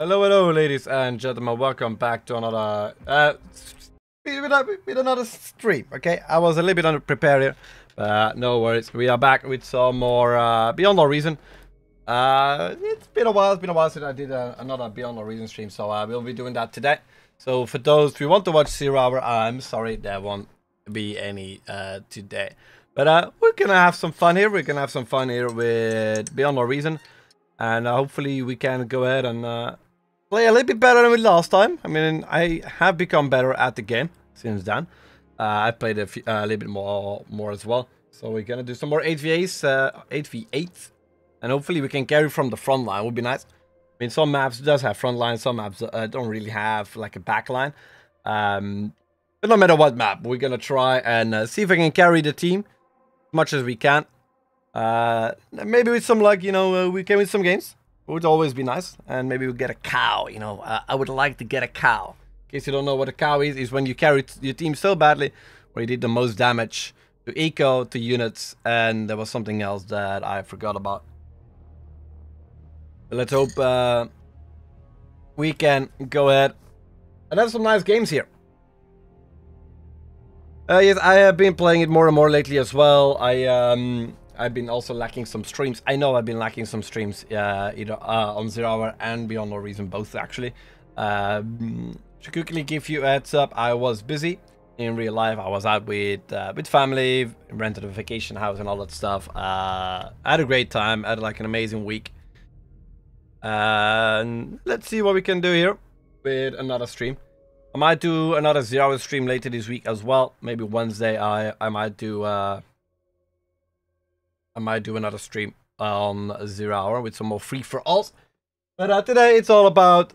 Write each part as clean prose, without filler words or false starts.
Hello, hello, ladies and gentlemen. Welcome back to another with another stream. Okay, I was a little bit unprepared here, but no worries. We are back with some more Beyond All Reason. It's been a while. It's been a while since I did another Beyond All Reason stream, so I will be doing that today. So for those who want to watch Zero Hour, I'm sorry there won't be any today. But we're gonna have some fun here. We're gonna have some fun here with Beyond All Reason, and hopefully we can go ahead and play a little bit better than we last time. I mean, I have become better at the game since then. I played a little bit more as well. So we're going to do some more 8v8s. And hopefully we can carry from the front line. It would be nice. I mean, some maps does have front line. Some maps don't really have like a back line. But no matter what map, we're going to try and see if I can carry the team as much as we can. Maybe with some luck, you know, we can win some games. It would always be nice, and maybe we'll get a cow, you know. I would like to get a cow. In case you don't know what a cow is when you carry your team so badly, where you did the most damage to eco, to units, and there was something else that I forgot about. But let's hope we can go ahead and have some nice games here. Yes, I have been playing it more and more lately as well. I've been also lacking some streams. I know I've been lacking some streams either on Zero Hour and Beyond All Reason, both actually. To quickly give you a heads up, I was busy in real life. I was out with family, rented a vacation house and all that stuff. I had a great time. I had like an amazing week. Let's see what we can do here with another stream. I might do another Zero Hour stream later this week as well. Maybe Wednesday I might do... I might do another stream on Zero Hour with some more free-for-alls. But today it's all about,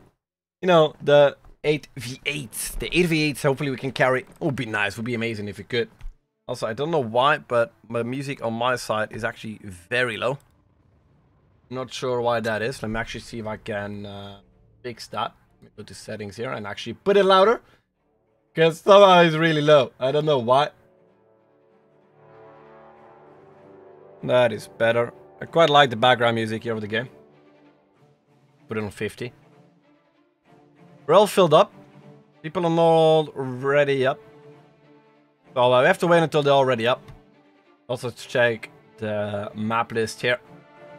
you know, the 8v8s. The 8v8s, hopefully we can carry. It would be nice. It would be amazing if we could. Also, I don't know why, but my music on my side is actually very low. I'm not sure why that is. Let me actually see if I can fix that. Let me go to settings here and actually put it louder. Because somehow it's really low. I don't know why. That is better. I quite like the background music here of the game. Put it on 50. We're all filled up. People are not ready up. So we have to wait until they're already up. Also to check the map list here.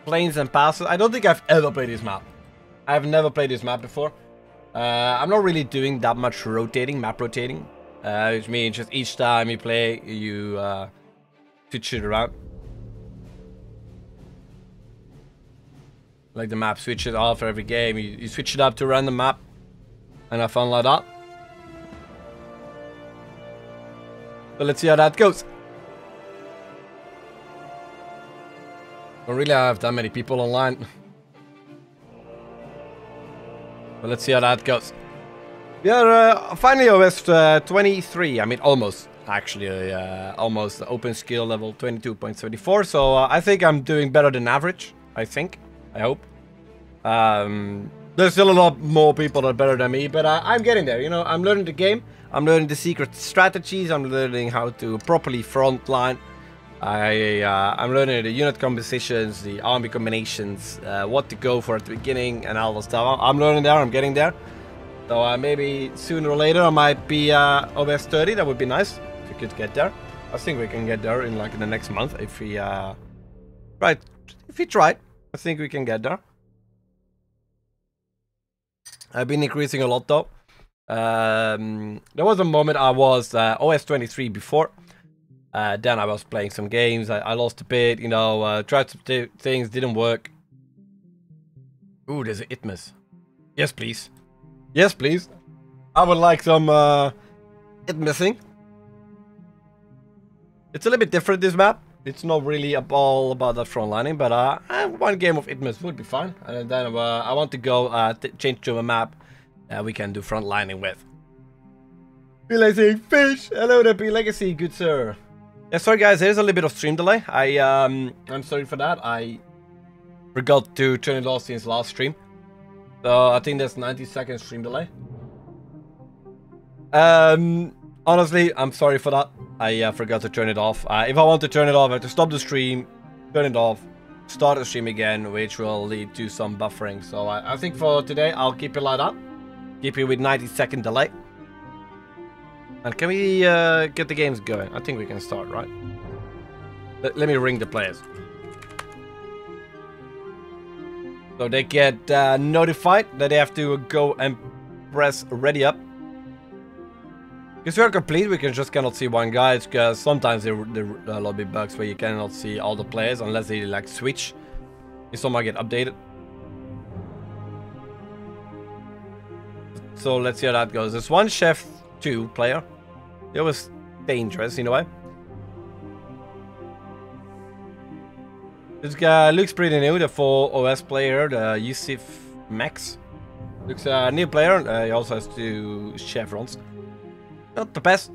Plains and passes. I don't think I've ever played this map. I've never played this map before. I'm not really doing that much rotating, map rotating. Which means just each time you play, you switch it around. Like the map switches off every game. You switch it up to a random map. And I found like that. So let's see how that goes. Don't really have that many people online. But let's see how that goes. We are finally OS 23. I mean, almost. Actually, almost open skill level 22.74. So I think I'm doing better than average. I think. I hope. There's still a lot more people that are better than me, but I'm getting there. You know, I'm learning the game. I'm learning the secret strategies. I'm learning how to properly frontline. I'm learning the unit compositions, the army combinations, what to go for at the beginning, and all the stuff. I'm learning there. I'm getting there. So maybe sooner or later I might be OS 30. That would be nice if we could get there. I think we can get there in like in the next month if we right, if we try. I think we can get there. I've been increasing a lot though. There was a moment I was OS 23 before. Then I was playing some games. I lost a bit, you know, tried some things, didn't work. Ooh, there's an Isthmus. Yes, please. Yes, please. I would like some Isthmusing. It's a little bit different, this map. It's not really all about that front lining, but one game of Isthmus would be fine. And then I want to go change to a map we can do front lining with. Be Legacy Fish! Hello there, Be Legacy, good sir. Yeah, sorry guys, there's a little bit of stream delay. I'm sorry for that. I forgot to turn it off since last stream. So I think that's 90 seconds stream delay. Honestly, I'm sorry for that. I forgot to turn it off. If I want to turn it off, I have to stop the stream, turn it off, start a stream again, which will lead to some buffering. So I think for today, I'll keep it like that. Keep it with 90-second delay. And can we get the games going? I think we can start, right? Let me ring the players, so they get notified that they have to go and press ready up. Because we are complete, we can just cannot see one guy, because sometimes there are lobby bugs where you cannot see all the players unless they like switch. If someone get updated. So let's see how that goes. There's one chef, two player. It was dangerous in a way. This guy looks pretty new, the 4OS player, the Yusuf Max. Looks a new player, he also has two chevrons. Not the best.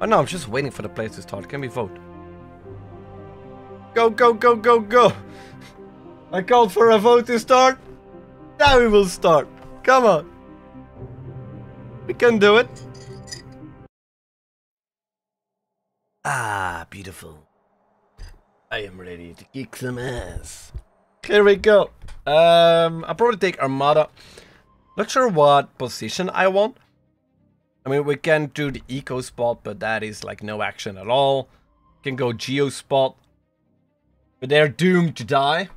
Oh no, I'm just waiting for the players to start. Can we vote? Go, go, go, go, go! I called for a vote to start. Now we will start. Come on. We can do it. Ah, beautiful. I am ready to kick some ass. Here we go. I'll probably take Armada. Not sure what position I want. I mean, we can do the eco spot, but that is like no action at all. Can go geo spot, but they're doomed to die.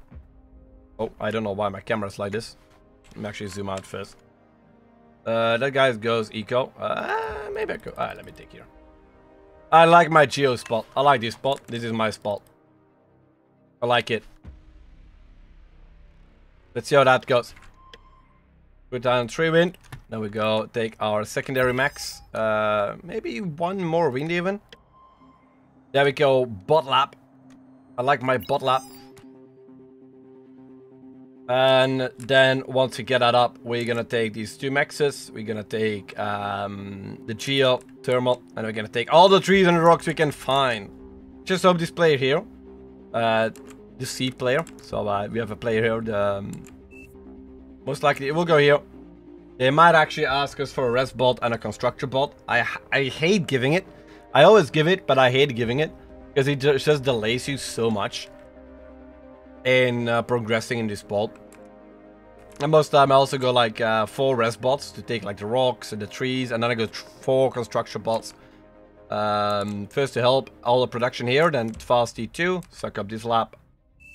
Oh, I don't know why my camera's like this. Let me actually zoom out first. That guy goes eco. Maybe I go. Let me take here. I like my geo spot. I like this spot. This is my spot. I like it. Let's see how that goes. Put down 3 win. There we go. Take our secondary max. Maybe one more win even. There we go. Bot lap. I like my bot lap. And then once we get that up, we're gonna take these two maxes. We're gonna take the geo, thermal, and we're gonna take all the trees and rocks we can find. Just hope this player here. The C player, so we have a player here, most likely it will go here. They might actually ask us for a rest bot and a constructor bot. I hate giving it. I always give it, but I hate giving it because it just delays you so much in progressing in this bot. And most of the time I also go like 4 rest bots to take like the rocks and the trees, and then I go 4 construction bots. First to help all the production here, then fast E2, suck up this lap,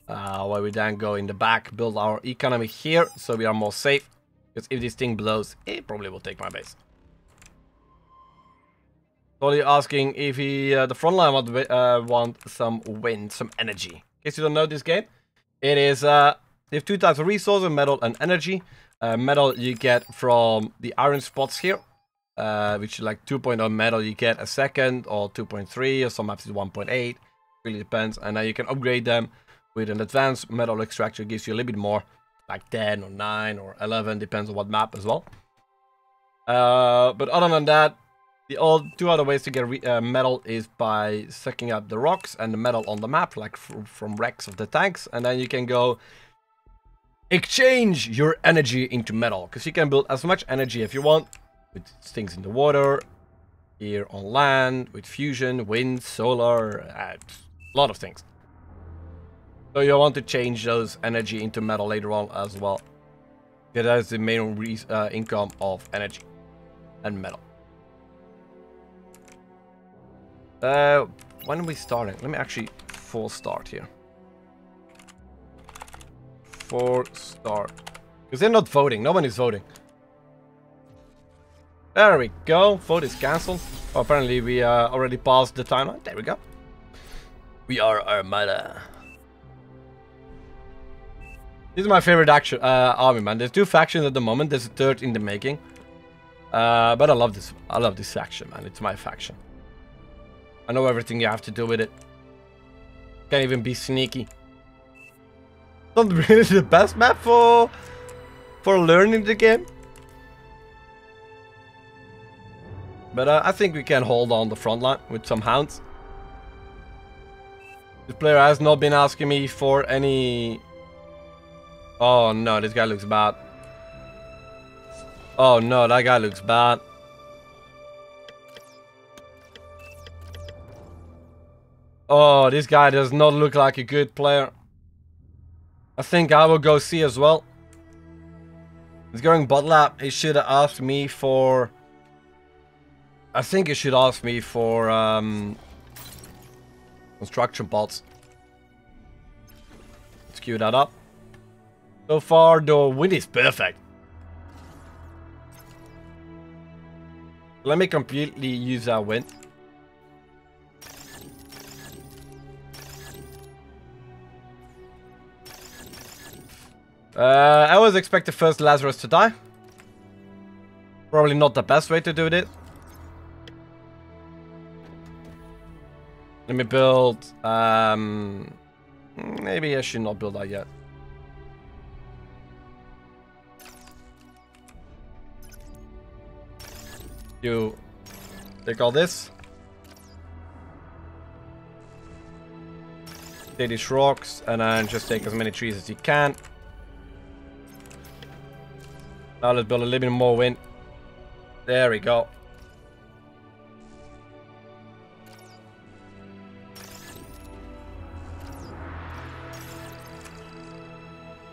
while we then go in the back, build our economy here, so we are more safe, because if this thing blows, it probably will take my base. Totally asking if he, the frontline want some wind, some energy. In case you don't know this game, it is, they have 2 types of resources, metal and energy. Metal you get from the iron spots here. Which is like 2.0 metal, you get a second, or 2.3, or some maps is 1.8. Really depends. And now you can upgrade them with an advanced metal extractor. It gives you a little bit more, like 10 or 9 or 11, depends on what map as well. But other than that, the two other ways to get metal is by sucking up the rocks and the metal on the map, like from wrecks of the tanks, and then you can go exchange your energy into metal, because you can build as much energy if you want. With things in the water, here on land, with fusion, wind, solar, a lot of things. So you'll want to change those energy into metal later on as well. That is the main income of energy and metal. When are we starting? Let me actually full start here. Full start. Because they're not voting. No one is voting. There we go. Vote is cancelled. Oh, apparently we already passed the timeline. There we go. We are Armada. This is my favorite action, army, man. There's 2 factions at the moment. There's a 3rd in the making. But I love this. I love this faction, man. It's my faction. I know everything you have to do with it. Can't even be sneaky. Not really the best map for learning the game. But I think we can hold on the front line with some hounds. This player has not been asking me for any... Oh no, this guy looks bad. Oh no, that guy looks bad. Oh, this guy does not look like a good player. I think I will go see as well. He's going bot lap. He should ask me for... I think he should ask me for construction bots. Let's queue that up. So far, the win is perfect. Let me completely use our win. I always expect the first Lazarus to die. Probably not the best way to do this. Let me build... maybe I should not build that yet. You take all this. Take these rocks and then just take as many trees as you can. Now let's build a little bit more wind. There we go.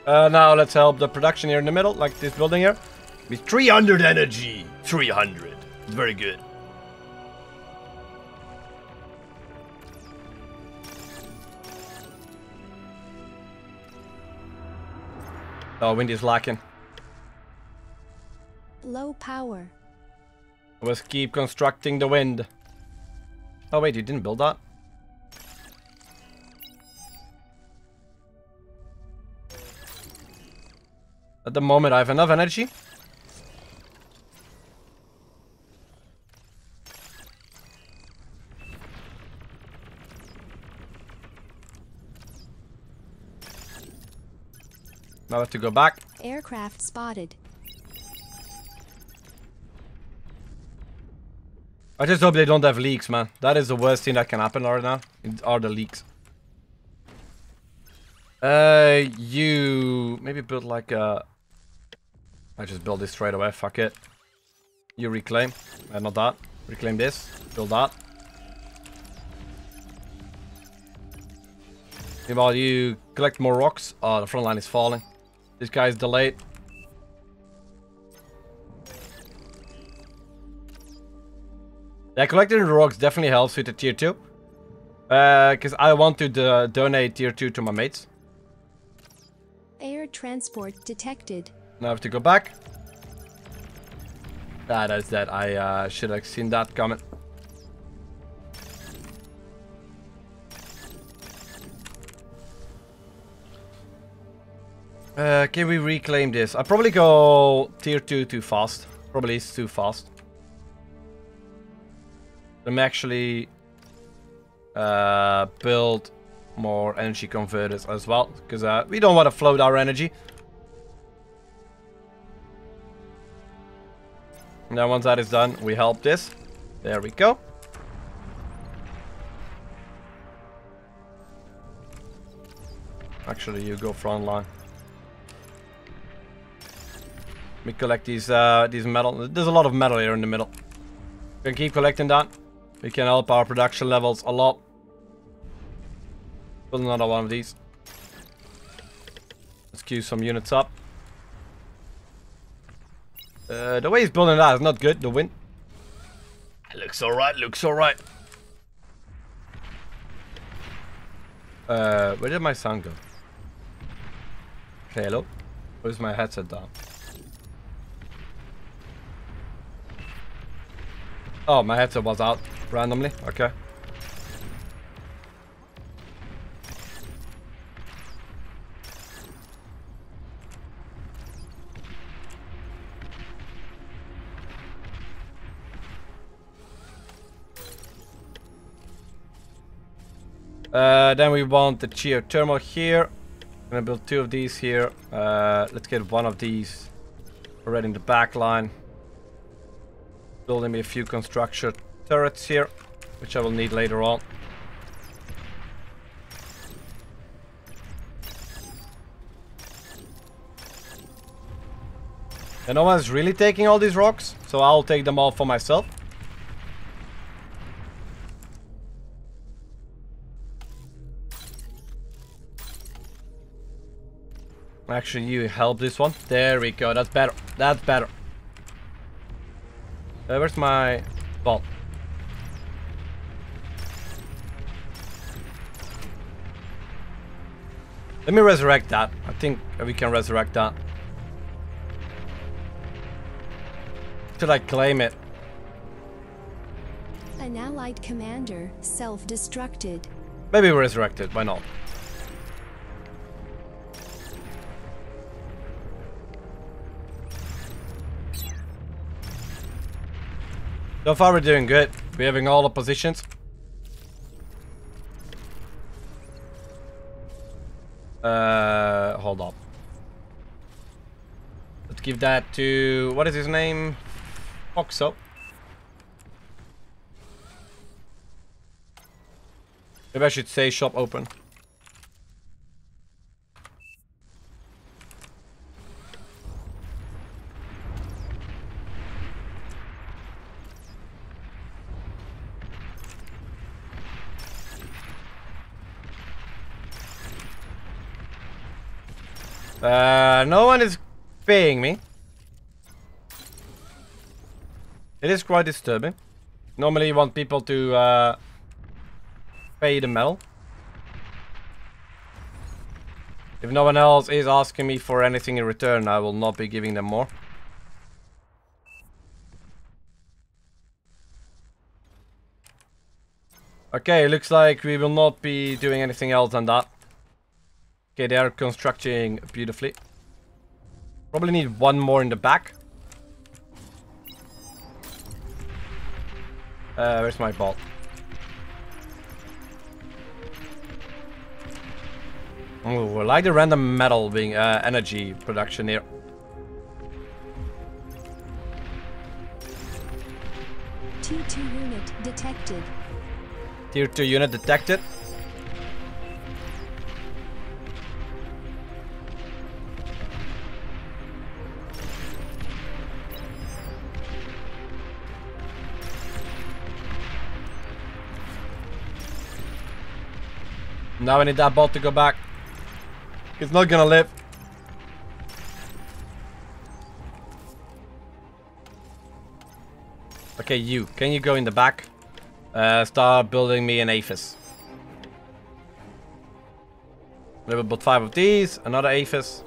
Now let's help the production here in the middle, like this building here. With 300 energy. 300. Very good. Oh, wind is lacking. Low power. Let's keep constructing the wind. Oh wait, you didn't build that? At the moment I have enough energy. Now I have to go back. Aircraft spotted. I just hope they don't have leaks, man. That is the worst thing that can happen right now. Are the leaks. You... Maybe build like a... I just build this straight away. Fuck it. You reclaim. Not that. Reclaim this. Build that. Meanwhile, you collect more rocks. Oh, the front line is falling. This guy is delayed. Yeah, collecting rocks definitely helps with the tier 2. Because I want to donate tier 2 to my mates. Air transport detected. Now I have to go back. Ah, that's that. I should have seen that coming. Can we reclaim this? I probably go tier 2 too fast. Probably is too fast. Let me actually build more energy converters as well, because we don't want to float our energy. Now once that is done, we help this. There we go. Actually, you go front line. Let me collect these metal. There's a lot of metal here in the middle. We can keep collecting that. We can help our production levels a lot. Build another one of these. Let's queue some units up. The way he's building that is not good, the wind. Looks alright, looks alright. Where did my sound go? Okay, hello. Where's my headset down? Oh, my headset was out randomly. Okay. Then we want the geothermal here. I'm gonna build two of these here. Let's get one of these already in the back line. Building me a few construction turrets here, which I will need later on. And no one's really taking all these rocks, so I'll take them all for myself. Actually, you help this one. There we go. That's better. That's better. Where's my ball? Let me resurrect that. I think we can resurrect that. Till I claim it. An allied commander self-destructed. Maybe resurrected. Why not? So far we're doing good. We're having all the positions. Hold up. Let's give that to... What is his name? Foxo. Maybe I should say shop open. No one is paying me. It is quite disturbing. Normally you want people to pay the metal. If no one else is asking me for anything in return, I will not be giving them more. Okay, looks like we will not be doing anything else than that. Okay, they are constructing beautifully. Probably need one more in the back. Where's my ball? Oh, I like the random metal being energy production here. Tier 2 unit detected. Tier 2 unit detected. Now I need that bot to go back. It's not gonna live. Okay, you. Can you go in the back? Start building me an Aphis. We will build 5 of these. Another Aphis.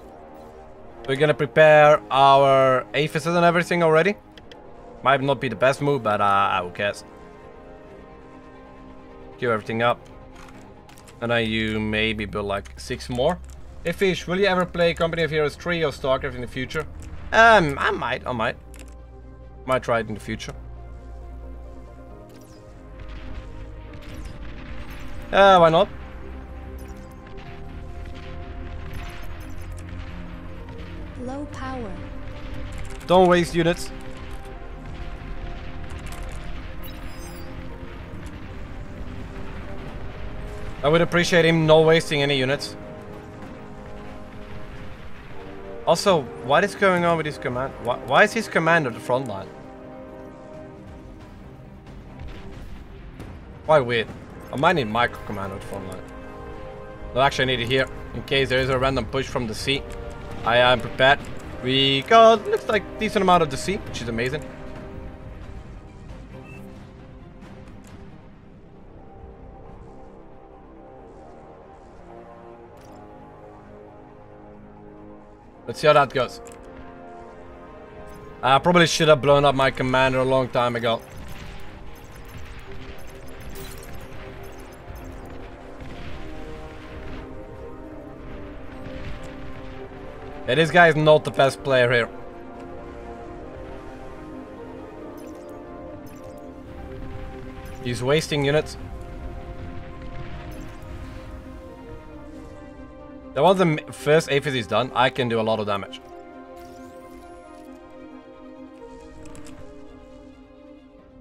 We're gonna prepare our Aphises and everything already. Might not be the best move, but I would guess. Queue everything up. And then you maybe build like 6 more. Hey Fish, will you ever play Company of Heroes 3 or StarCraft in the future? I might. Might try it in the future. Why not? Low power. Don't waste units. I would appreciate him not wasting any units. Also, what is going on with his command? Why is his command at the front line? Quite weird. I might need my command at the front line. No, actually I need it here. In case there is a random push from the sea. I am prepared. We got, looks like a decent amount of the sea, which is amazing. Let's see how that goes. I probably should have blown up my commander a long time ago. Yeah, this guy is not the best player here. He's wasting units. So once the first Aphis is done, I can do a lot of damage.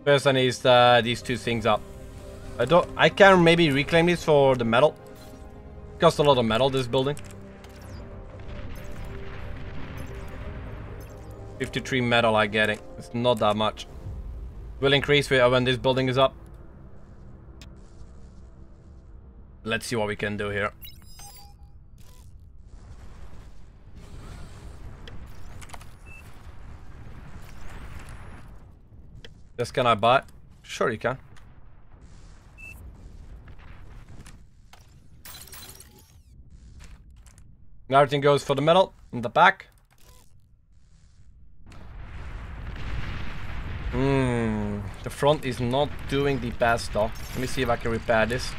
First I need these two things up. I can maybe reclaim this for the metal. It costs a lot of metal, this building. 53 metal I'm getting. It's not that much. Will increase when this building is up. Let's see what we can do here. This can I buy? Sure you can. Now everything goes for the middle and the back. The front is not doing the best though. Let me see if I can repair this.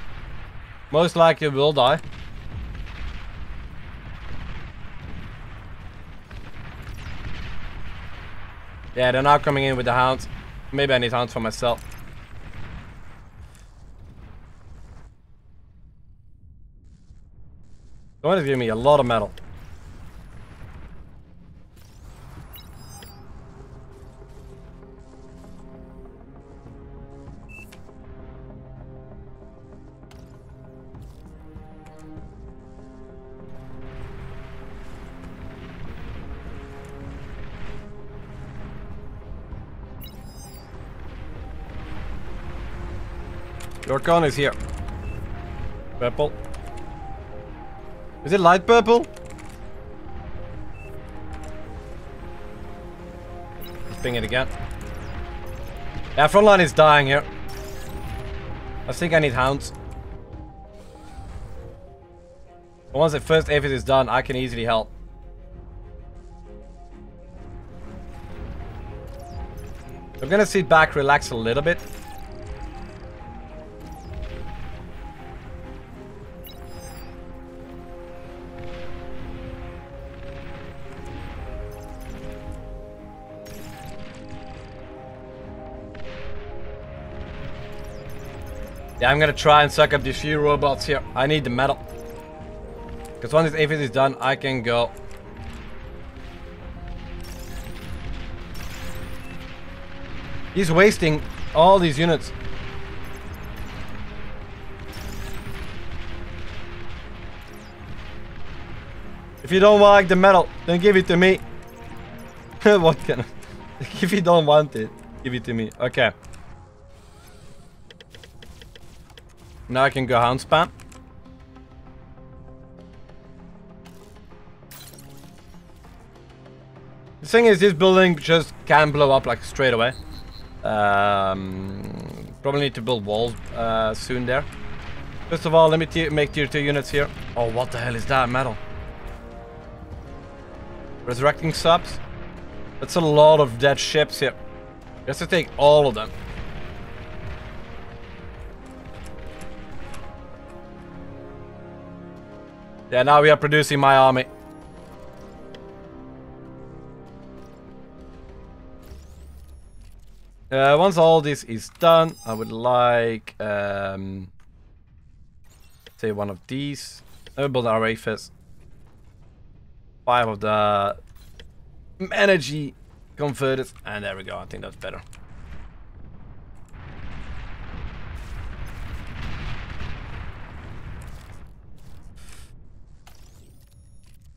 Most likely it will die. Yeah, they're now coming in with the hounds. Maybe I need hounds for myself. The one is giving me a lot of metal. Your con is here. Purple. Is it light purple? Let's ping it again. Yeah, front line is dying here. I think I need hounds. Once the first Aphis is done, I can easily help. I'm gonna sit back, relax a little bit. Yeah, I'm gonna try and suck up these few robots here. I need the metal. Because once this Aphis is done, I can go. He's wasting all these units. If you don't like the metal, then give it to me. What can I... If you don't want it, give it to me. Okay. Now I can go hound spam. The thing is, this building just can blow up like straight away. Probably need to build walls soon there. First of all, let me make tier 2 units here. Oh, what the hell is that metal? Resurrecting subs. That's a lot of dead ships here. Just to take all of them. Yeah, now we are producing my army. Once all this is done, I would like... say one of these. I will build our Aphis. 5 of the energy converters. And there we go, I think that's better.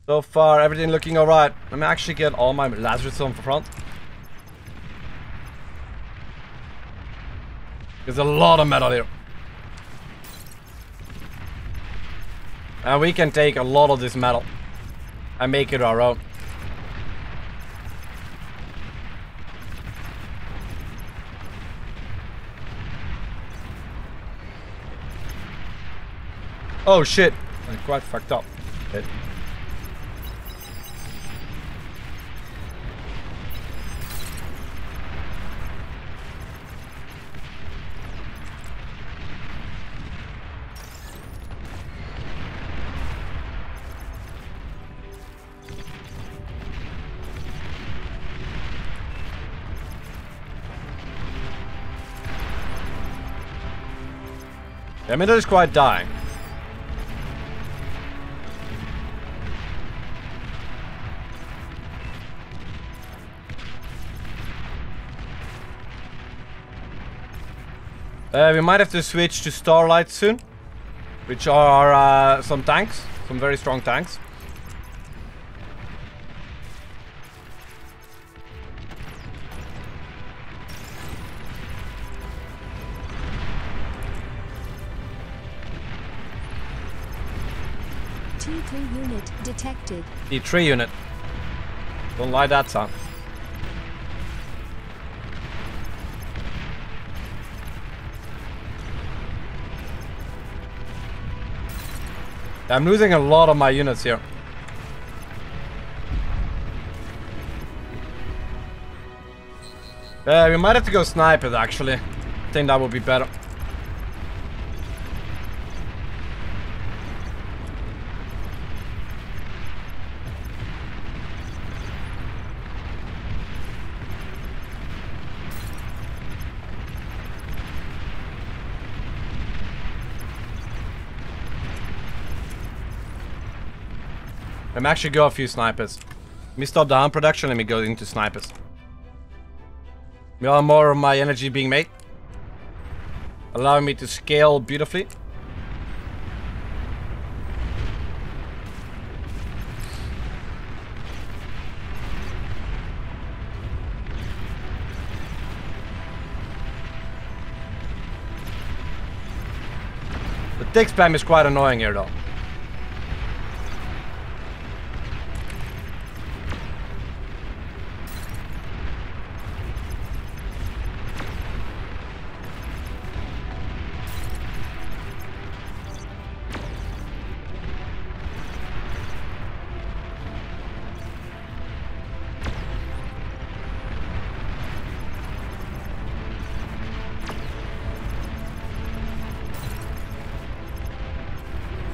So far, everything looking alright. Let me actually get all my Lazarus on front. There's a lot of metal here. And we can take a lot of this metal and make it our own. Oh shit. I'm quite fucked up. Shit. I mean, that is quite dying. We might have to switch to Starlight soon, which are some tanks, some very strong tanks. Detected. The tree unit. Don't like that sound. I'm losing a lot of my units here. We might have to go snipe it, actually. I think that would be better. Let me actually go a few snipers. Let me stop the arm production, let me go into snipers. We are more of my energy being made. Allowing me to scale beautifully. The tick spam is quite annoying here though.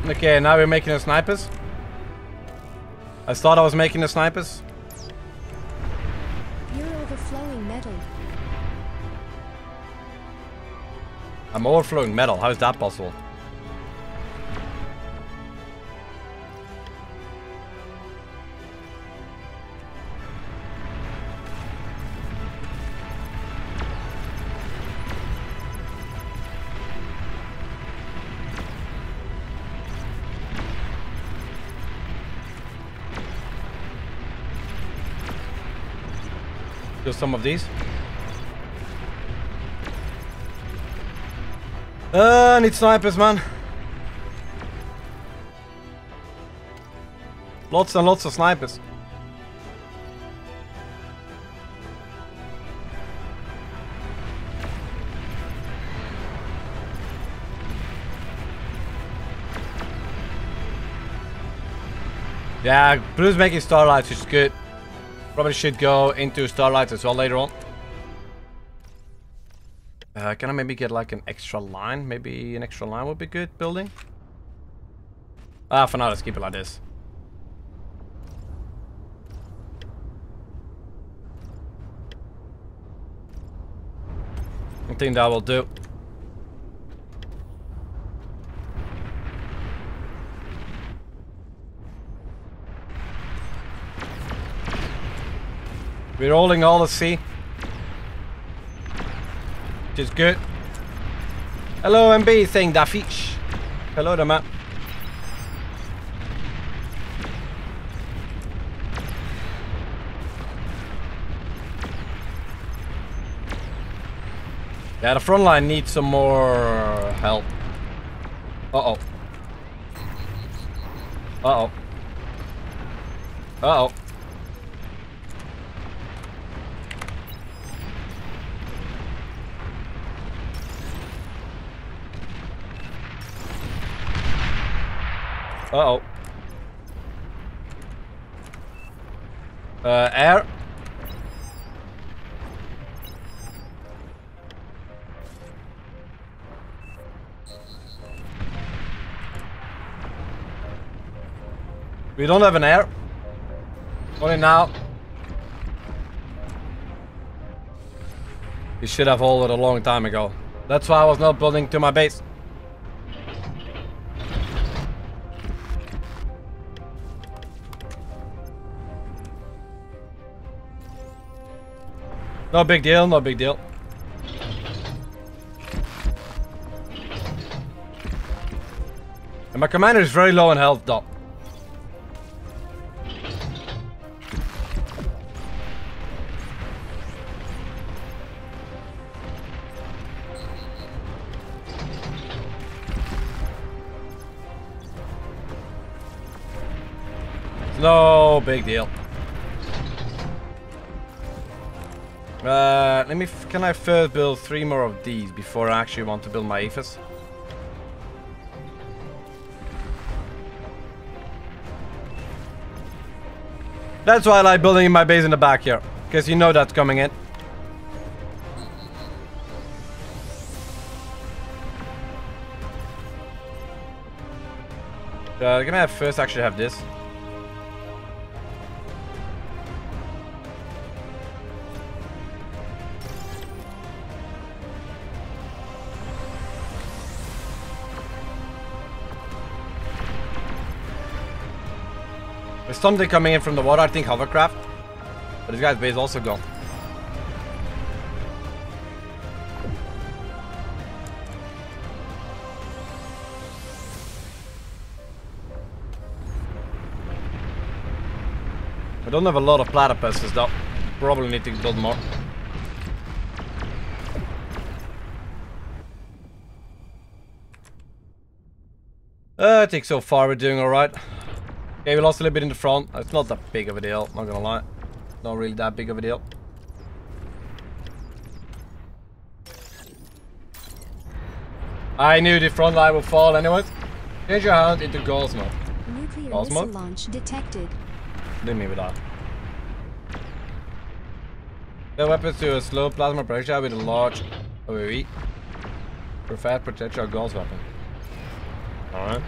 Okay, now we're making the snipers. I thought I was making the snipers. You're overflowing metal. I'm overflowing metal. How is that possible? Some of these. I need snipers, man. Lots and lots of snipers. Yeah, Blue's making Starlight, which is good. Probably should go into Starlight as well later on. Can I maybe get like an extra line? Maybe an extra line would be good building. For now, let's keep it like this. I think that will do. We're rolling all the sea, which is good. Hello, MB, saying da fish. Hello, the map. Yeah, the front line needs some more help. Uh-oh. Uh-oh. Uh-oh. Uh-oh. Air. We don't have an air. Only now. We should have hold it a long time ago. That's why I was not building to my base. No big deal, no big deal. And my commander is very low in health, though. No big deal. Let me. Can I first build 3 more of these before I actually want to build my Aphis? That's why I like building my base in the back here, because you know that's coming in. Can I have first actually have this? There's something coming in from the water, I think Hovercraft. But this guy's base also gone. I don't have a lot of platypuses though. Probably need to build more. I think so far we're doing alright. Okay, we lost a little bit in the front. It's not that big of a deal, not gonna lie. Not really that big of a deal. I knew the front line would fall anyways. Change your hand into Gauss mode. Nuclear missile launch detected. Leave me with that. The weapons to a slow plasma projectile with a large OE. Preferred projectile Gauss weapon. Alright.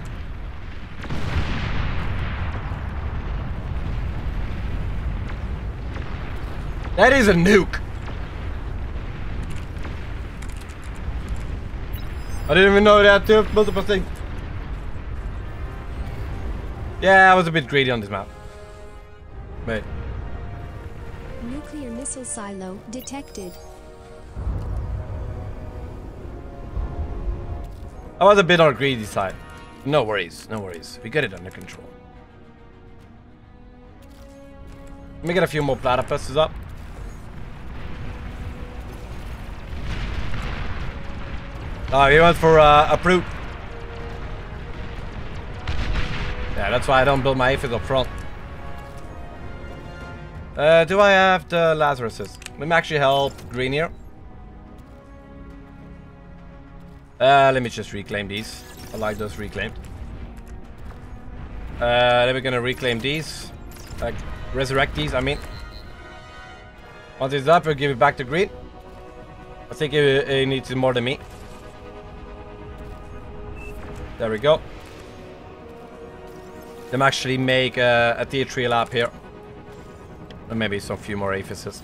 That is a nuke! I didn't even know that too. Multiple things. Yeah, I was a bit greedy on this map. Wait. Nuclear missile silo detected. I was a bit on the greedy side. No worries, no worries. We get it under control. Let me get a few more platypuses up. Oh, he went for a brute. Yeah, that's why I don't build my Aphis up front. Do I have the Lazaruses? Let me actually help Green here. Let me just reclaim these. I like those reclaimed. Then we're gonna reclaim these. Like, resurrect these, I mean. Once it's up, we'll give it back to Green. I think it needs more than me. There we go. Let me actually make a tier 3 lab here. And maybe some few more Aphises.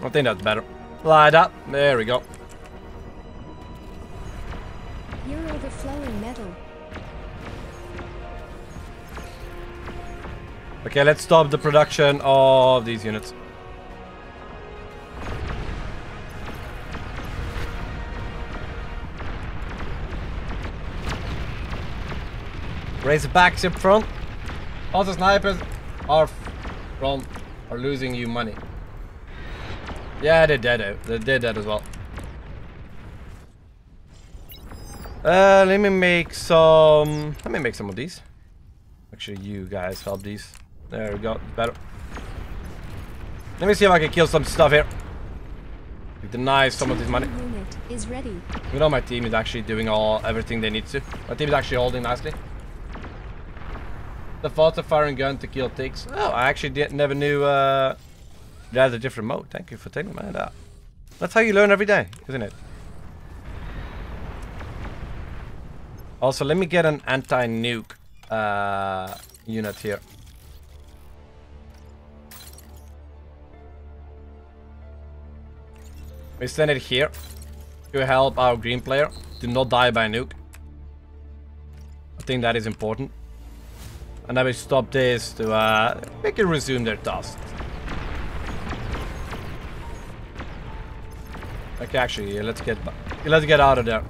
I think that's better. Light up. There we go. You're overflowing metal. Okay, let's stop the production of these units. Razorbacks up front. Also snipers are from are losing you money. Yeah, they did it. They did that as well. Let me make some. Let me make some of these. Actually, you guys help these. There we go. Better. Let me see if I can kill some stuff here. Deny some of this money. Is ready. You know, my team is actually doing everything they need to. My team is actually holding nicely. The thought of firing gun to kill ticks. Oh, I actually never knew that's a different mode. Thank you for telling me that. That's how you learn every day, isn't it? Also, let me get an anti-nuke unit here. We send it here to help our green player. Do not die by nuke. I think that is important. And I will stop this to make it resume their task. Okay, actually, yeah, let's get out of there.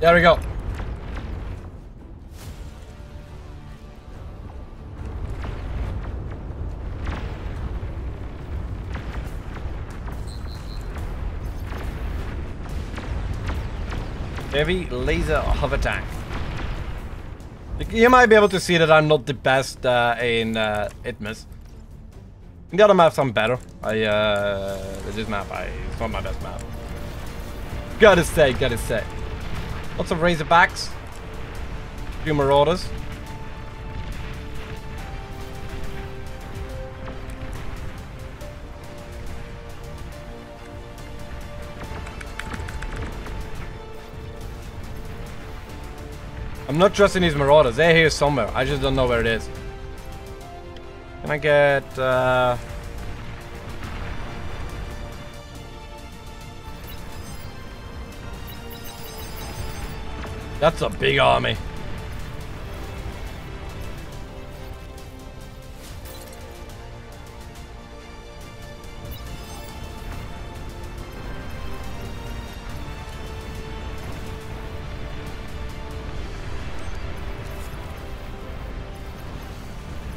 There we go. Heavy laser hover tank. You might be able to see that I'm not the best in Isthmus. The other maps I'm better. This map, it's not my best map. Gotta say. Lots of Razorbacks. A few Marauders. I'm not trusting these Marauders. They're here somewhere. I just don't know where it is. Can I get... That's a big army.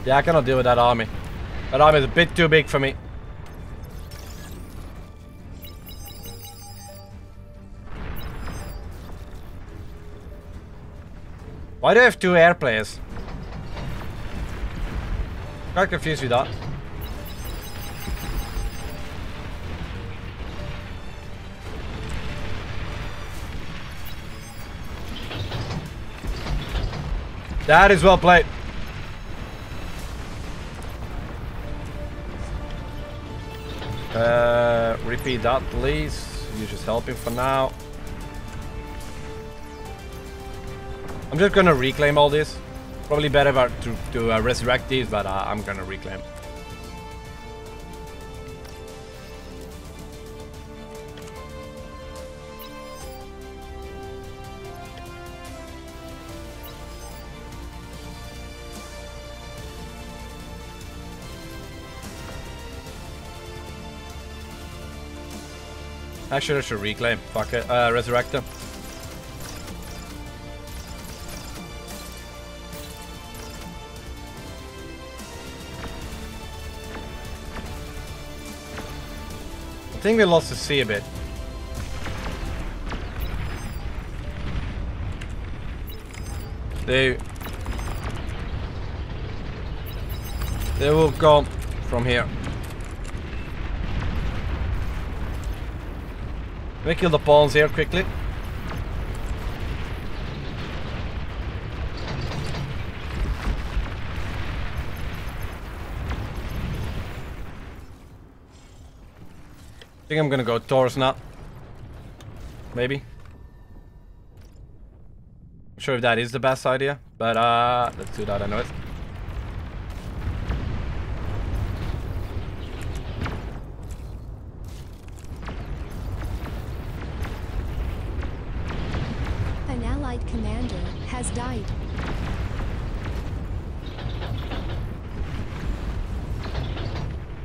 Yeah, I cannot deal with that army. That army is a bit too big for me. Why do I have two air players? Got confused with that. That is well played. Repeat that, please. You're just helping for now. I'm just gonna reclaim all this. Probably better to resurrect these, but I'm gonna reclaim. Actually, I should reclaim. Fuck it. Resurrect them. I think we lost the sea a bit. They will go from here. We kill the pawns here quickly. I think I'm gonna go Thors now. Maybe. Not sure if that is the best idea, but let's do that anyway.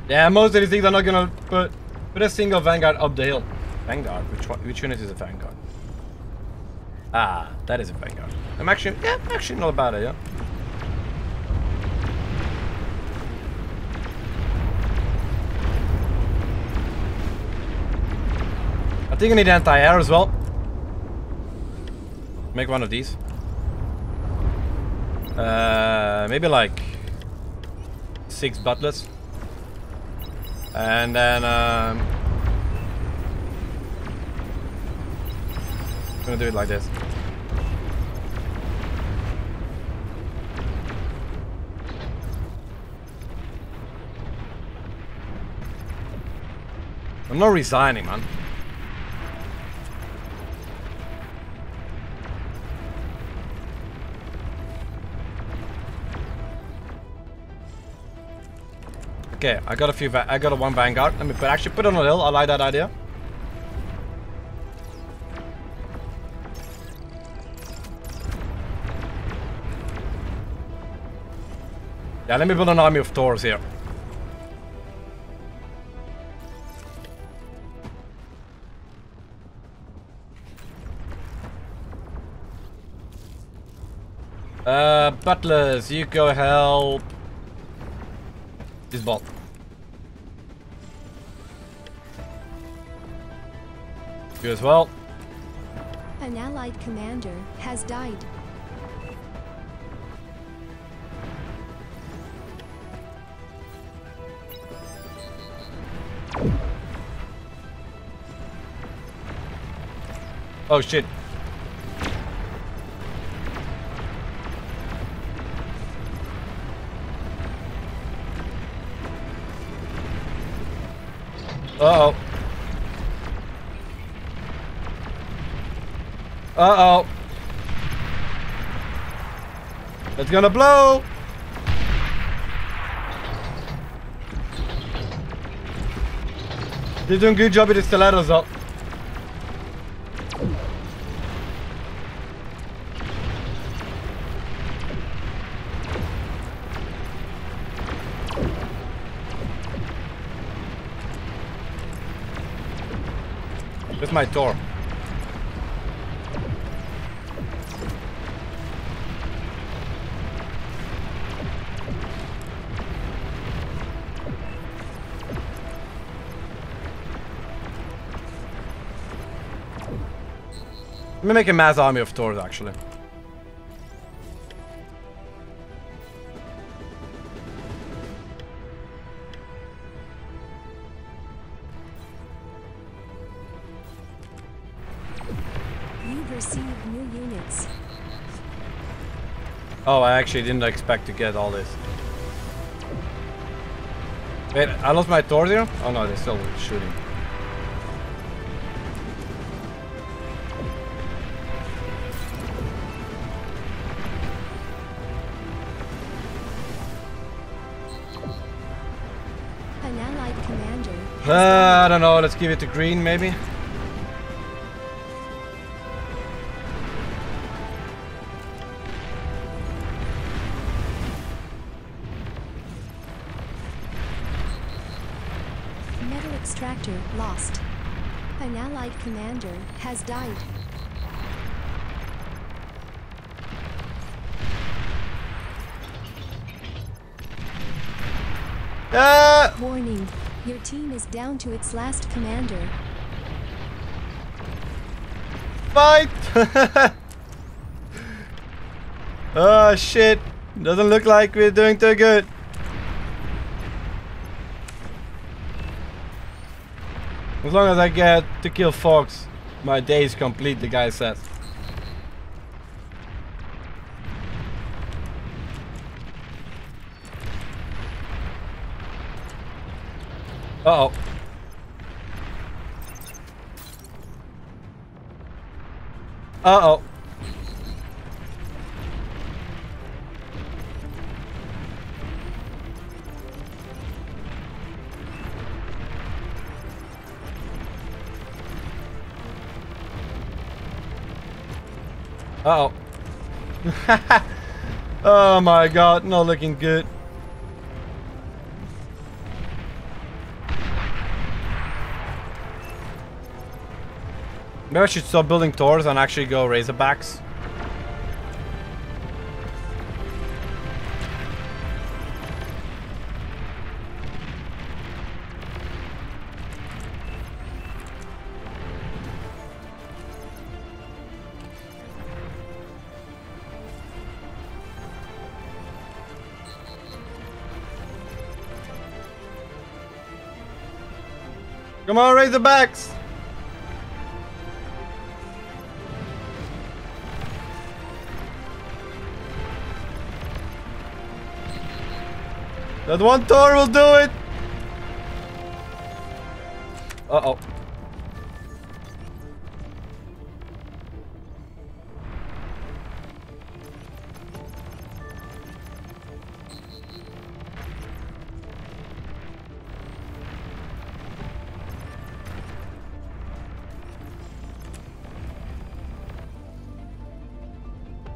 Yeah, most of these things are not gonna put a single Vanguard up the hill. Vanguard? Which unit is a Vanguard? Ah, that is a Vanguard. I'm actually, yeah, actually not bad at it, yeah. I think I need anti-air as well. Make one of these. Maybe like 6 butlers. And then I'm gonna do it like this. I'm not resigning, man. Okay, I got a few. I got a 1 Vanguard. Let me put on a hill. I like that idea. Yeah, let me build an army of Thors here. Butlers, you go help this ball. You as well. An allied commander has died. Oh shit. Uh-oh. Uh-oh. It's gonna blow! They're doing a good job with the stilettos though. That's my door. Let me make a mass army of Thors, actually. You've received new units. Oh, I actually didn't expect to get all this. Wait, I lost my Thors here? Oh no, they're still shooting. I don't know, let's give it to green, maybe? Metal extractor lost. An allied commander has died. Warning. Your team is down to its last commander. Fight! Oh shit. Doesn't look like we're doing too good. As long as I get to kill Fox, my day is complete, the guy says. Uh-oh. Uh-oh. Uh-oh. Oh my god, not looking good. Maybe I should stop building Thors and actually go Razorbacks. Come on, Razorbacks! That one Thor will do it! Uh-oh.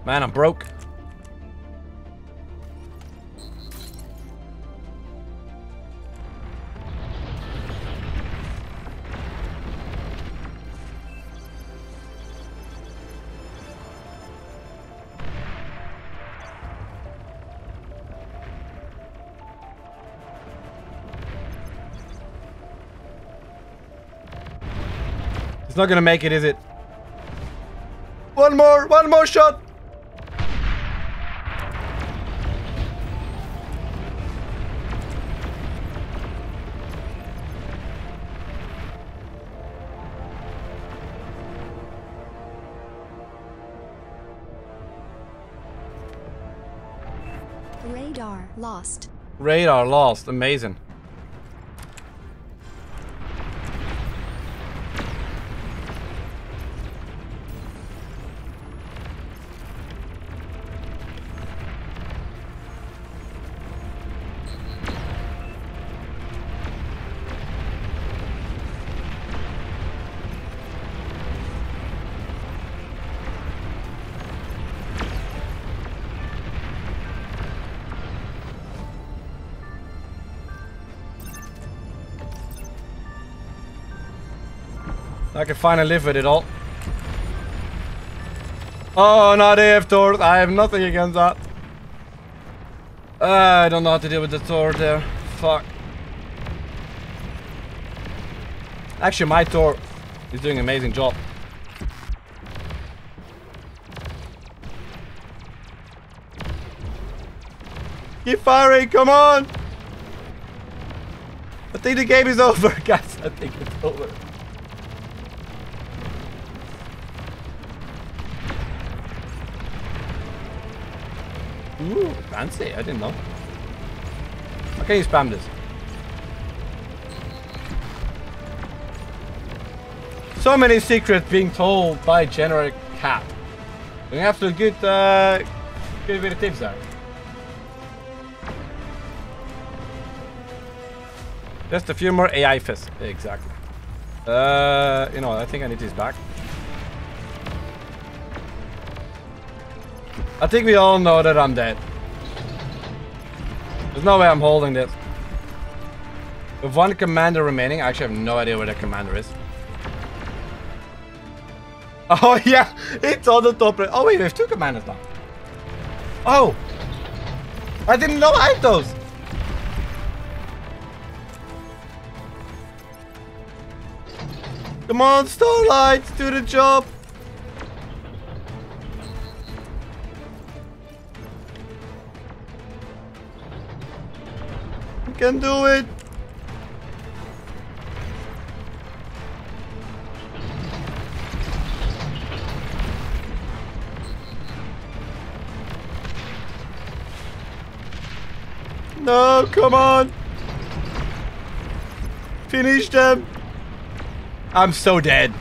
Man, I'm broke. Not gonna make it, is it? One more shot. Radar lost. Radar lost. Amazing. I can finally live with it all. Oh, no, they have Thors. I have nothing against that. I don't know how to deal with the Thor there. Fuck. Actually, my Thor is doing an amazing job. Keep firing, come on! I think the game is over, guys. I think it's over. Ooh, fancy. I didn't know. How can you spam this? So many secrets being told by General Cap. Doing absolute good, good bit of tips there. Just a few more AI fists. Exactly. You know, I think I need this back. I think we all know that I'm dead. There's no way I'm holding this. With one commander remaining, I actually have no idea where that commander is. Oh yeah, it's on the top right. Oh wait, we have two commanders now. Oh! I didn't know I had those! Come on, Starlight, do the job! Can do it. No, come on. Finish them. I'm so dead.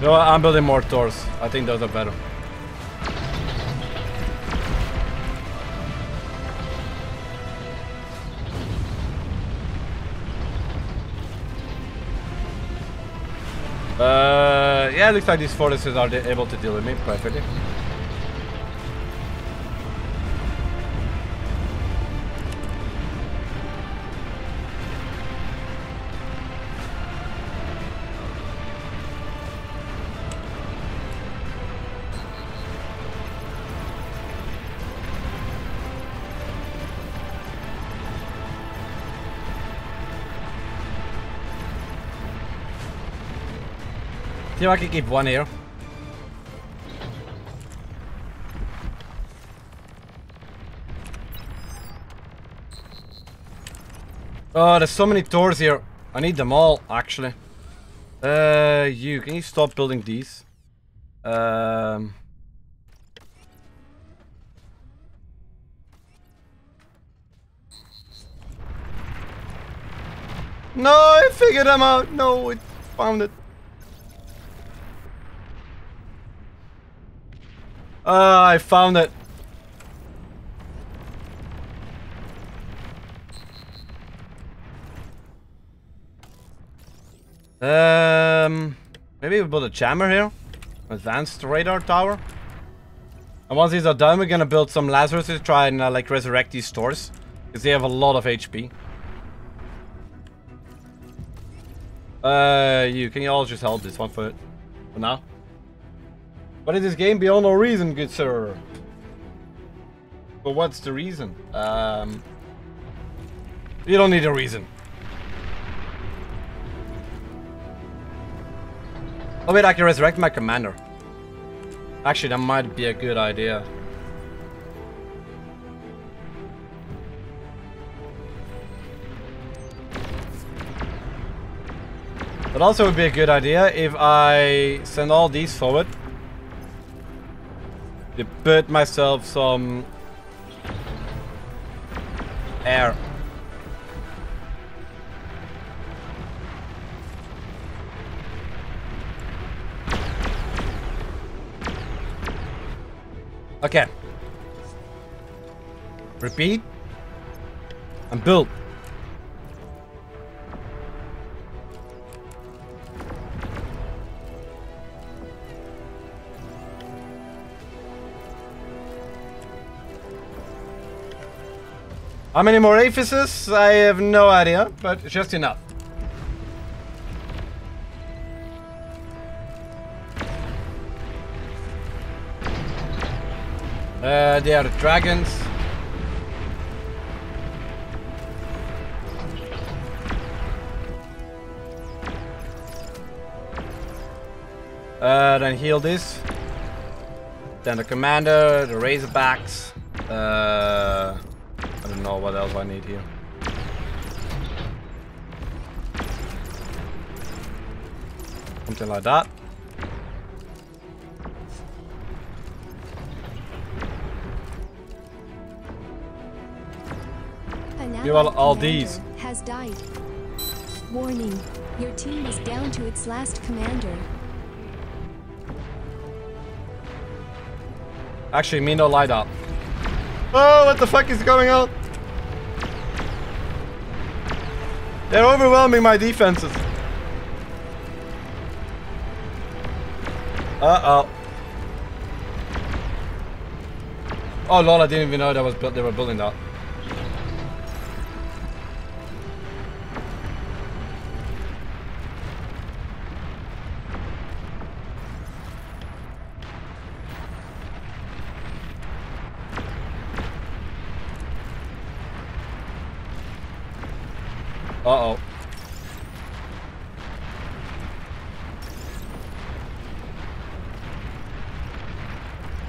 No, I'm building more Thors. I think those are better. Yeah, it looks like these fortresses are able to deal with me perfectly. See if I can keep one here. Oh, there's so many Thors here. I need them all, actually. You, can you stop building these? No, I figured them out. No, it found it. I found it. Maybe we build a jammer here. Advanced radar tower. And once these are done, we're gonna build some Lazarus to try and like resurrect these stores, because they have a lot of HP. You, can you all just hold this one for now? What is this game? Beyond All Reason, good sir. But what's the reason? You don't need a reason. Oh wait, I can resurrect my commander. Actually, that might be a good idea. But also would be a good idea if I send all these forward to put myself some air. Okay. Repeat. And build. How many more Aphises? I have no idea, but just enough. They are dragons. Then heal this. Then the commander, the Razorbacks. I don't know what else I need here. Something like that. Give all these. Has died. Warning, your team is down to its last commander. Actually, me no light up. Oh, what the fuck is going on? They're overwhelming my defenses. Uh-oh. Oh lol, I didn't even know that was they were building that. Uh-oh.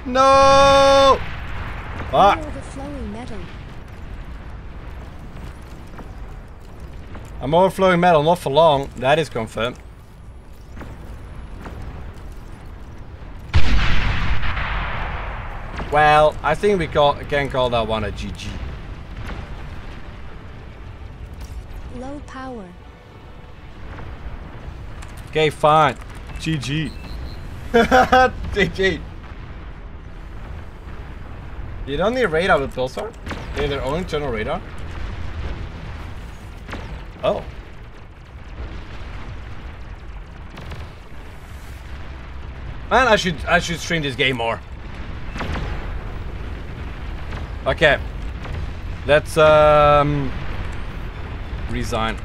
No! Fuck. Overflowing metal. I'm overflowing metal, not for long. That is confirmed. Well, I think we can call that one a GG. Power. Okay, fine. GG. GG. You don't need radar with Pulsar. They have their own internal radar. Oh. Man, I should stream this game more. Okay. Let's resign.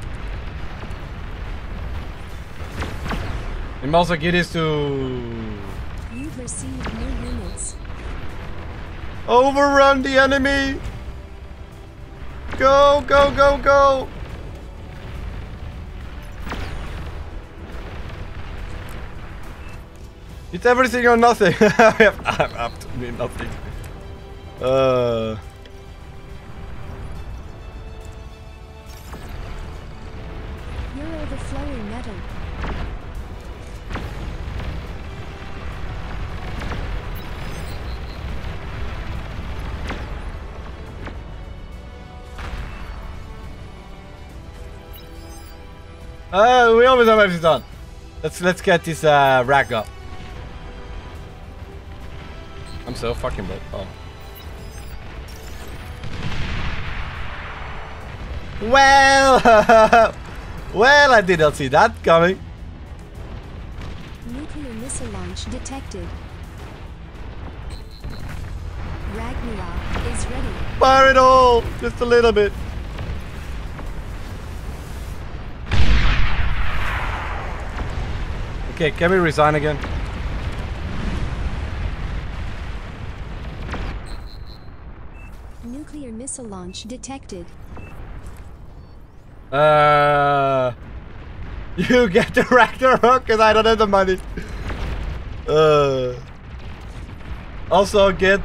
And also get this to... You've received new units. Overrun the enemy! Go, go, go, go! It's everything or nothing. I'm up to me nothing. We always have everything done. Let's get this rack up. I'm so fucking bad. Oh. Well, well, I did not see that coming. Nuclear missile launch detected. Ragnarok is ready. Fire it all, just a little bit. Okay, can we resign again? Nuclear missile launch detected. You get the Ragnarok because I don't have the money. Also get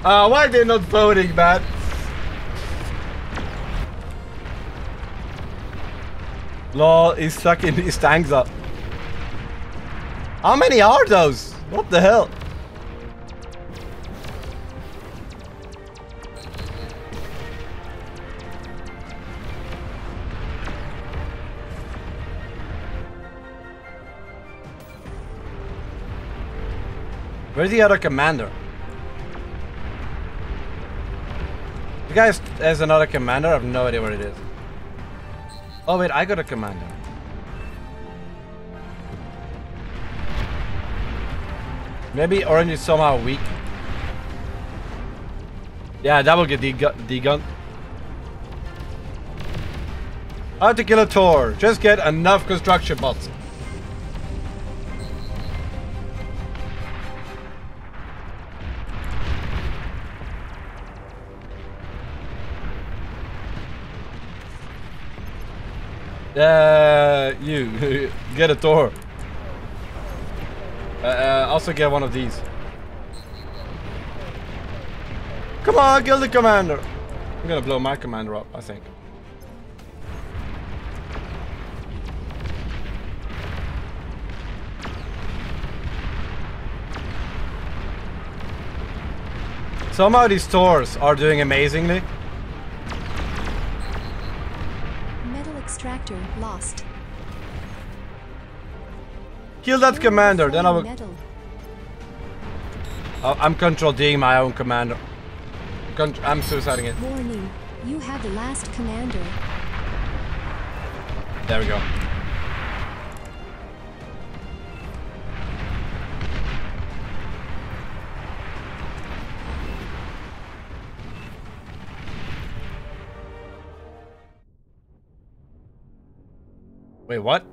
why they not voting, man? Lol, he's sucking these tanks up. How many are those? What the hell? Where's the other commander? The guy has another commander, I have no idea where it is. Oh wait, I got a commander. Maybe orange is somehow weak. Yeah, that will get degunned. How to kill a Tor. Just get enough construction bots. You get a Tor. Also get one of these. Come on, kill the commander. I'm gonna blow my commander up, I think. Somehow these Tors are doing amazingly. Extractor lost. Kill that commander, then I will. Oh, I'm control D'ing my own commander. I'm suiciding it. Warning, you have the last commander. There we go. Wait, what?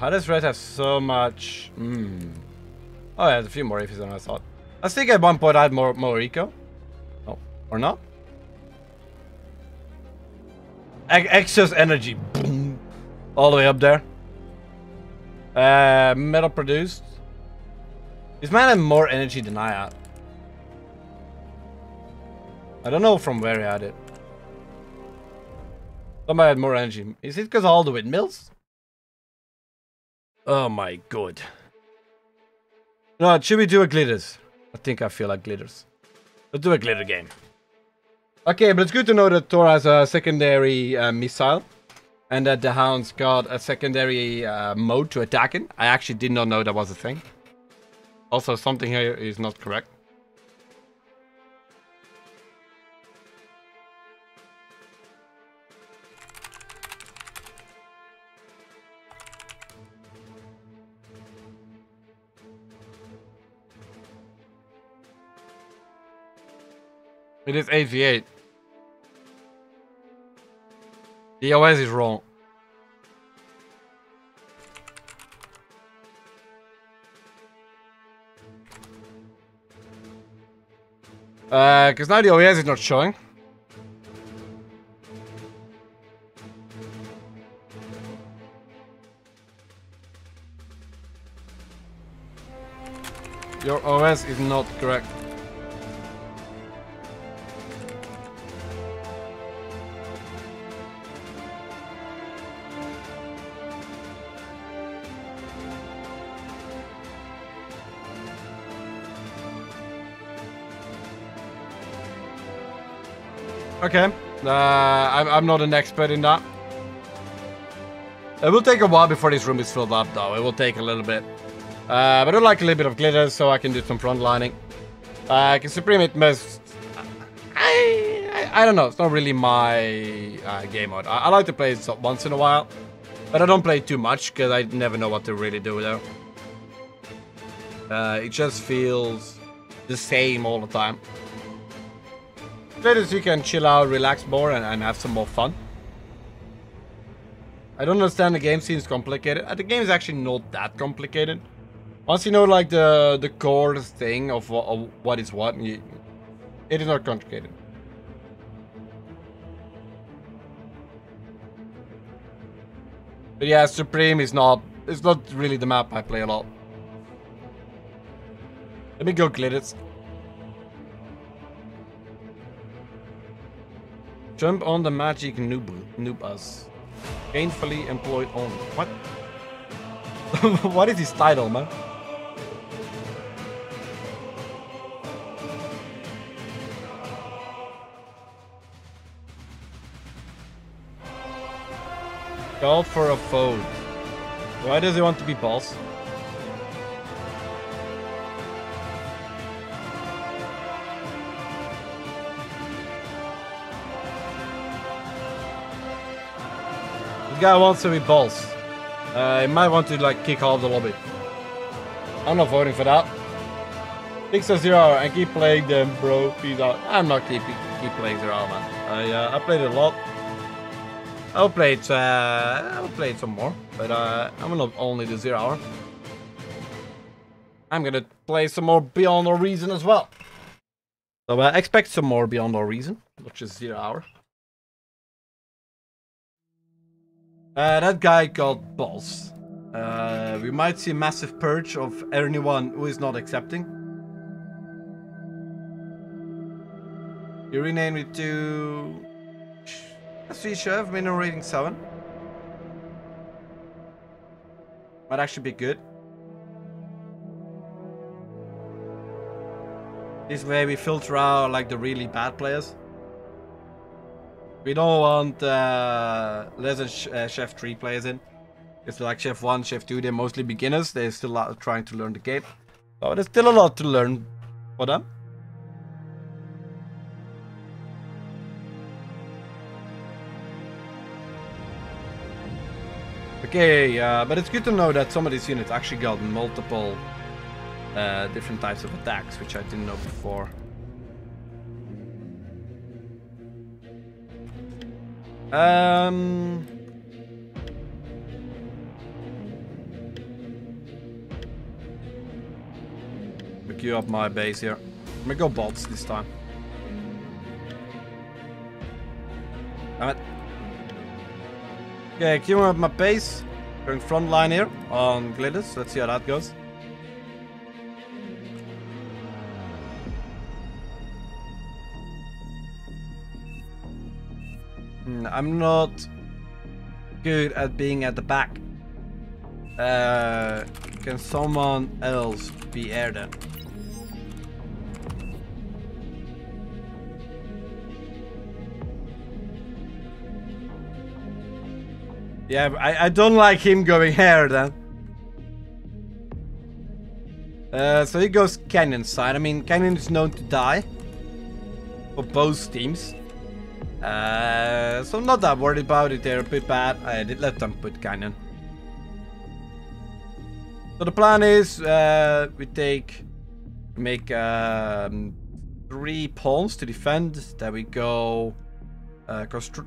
How does red have so much? Oh, yeah, there's a few more Aphids than I thought. I think at one point I had more eco. Oh, or not? Excess energy. Boom. All the way up there. Metal produced. This man had more energy than I had. I don't know from where he had it. Somebody had more energy. Is it because of all the windmills? Oh my god. No, should we do a glitters? I think I feel like glitters. Let's do a glitter game. Okay, but it's good to know that Thor has a secondary missile. And that the Hounds got a secondary mode to attack in. I actually did not know that was a thing. Also, something here is not correct. It is 8v8. The OS is wrong. Because now the OS is not showing. Your OS is not correct. Okay, I'm not an expert in that. It will take a while before this room is filled up though, it will take a little bit. But I would like a little bit of glitter so I can do some front lining. I can Supreme it must... I don't know, it's not really my game mode. I like to play it once in a while. But I don't play it too much because I never know what to really do though. It just feels the same all the time. Glitters, you can chill out, relax more, and have some more fun. I don't understand, the game seems complicated. The game is actually not that complicated. Once you know like the core thing of what is what, it is not complicated. But yeah, Supreme is not... It's not really the map I play a lot. Let me go Glitters. Jump on the magic noob us. Gainfully employed only. What? What is his title, man? Call for a foe. Why does he want to be boss? This guy wants to be boss. He might want to like kick out of the lobby. I'm not voting for that. Fix a Zero Hour and keep playing them, bro. Peace out. I'm not keep playing Zero Hour, man. I played it a lot. I'll play it some more, but I'm gonna only do Zero Hour. I'm gonna play some more Beyond All Reason as well. So I expect some more Beyond All Reason, which is Zero Hour. That guy got balls. We might see a massive purge of anyone who is not accepting. You renamed it to... SC Chef, minimum rating 7. Might actually be good. This way we filter out like the really bad players. We don't want less than Chef 3 players in. It's like Chef 1, Chef 2, they're mostly beginners. They're still trying to learn the game. So there's still a lot to learn for them. Okay, but it's good to know that some of these units actually got multiple different types of attacks, which I didn't know before. Let me queue up my base here. Let me go bolts this time. Damn it. Okay, queuing up my base. Going front line here on Glitters. Let's see how that goes. I'm not good at being at the back. Can someone else be air then? Yeah, I don't like him going here then. So he goes Canyon side. I mean, Canyon is known to die for both teams. So I'm not that worried about it. They're a bit bad. I did let them put Canyon. So the plan is we make 3 pawns to defend. Then we go construct.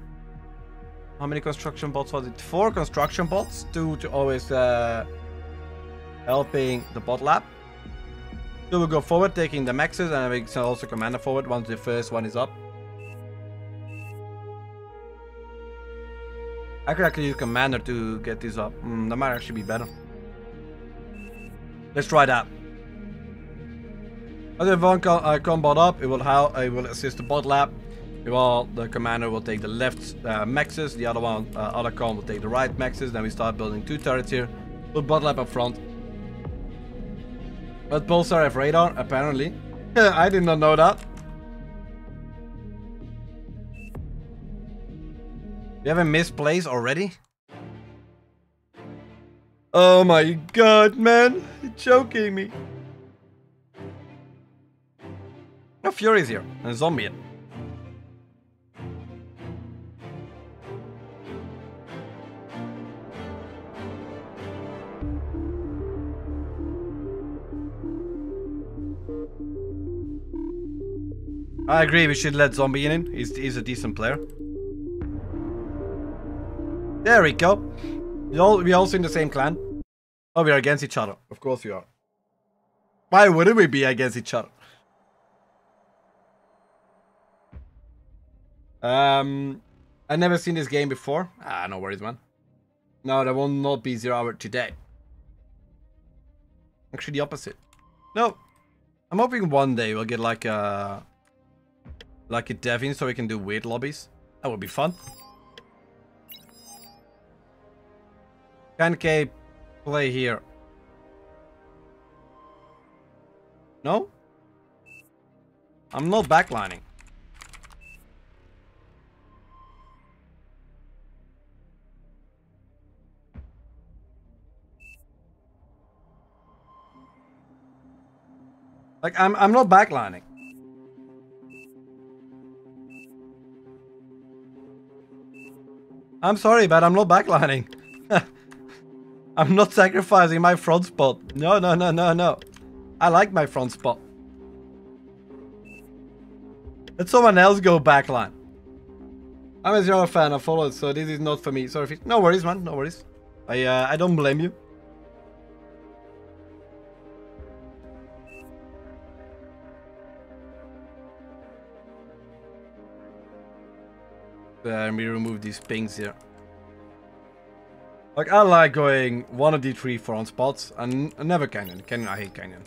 How many construction bots was it? 4 construction bots, 2 to always helping the bot lab. 2 will go forward, taking the maxes, and we can also commander forward once the first one is up. I could actually use commander to get this up. That might actually be better. Let's try that. As one combat up, it will assist the bot lab. Well, the commander will take the left maxes, the other con will take the right maxes. Then we start building 2 turrets here. Put bot lab up front. But Pulsar have radar, apparently. I did not know that. We have a misplace already? Oh my god, man. You're joking me. No, Fury's here. And Zombie. I agree, we should let Zombie in. He's a decent player. There we go. We're also in the same clan. Oh, we are against each other. Of course we are. Why wouldn't we be against each other? I've never seen this game before. Ah, no worries, man. No, there will not be Zero Hour today. Actually, the opposite. No. I'm hoping one day we'll get like a Devin so we can do weird lobbies. That would be fun. Can K play here? No? I'm not backlining. Like, I'm not backlining. I'm sorry, but I'm not backlining. I'm not sacrificing my front spot. No, no, no, no, no. I like my front spot. Let someone else go backline. I'm a Zero fan, I followed, so this is not for me. Sorry, no worries, man, no worries. I don't blame you. Let me remove these pings here. Like, I like going one of the three front spots, and I never canyon. I hate canyon.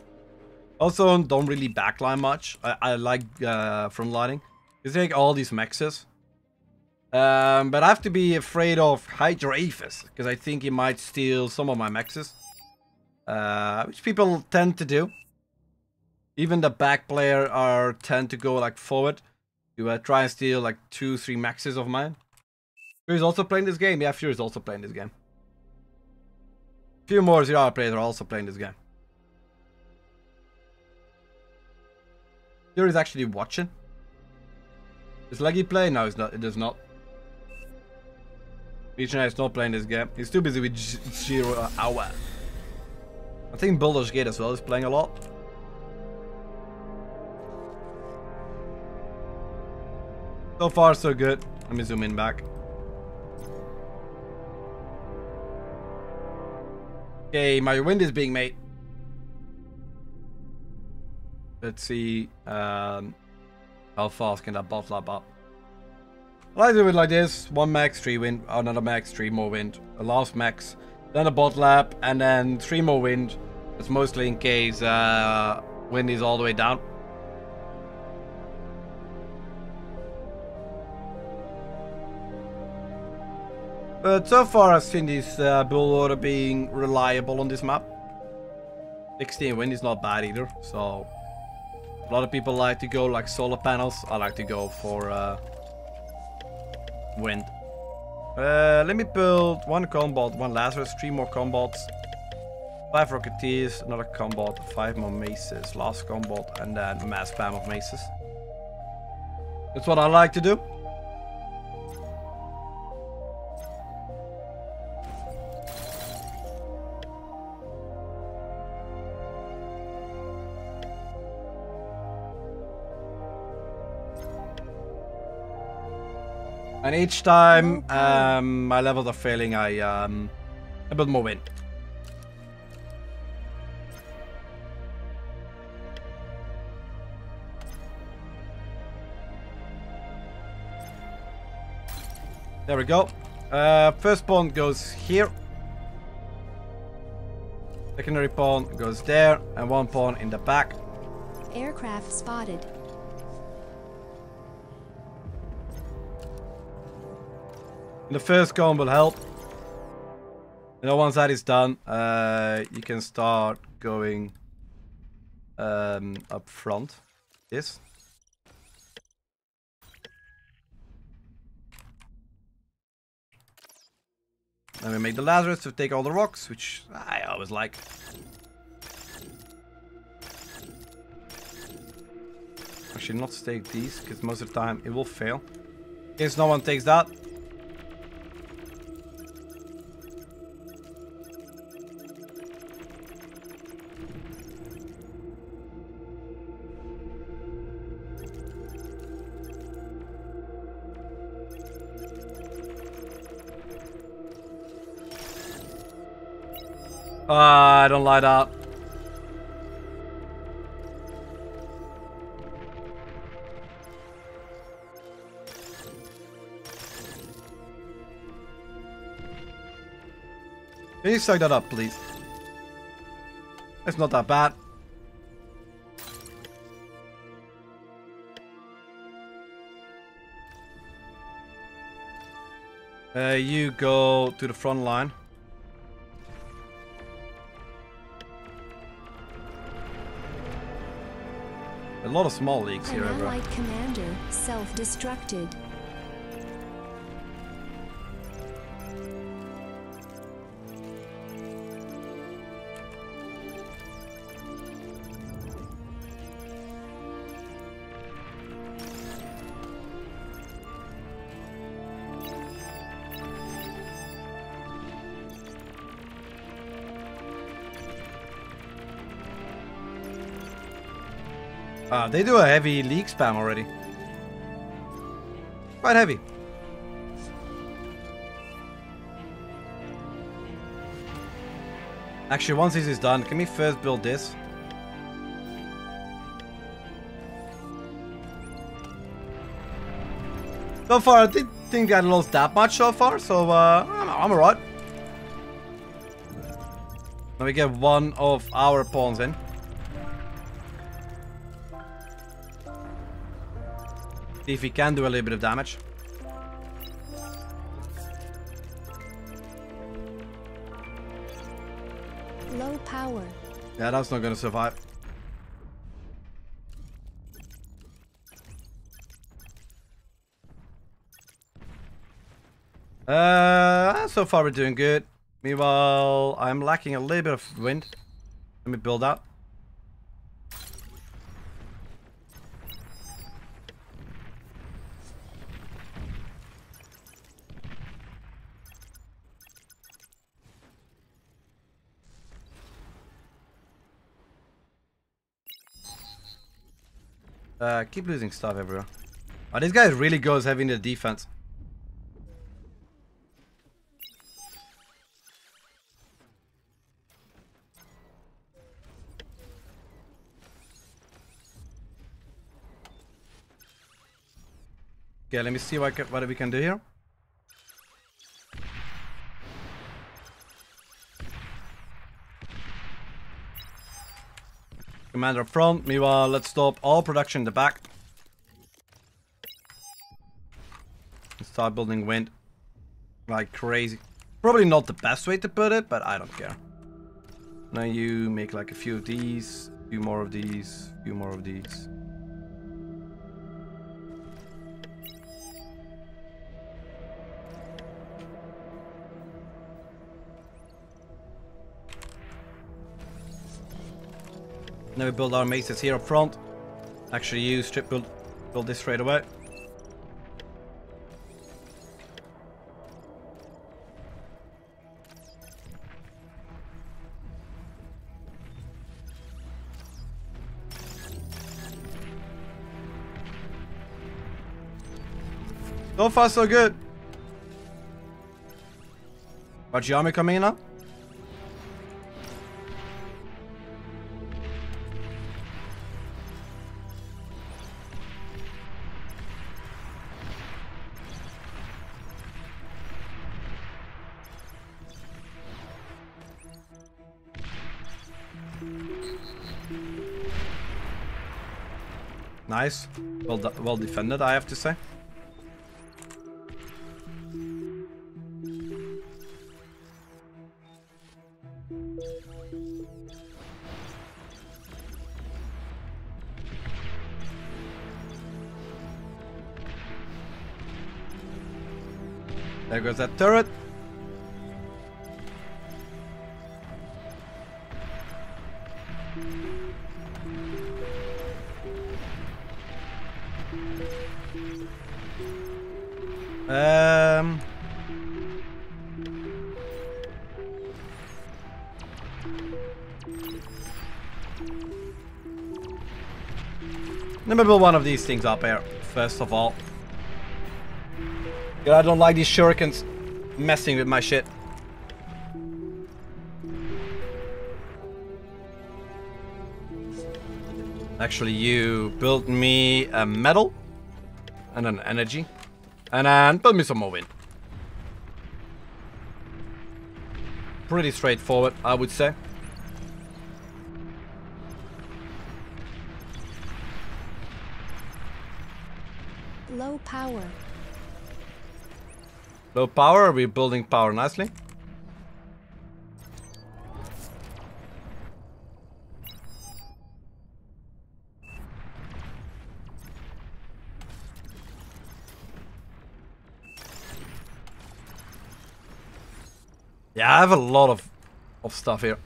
Also, don't really backline much. I like front lighting. You take all these maxes. But I have to be afraid of Hydra Aphis, because I think he might steal some of my maxes. Which people tend to do. Even the back player tend to go like forward. You try and steal like 2-3 maxes of mine. Fury's also playing this game. Yeah, Fury's also playing this game. A few more Zero Hour players are also playing this game. Fury's actually watching. Does Leggy play? No, it's not. It does not. Legion is not playing this game. He's too busy with Zero Hour. I think Baldur's Gate as well is playing a lot. So far, so good. Let me zoom in back. Okay, my wind is being made. Let's see how fast can that bot lap up. I like to do it like this. One max, 3 wind. Another max, 3 more wind. A last max. Then a bot lap, and then 3 more wind. That's mostly in case wind is all the way down. But so far I've seen this bull order being reliable on this map. 16 wind is not bad either, so a lot of people like to go like solar panels. I like to go for wind. Let me build one combat, one Lazarus, 3 more combats, 5 Rocketeers, another combat, 5 more Maces, last combat, and then mass spam of Maces. That's what I like to do. And each time my levels are failing, I build more wind. There we go. First pawn goes here. Secondary pawn goes there, and one pawn in the back. Aircraft spotted. The first comb will help. You know, once that is done, you can start going up front. This. Then we make the Lazarus to take all the rocks, which I always like. I should not stake these, because most of the time it will fail. In case no one takes that. I don't light up. Can you suck that up, please? It's not that bad. You go to the front line. A lot of small leagues here, everyone. An allied commander self-destructed. They do a heavy league spam already. Quite heavy. Actually, once this is done, can we first build this? So far, I didn't think I lost that much so far, so I'm alright. Now we get one of our pawns in. See if he can do a little bit of damage. Low power. Yeah, that's not gonna survive. So far we're doing good. Meanwhile, I'm lacking a little bit of wind. Let me build up. Keep losing stuff everywhere. Oh, this guy really goes heavy into defense. Okay, let me see what we can do here. Commander up front. Meanwhile, let's stop all production in the back. Let's start building wind like crazy. Probably not the best way to put it, but I don't care. Now you make like a few of these, a few more of these, a few more of these. Now we build our maces here up front. Actually, you strip build this straight away. So far, so good. Watch your army coming in now. Nice. Well defended, I have to say. There goes that turret. Let me build one of these things up here, first of all. God, I don't like these shurikens messing with my shit. Actually, you built me a metal and an energy. And then build me some more wind. pretty straightforward, I would say. Low power. Low power, we're building power nicely. Yeah, I have a lot of stuff here.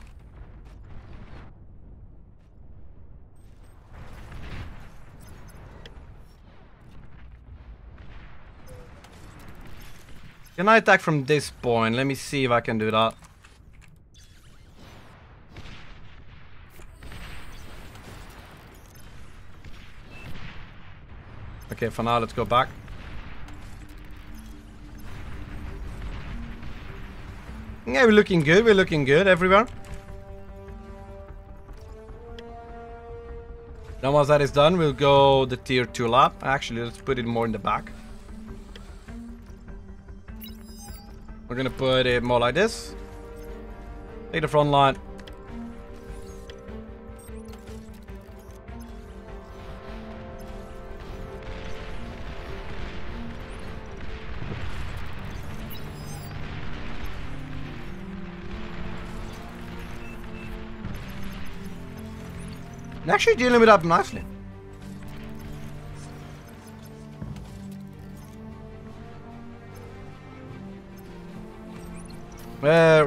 Can I attack from this point? Let me see if I can do that. Okay, for now, let's go back. Yeah, we're looking good everywhere. Now once that is done, we'll go the tier 2 lab. Actually, let's put it more in the back. We're gonna put it more like this. Take the front line. And actually dealing with that nicely.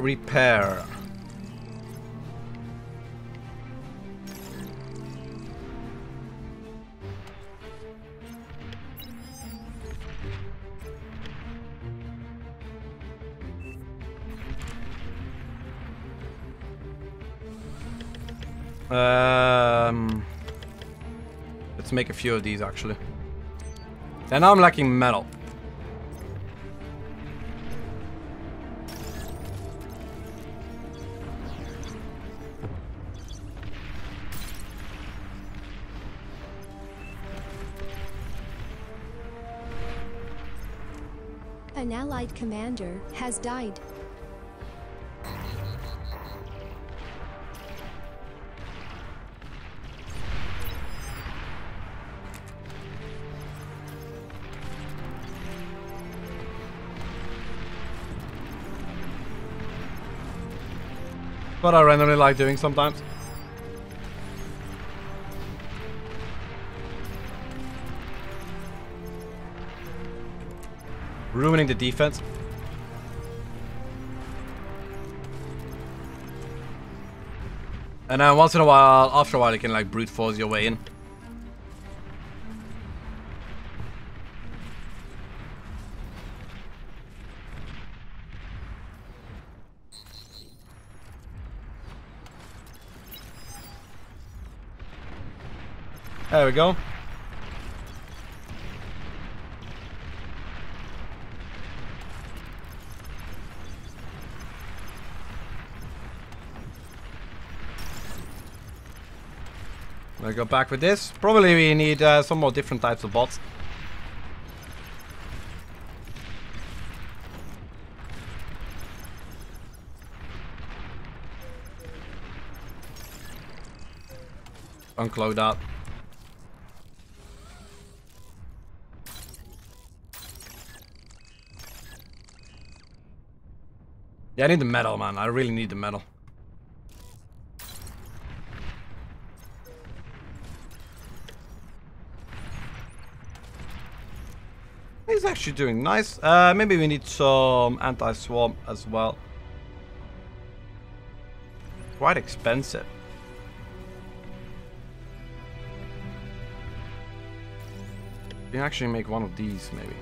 Repair. Let's make a few of these actually. And now I'm lacking metal. An allied commander has died. What I randomly like doing sometimes. Ruining the defense. And then once in a while, after a while, you can like brute force your way in. There we go. I'll go back with this. Probably we need some more different types of bots. Uncloak up. Yeah, I need the metal, man. I really need the metal. He's actually doing nice. Maybe we need some anti-swarm as well. Quite expensive. We can actually make one of these, maybe.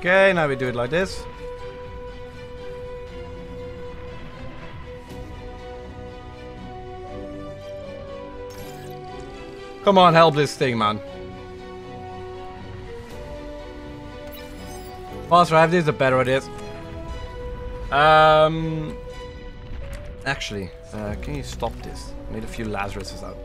Okay, now we do it like this. Come on, help this thing, man. Faster I have this, the better it is. Actually, can you stop this? I need a few Lazaruses out.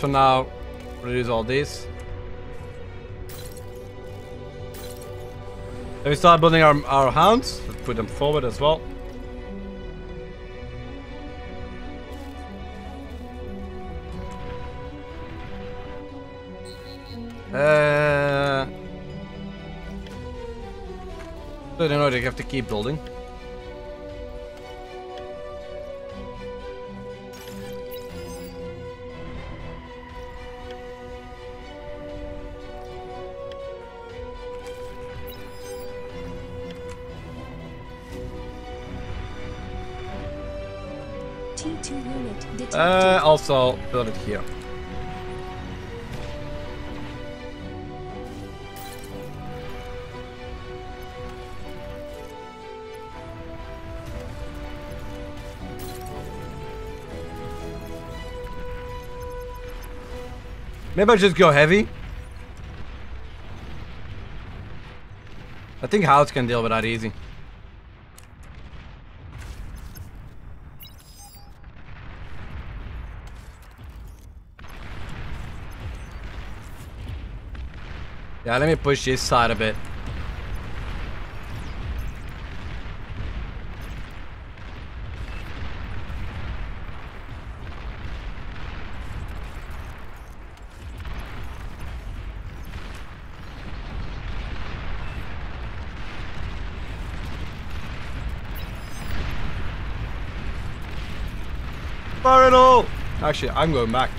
For now, reduce all this. Then we start building our hounds. Let's put them forward as well. I don't know, they have to keep building. Also build it here. Maybe I just go heavy. I think House can deal with that easy. Yeah, let me push this side a bit. Fire it all! Actually, I'm going back.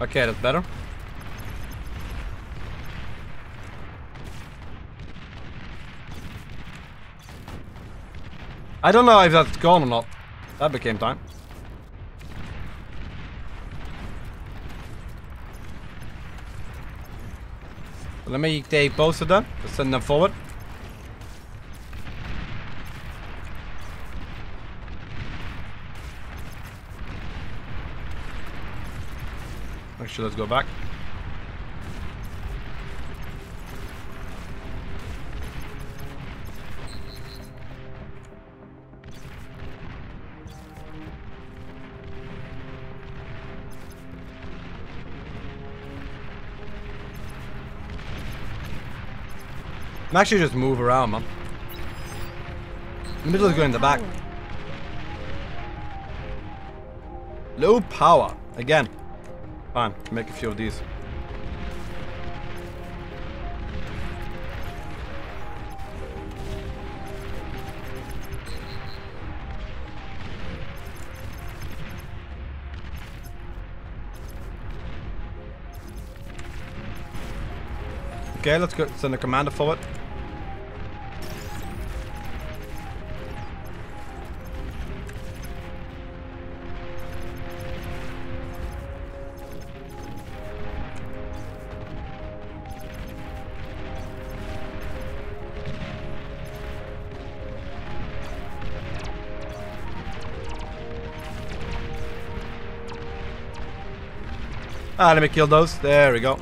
Okay, that's better. I don't know if that's gone or not. That became time. Let me take both of them. Let's send them forward. Actually, let's go back. I'm actually just move around, man. The middle is going in the back. Low power again. Fine, make a few of these. Okay, let's go send a commander forward. Ah, let me kill those. There we go.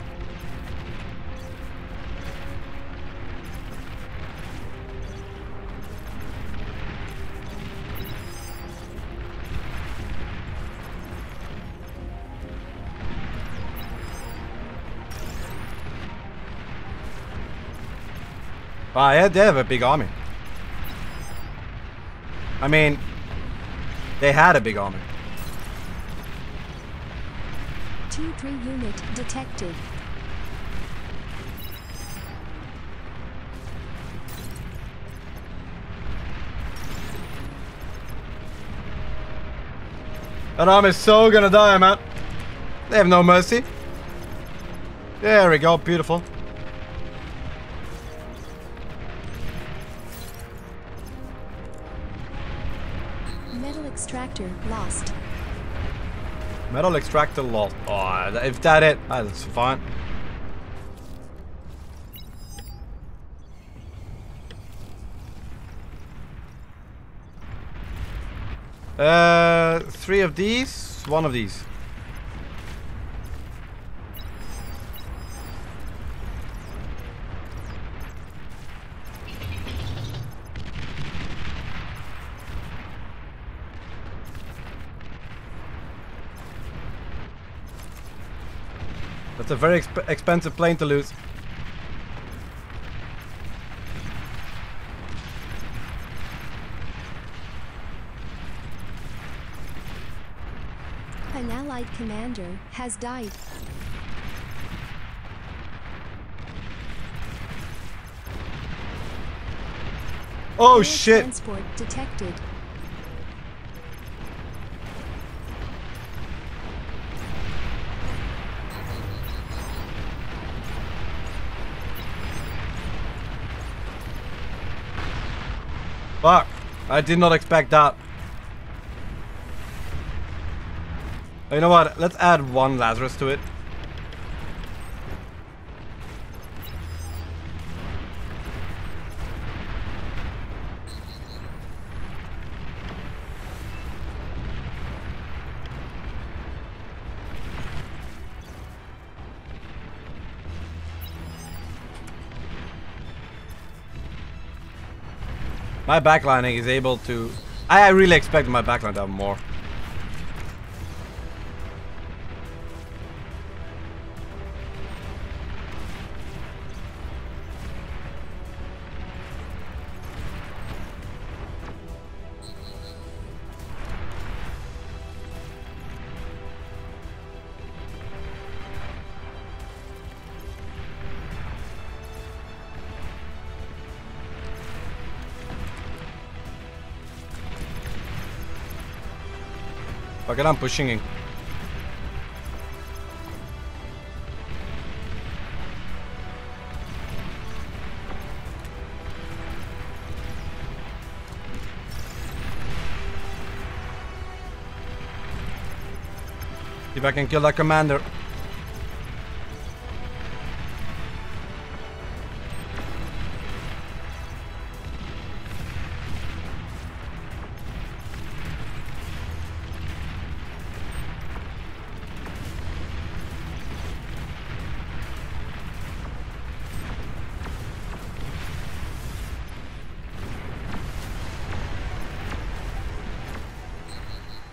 Wow, yeah, they have a big army. I mean, they had a big army. T3 unit detected. That army's so gonna die, man. They have no mercy. There we go, beautiful. Metal extractor lost. Metal extractor lost. Oh, if that it, that's fine. Three of these, one of these. That's a very expensive plane to lose. An allied commander has died. Oh shit! Transport detected. Fuck, I did not expect that. You know what, let's add one Lazarus to it. My backlining is able to... I really expected my backline to have more. Fuck it, I'm pushing in. See if I can kill that commander.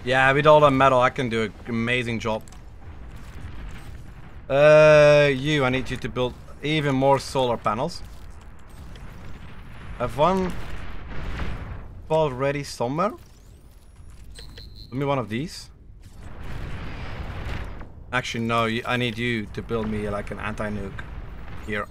Yeah, with all the metal, I can do an amazing job. I need you to build even more solar panels. I have one already somewhere. Give me one of these. Actually, no, I need you to build me like an anti-nuke here.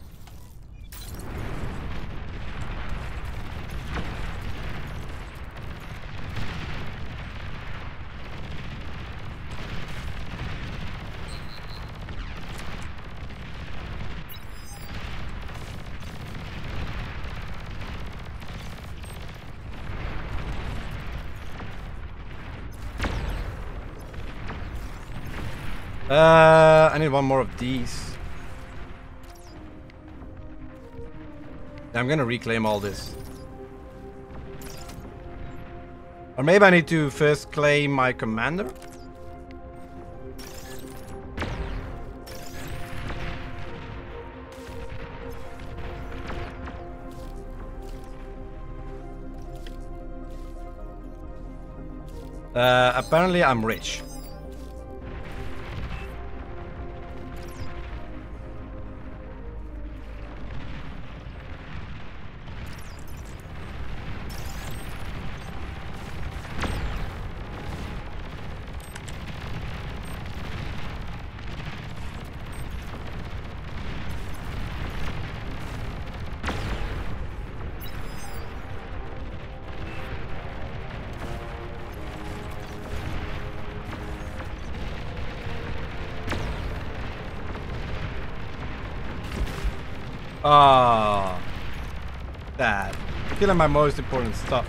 I need one more of these. I'm gonna reclaim all this. Or maybe I need to first claim my commander. Apparently I'm rich. Oh, that. I'm killing my most important stuff.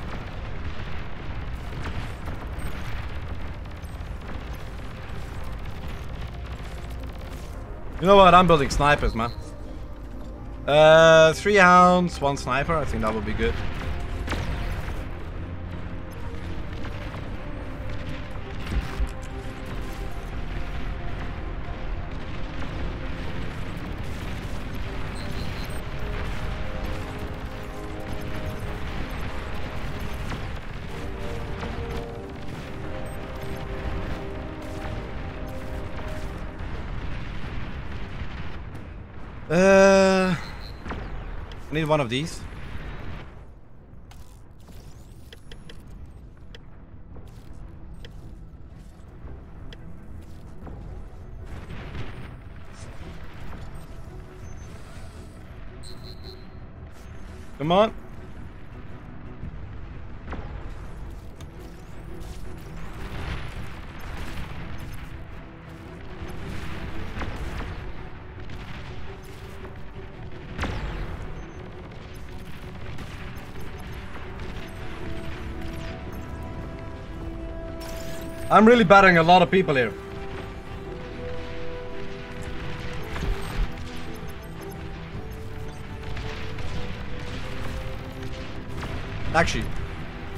You know what? I'm building snipers, man. 3 hounds, 1 sniper. I think that would be good. I need one of these. Come on. I'm really battering a lot of people here. Actually,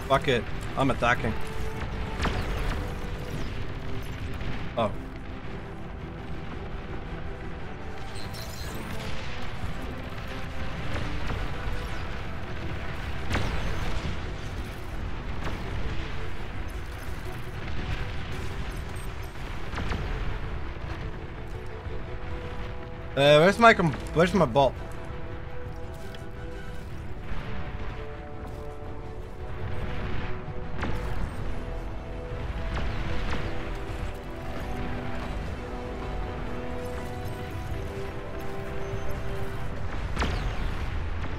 fuck it. I'm attacking. Oh. Where's my bot?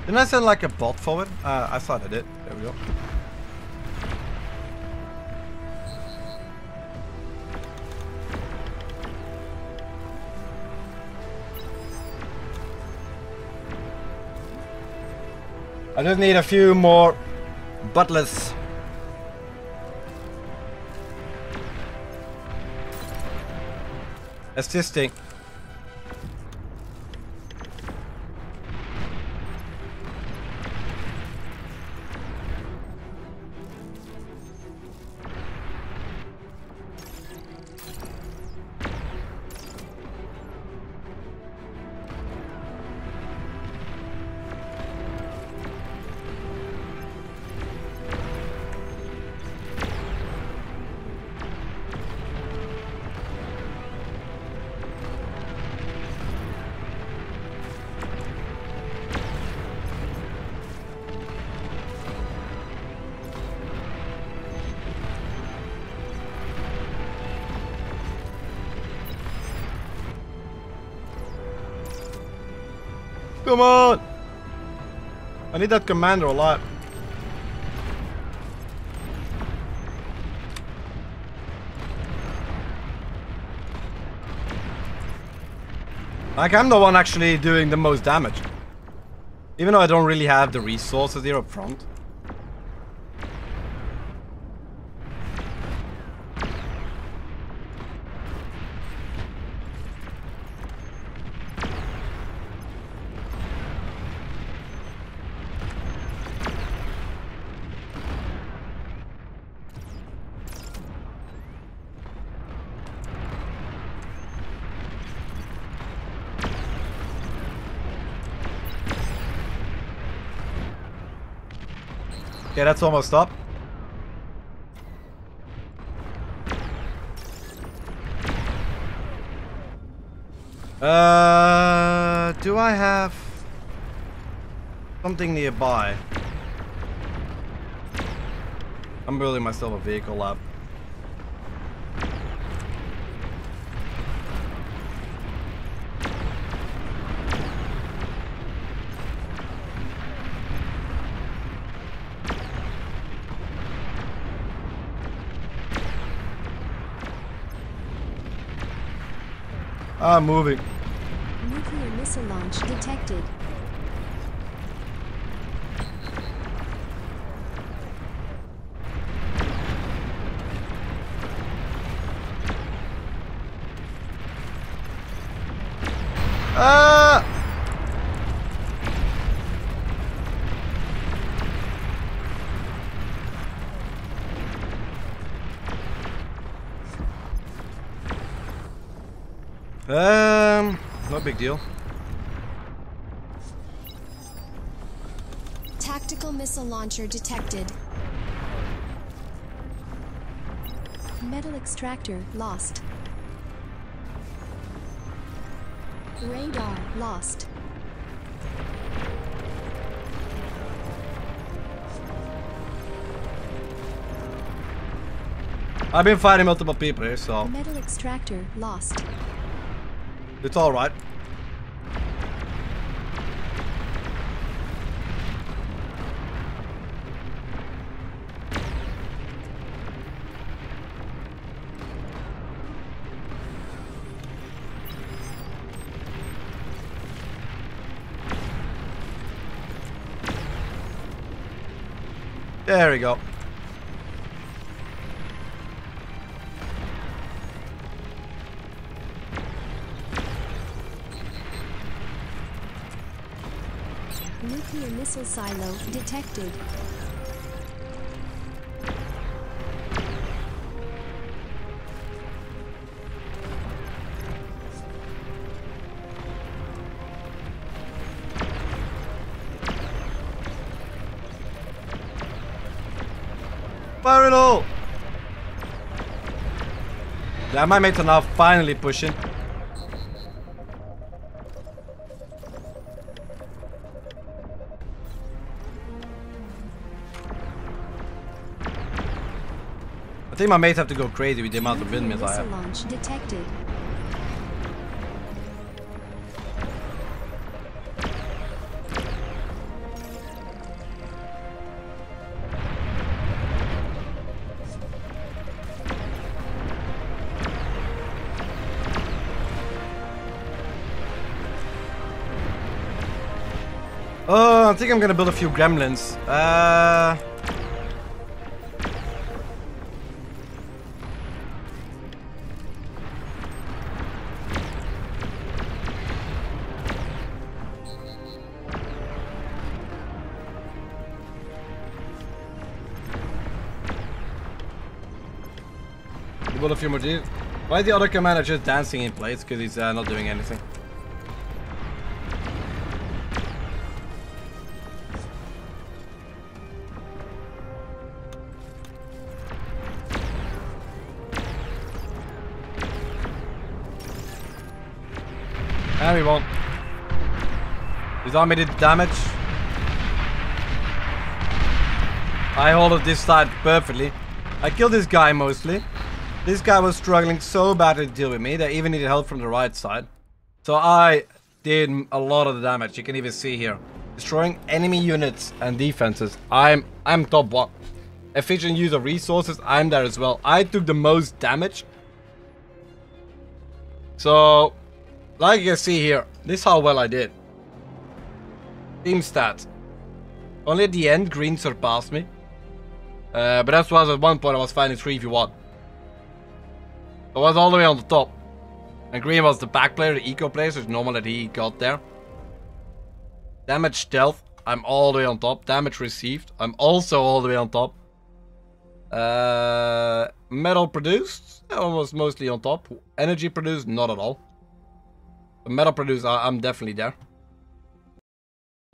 Didn't I send like a bot forward? I thought I did. There we go. I just need a few more butlers. Assisting. Come on! I need that commander a lot. Like, I'm the one actually doing the most damage. Even though I don't really have the resources here up front. Okay, that's almost up. Do I have something nearby? I'm building myself a vehicle up. I'm moving. Nuclear missile launch detected. No big deal. Tactical missile launcher detected. Metal extractor lost. Radar lost. I've been fighting multiple people here, so. Metal extractor lost. It's all right. There we go. Nuclear missile silo detected. Fire it all! Yeah, my mates are now finally pushing. I think my mates have to go crazy with the amount of windmills I have. Launch detected. Oh, I think I'm gonna build a few gremlins. A few more dudes. Why is the other commander just dancing in place? Because he's not doing anything. And we won. His army did damage. I hold this side perfectly. I killed this guy mostly. This guy was struggling so badly to deal with me. They even needed help from the right side. So I did a lot of the damage. You can even see here. Destroying enemy units and defenses. I'm top one. Efficient use of resources. I'm there as well. I took the most damage. So, like you can see here, this is how well I did. Team stats. Only at the end, green surpassed me. But that's why at one point I was fighting 3v1. I was all the way on the top. And green was the back player, the eco player, so it's normal that he got there. Damage stealth, I'm all the way on top. Damage received, I'm also all the way on top. Metal produced, almost mostly on top. Energy produced, not at all. But metal produced, I'm definitely there.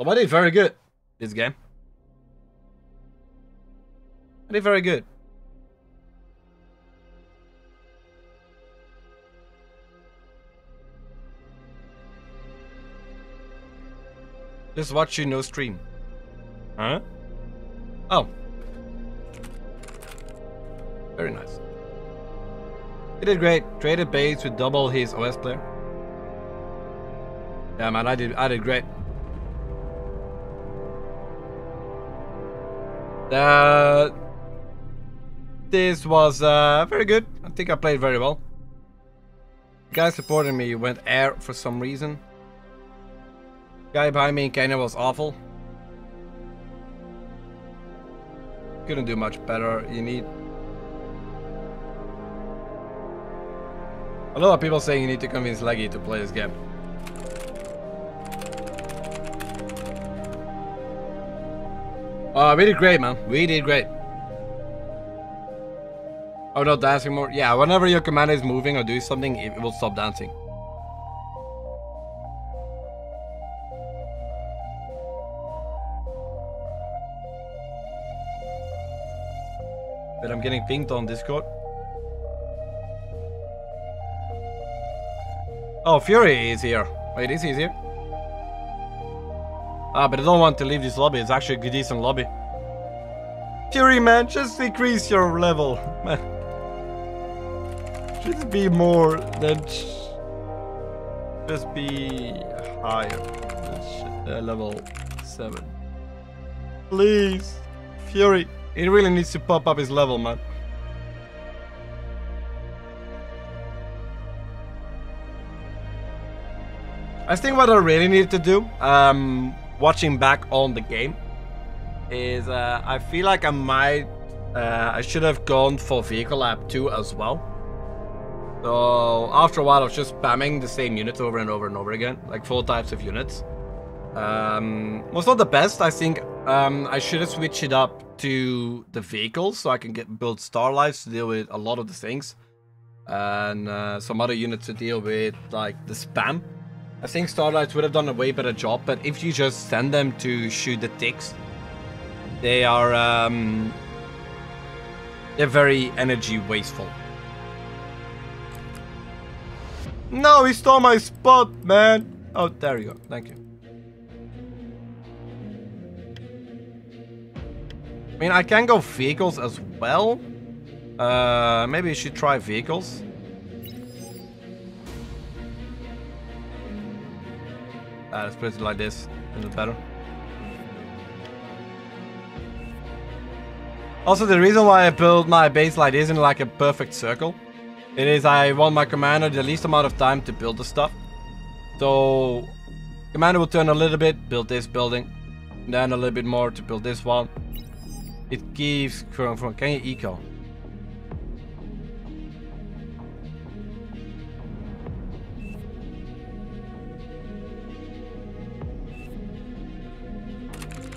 So I did very good this game. I did very good. Just watching no stream. Huh? Oh. Very nice. He did great. Traded base with double his OS player. Yeah man, I did great. This was very good. I think I played very well. The guy supporting me went air for some reason. Guy behind me in Kenya was awful. Couldn't do much better. You need. A lot of people saying you need to convince Leggy to play this game. We did great, man. We did great. Oh, not dancing more. Yeah, whenever your commander is moving or doing something, it will stop dancing. But I'm getting pinged on Discord. Oh, Fury is here. Wait, is he here? Ah, but I don't want to leave this lobby. It's actually a decent lobby. Fury, man, just increase your level, man. Just be more than... Just be higher. Level 7. Please. Fury. He really needs to pop up his level, man. I think what I really need to do, watching back on the game, is I feel like I might... I should have gone for Vehicle Lab 2 as well. So after a while of just spamming the same units over and over and over again, like 4 types of units. Was not the best, I think. I should have switched it up to the vehicles so I can build Starlight to deal with a lot of the things. And some other units to deal with, like the spam. I think Starlights would have done a way better job, but if you just send them to shoot the ticks, they are they're very energy wasteful. No, he stole my spot, man. Oh, there you go. Thank you. I mean, I can go vehicles as well. Maybe you should try vehicles. Let's put it like this, a little better. Also, the reason why I build my base like this in like a perfect circle, it is I want my commander the least amount of time to build the stuff. So, commander will turn a little bit, build this building, then a little bit more to build this one. It keeps going from, can you eco?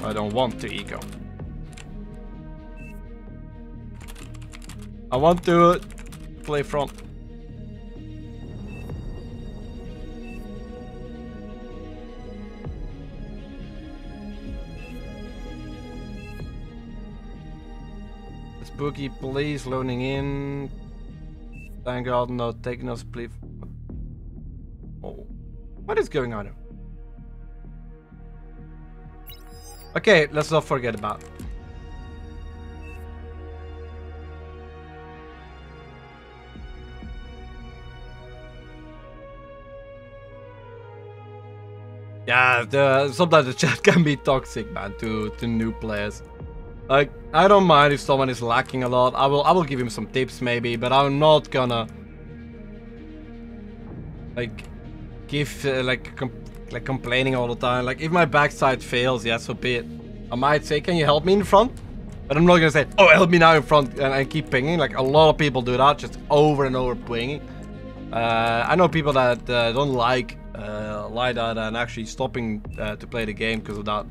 I don't want to eco. I want to play front. Spooky, please, loading in. Vanguard, no Technos, please. Oh. What is going on here? Okay, let's not forget about it. Yeah, sometimes the chat can be toxic, man, to new players. Like, I don't mind if someone is lacking a lot. I will give him some tips maybe, but I'm not gonna like give like complaining all the time. Like, if my backside fails, yeah, so be it. I might say, can you help me in front? But I'm not gonna say, oh, help me now in front, and I keep pinging. Like, a lot of people do that, just over and over pinging. I know people that don't like that and actually stopping to play the game because of that.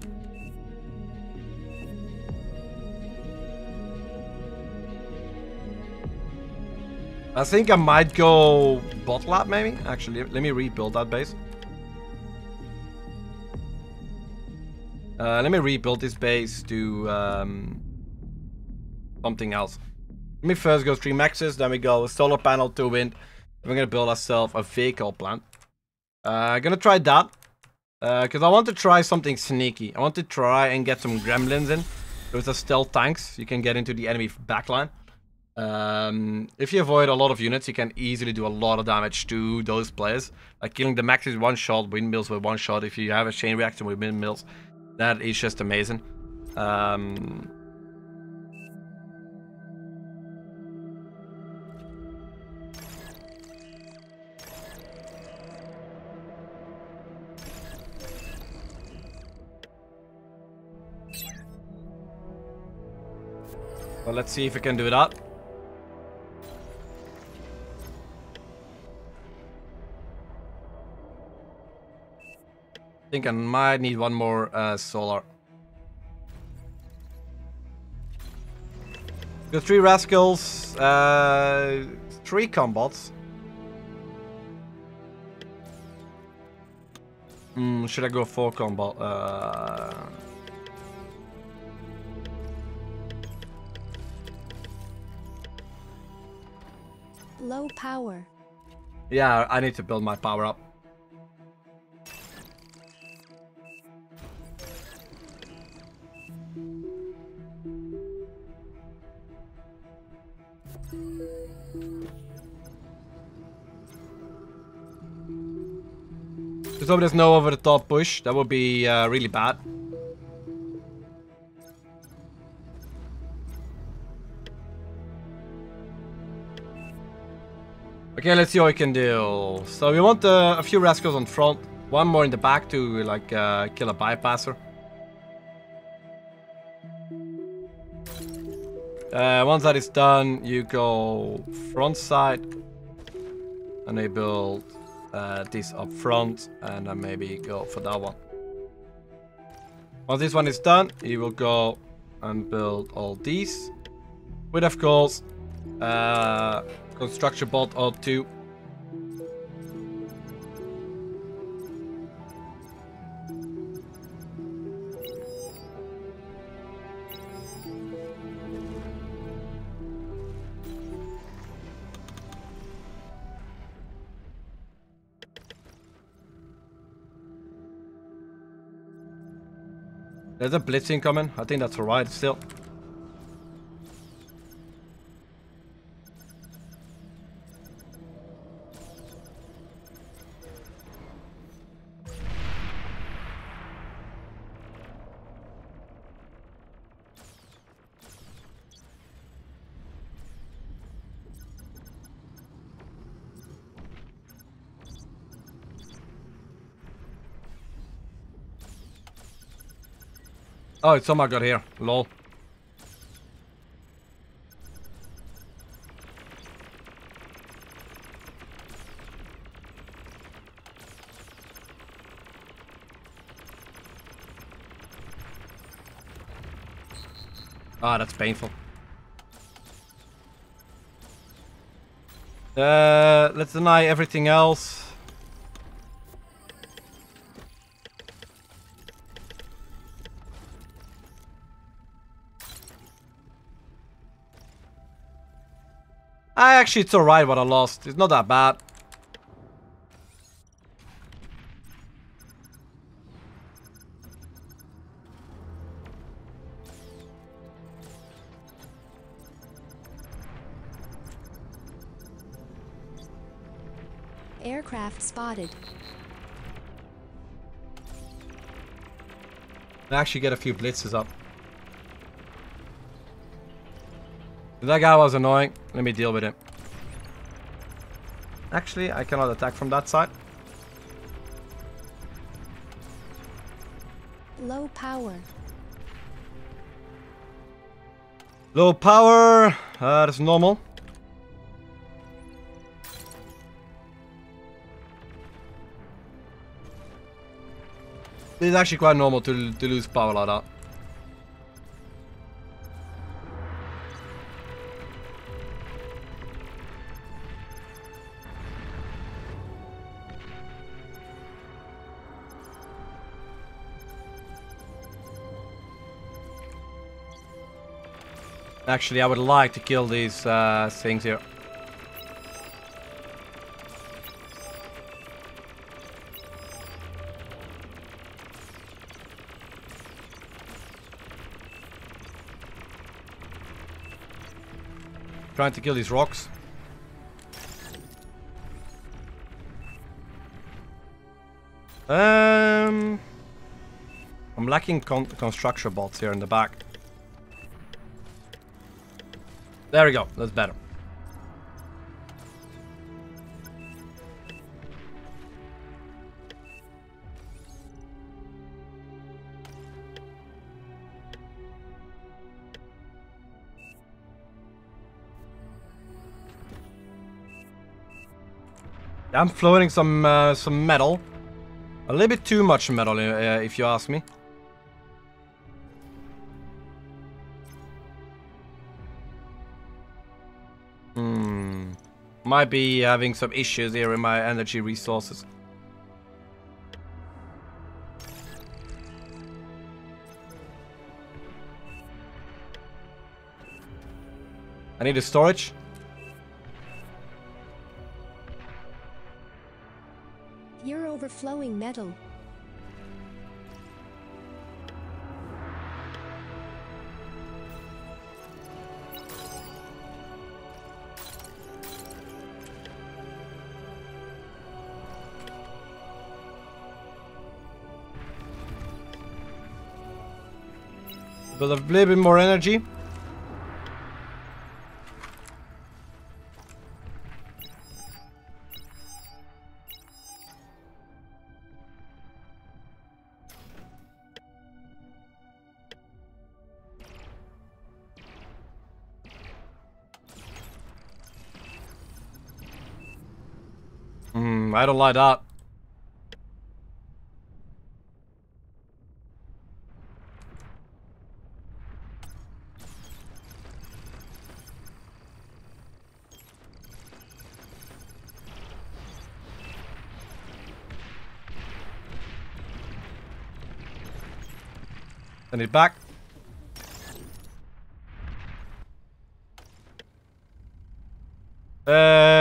I think I might go bot lab maybe. Actually, let me rebuild that base. Let me rebuild this base to something else. Let me first go 3 maxes, then we go solar panel, 2 wind. Then we're gonna build ourselves a vehicle plant. I'm gonna try that because I want to try something sneaky. I want to try and get some gremlins in. Those are stealth tanks. You can get into the enemy backline. If you avoid a lot of units, you can easily do a lot of damage to those players. Like killing the maxes with 1 shot, windmills with 1 shot. If you have a chain reaction with windmills. That is just amazing. Well, let's see if we can do that. I think I might need 1 more solar. Got 3 Rascals, 3 combats. Should I go 4 combat? Low power. Yeah, I need to build my power up. Just hope there's no over the top push. That would be really bad. Okay, let's see what we can do. So we want a few Rascals on front, 1 more in the back to like kill a bypasser. Once that is done, you go front side, and they build this up front, and then maybe go for that one. Once this one is done, you will go and build all these, with of course construction bolt or 2. There's a blitzing coming. I think that's alright still. Oh, it's somehow got here. Lol. Ah, that's painful. Let's deny everything else. Actually, it's alright what I lost. It's not that bad. Aircraft spotted. I actually get a few blitzes up. That guy was annoying. Let me deal with him. Actually, I cannot attack from that side. Low power. Low power. That's normal. It's actually quite normal to lose power like that. Actually, I would like to kill these things here. Trying to kill these rocks. I'm lacking construction bots here in the back. There we go. That's better. I'm floating some metal. A little bit too much metal, if you ask me. might be having some issues here in my energy resources. I need a storage. You're overflowing metal. Build up a little bit more energy. I don't like that. Send it back.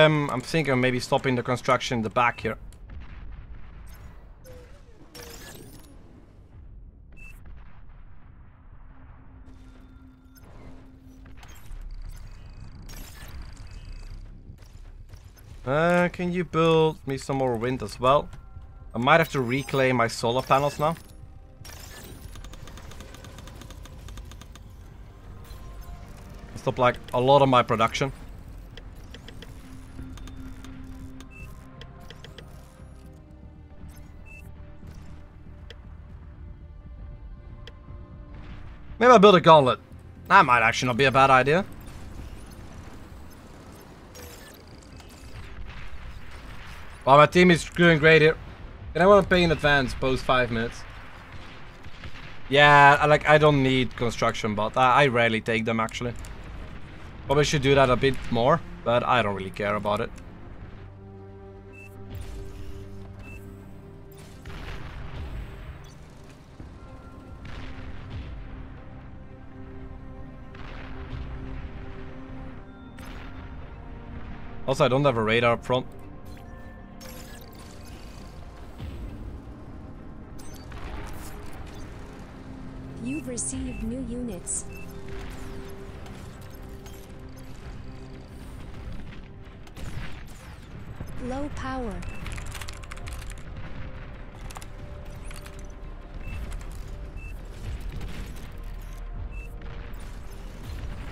I'm thinking maybe stopping the construction in the back here. Can you build me some more wind as well? I might have to reclaim my solar panels now. Stop like a lot of my production. Maybe I'll build a gauntlet. That might actually not be a bad idea. Wow, my team is doing great here. And I want to pay in advance post 5 minutes. Yeah, I don't need construction, but I rarely take them actually. Probably should do that a bit more, but I don't really care about it. Also, I don't have a radar up front. You've received new units. Low power.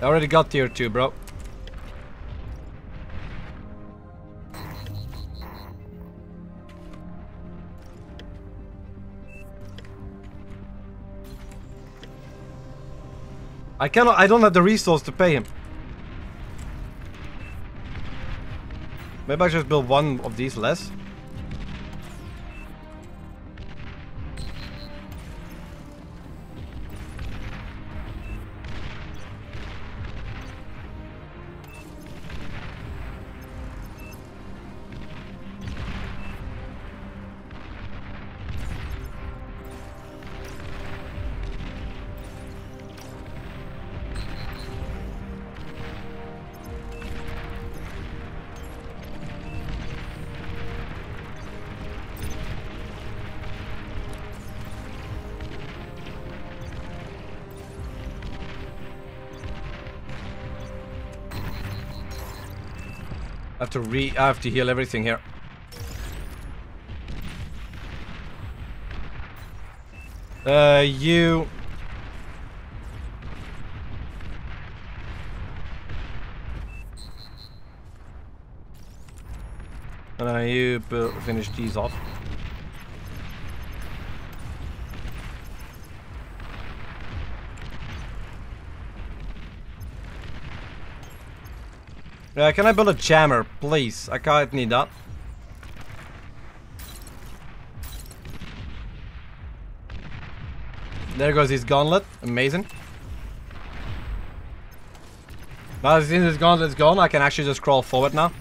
I already got tier 2, bro. I don't have the resource to pay him. Maybe I should build one of these less. I have to heal everything here. You. And you finish these off. Can I build a jammer, please? I can't need that. There goes his gauntlet. Amazing. Now since his gauntlet's gone, I can actually just crawl forward now.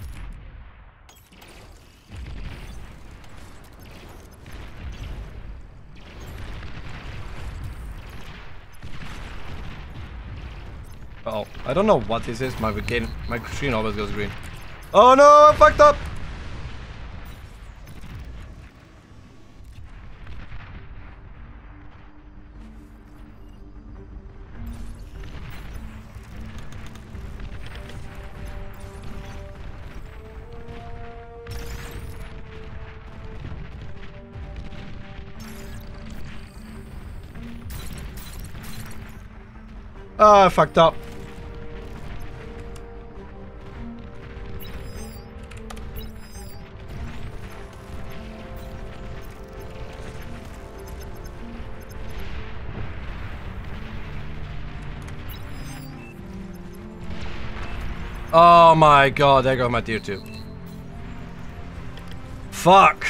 Uh oh, I don't know what this is. My screen always goes green. Oh no, I fucked up. Oh, I fucked up. Oh my god, there goes my tier 2. Fuck.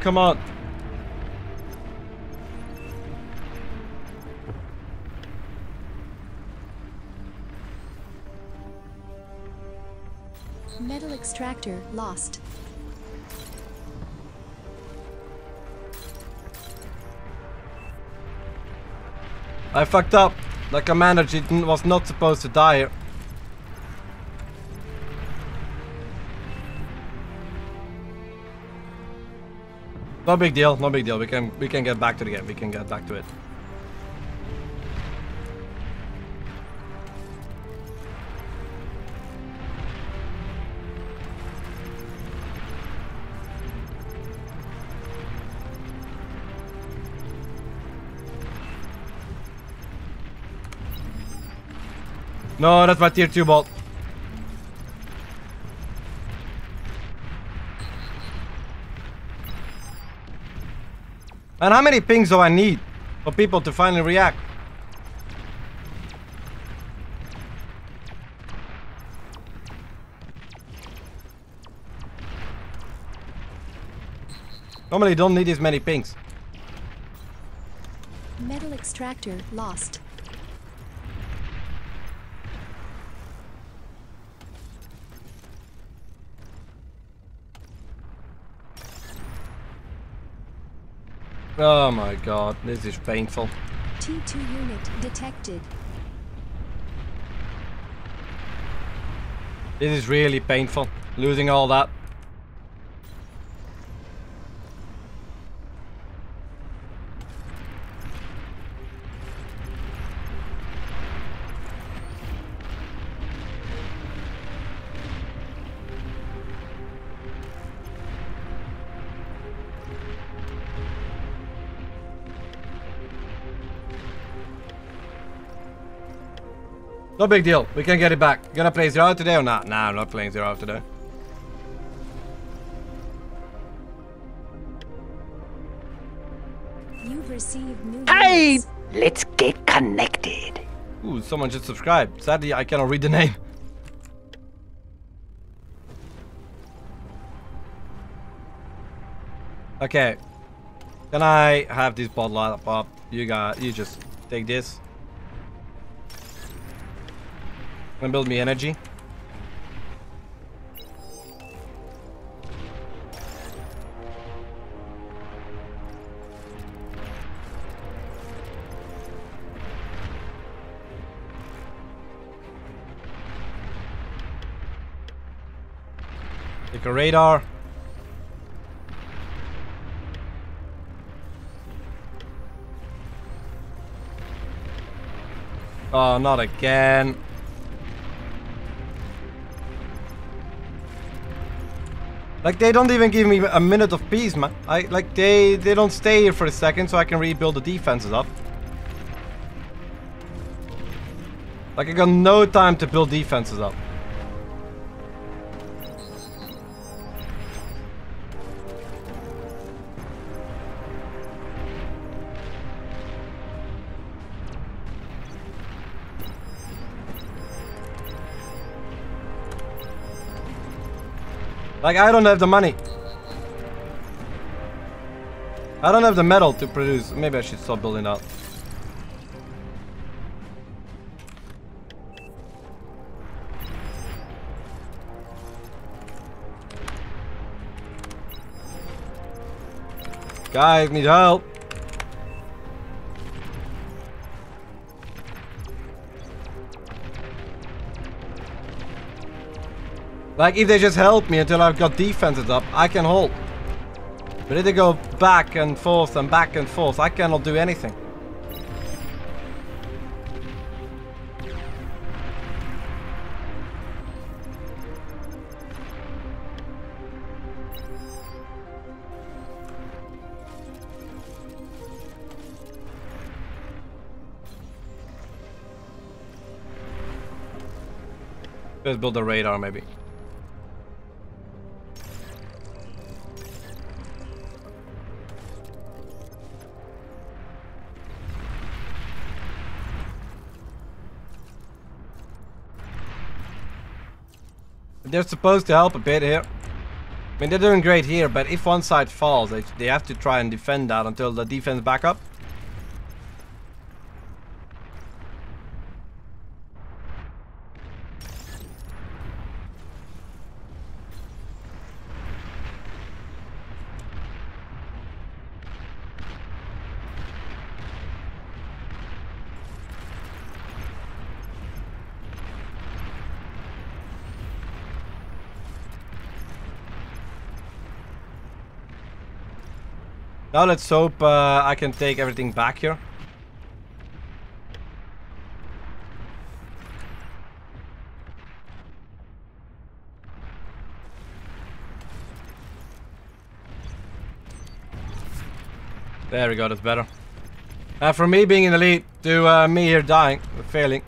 Come on. Metal extractor lost. I fucked up. Like a manager was not supposed to die here. No big deal, no big deal. We can get back to the game. We can get back to it. No, that's my tier 2 bolt. And how many pings do I need for people to finally react? Normally don't need as many pings. Metal extractor lost. Oh my god, this is painful. T2 unit detected. This is really painful, losing all that. No big deal. We can get it back. Gonna play Zero Hour today or not? Nah, I'm not playing Zero Hour today. You've received new hey! News. Let's get connected. Ooh, someone just subscribed. Sadly, I cannot read the name. Okay. Can I have this bottle up? You just take this. Gonna build me energy. Take a radar. Oh, not again. Like, they don't even give me a minute of peace, man. They don't stay here for a second so I can rebuild the defenses up. Like, I got no time to build defenses up. Like, I don't have the money. I don't have the metal to produce. Maybe I should stop building out. Guys, need help. Like, if they just help me until I've got defenses up, I can hold. But if they go back and forth and back and forth, I cannot do anything. Let's build a radar, maybe. They're supposed to help a bit here. I mean, they're doing great here, but if one side falls, they have to try and defend that until the defense back up. Now let's hope I can take everything back here. There we go, that's better. From me being in the lead to me here dying, failing.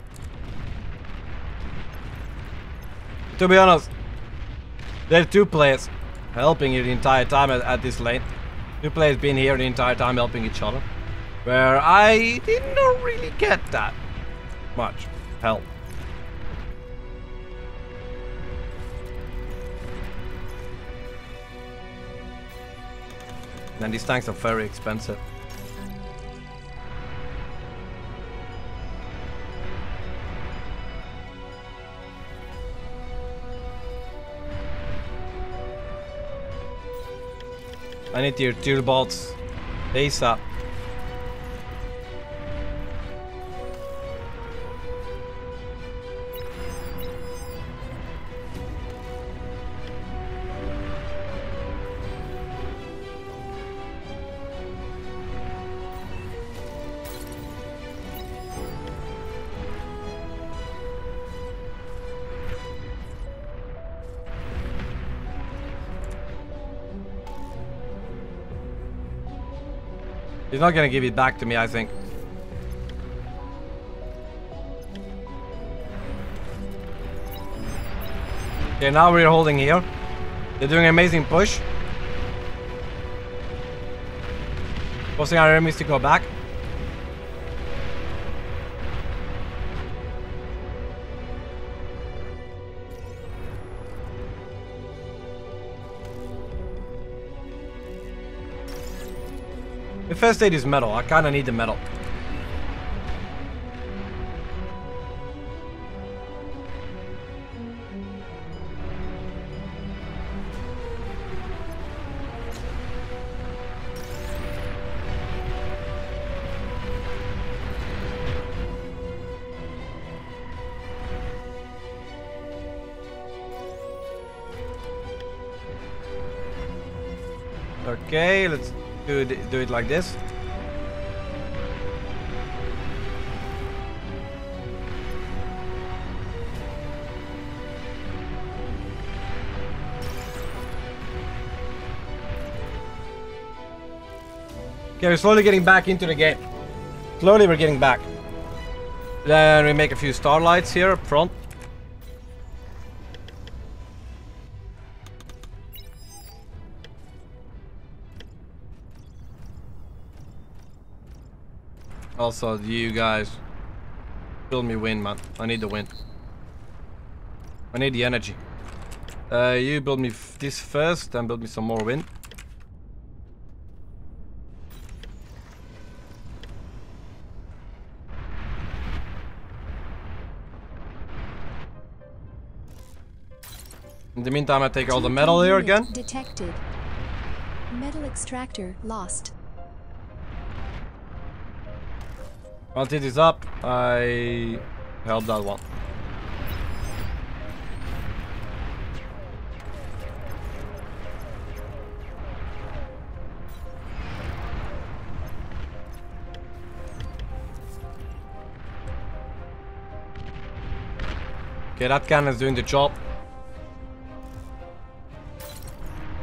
To be honest, there are two players helping you the entire time at this lane. Two players been here the entire time helping each other, where I did not really get that much help. And these tanks are very expensive. I need your tier bolts ASAP. He's not gonna give it back to me, I think. Okay, now we're holding here. They're doing an amazing push. Forcing our enemies to go back. The first aid is metal. I kind of need the metal. Okay, let's do it like this. Okay, we're slowly getting back into the game. Slowly we're getting back. Then we make a few starlights here up front. Also, you guys build me win, man. I need the win. I need the energy. You build me this first and build me some more wind. In the meantime, I take all the metal here again. Detected. Metal extractor lost. Once it is up, I held that one. Okay, that cannon is doing the job.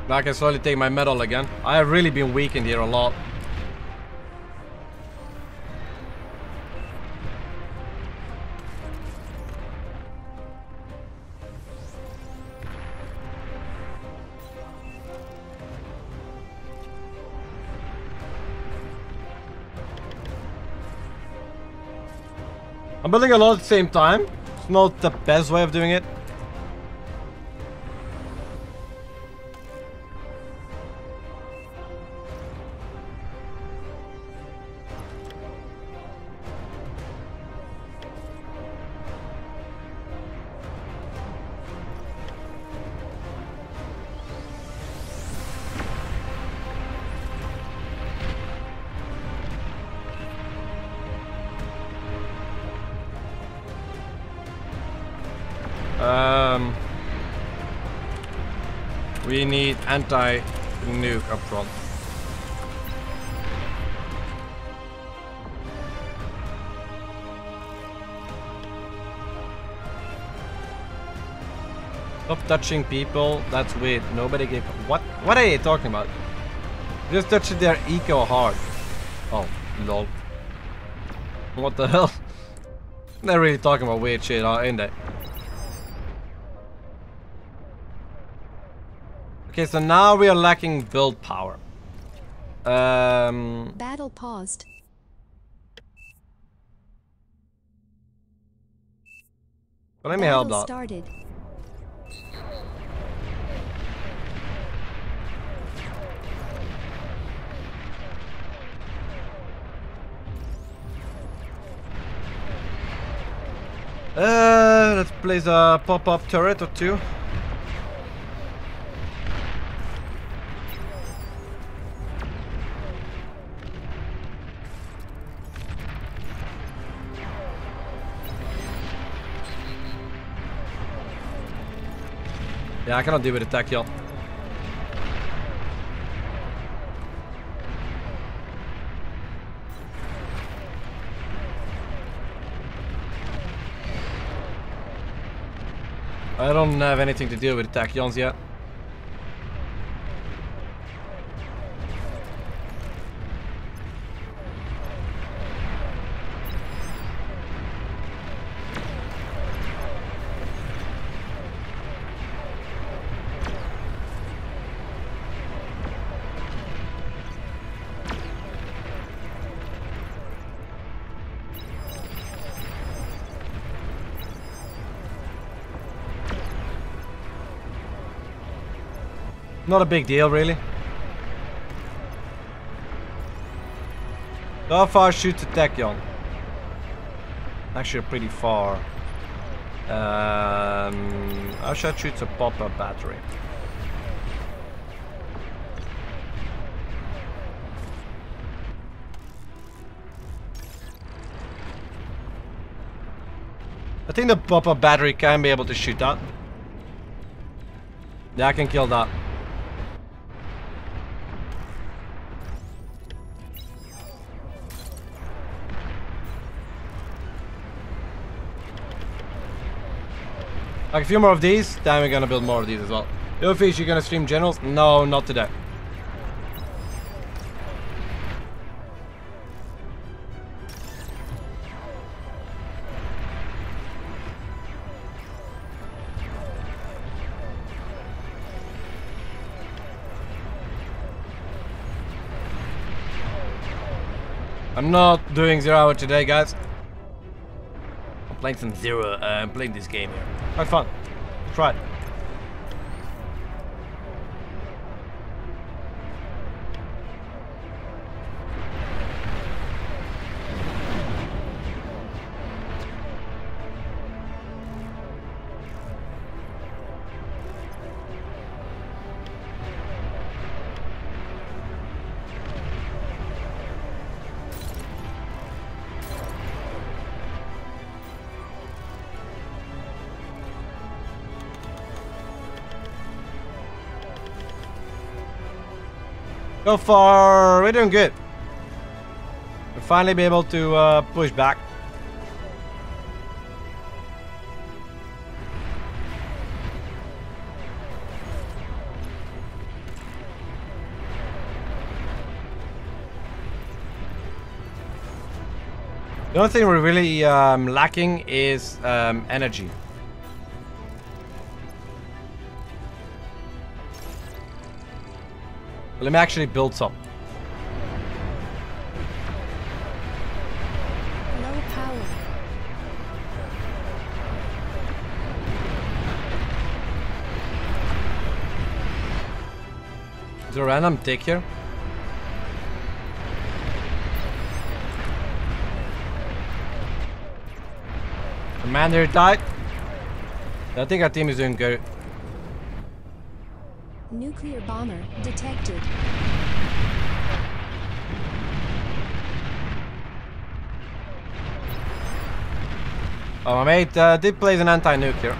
Now I can slowly take my metal again. I have really been weakened here a lot. I'm building a lot at the same time. It's not the best way of doing it. We need anti-nuke up front. Stop touching people. That's weird. Nobody gave up. What are you talking about? Just touching their eco hard. Oh, lol. What the hell? They're really talking about weird shit, ain't they? Okay, so now we are lacking build power. Battle paused. But let me help out. Started. Let's place a pop-up turret or two. Yeah, I cannot deal with the Tachyon. I don't have anything to deal with the Tachyons yet. Not a big deal, really. How far shoot to Tachyon? Actually, pretty far. I should shoot a pop-up battery. I think the pop-up battery can be able to shoot that. Yeah, I can kill that. Like a few more of these, then we're gonna build more of these as well. Yo Fish, you gonna stream Generals? No, not today. I'm not doing 0 hour today, guys. Playing some Zero, I'm playing this game here. Quite fun. Try it. Go far. We're doing good. We'll finally be able to push back. The only thing we're really lacking is energy. Let me actually build some. Low power. Is there a random tick here? Commander died. I think our team is doing good. Nuclear bomber detected. Oh, my mate did place an anti-nuclear.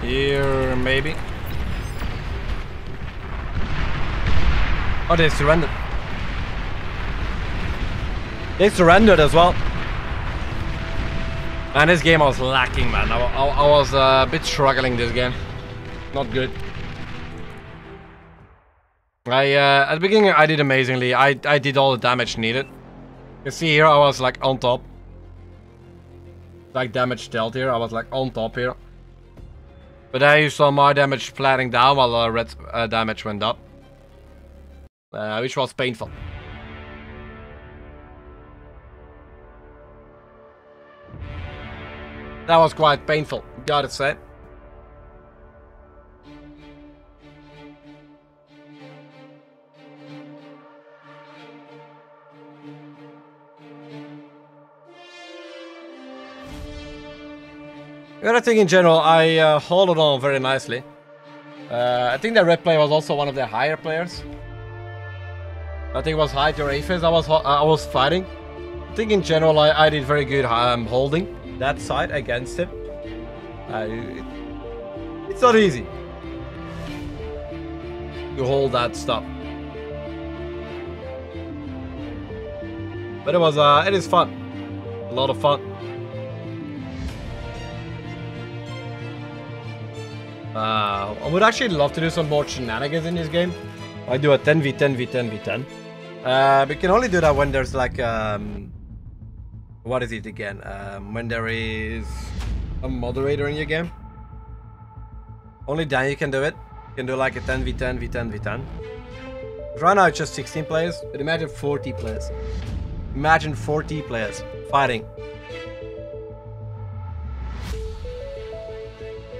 Here, maybe. Oh, they surrendered. They surrendered as well. Man, this game I was lacking, man. I was a bit struggling this game. Not good. At the beginning, I did amazingly. I did all the damage needed. You see here, I was like on top. Like damage dealt here, I was like on top here. But then you saw my damage flattening down while red damage went up. Which was painful. That was quite painful, gotta say. But I think in general, I holded on very nicely. I think that red player was also one of the higher players. I think it was high or Aphis I was fighting. I think in general, I did very good holding that side against him. It's not easy to hold that stuff, but it was it is fun, a lot of fun. I would actually love to do some more shenanigans in this game. I do a 10v10 we can only do that when there's like what is it again? When there is a moderator in your game. Only then you can do it. You can do like a 10v10. Right now it's just 16 players, but imagine 40 players. Imagine 40 players fighting.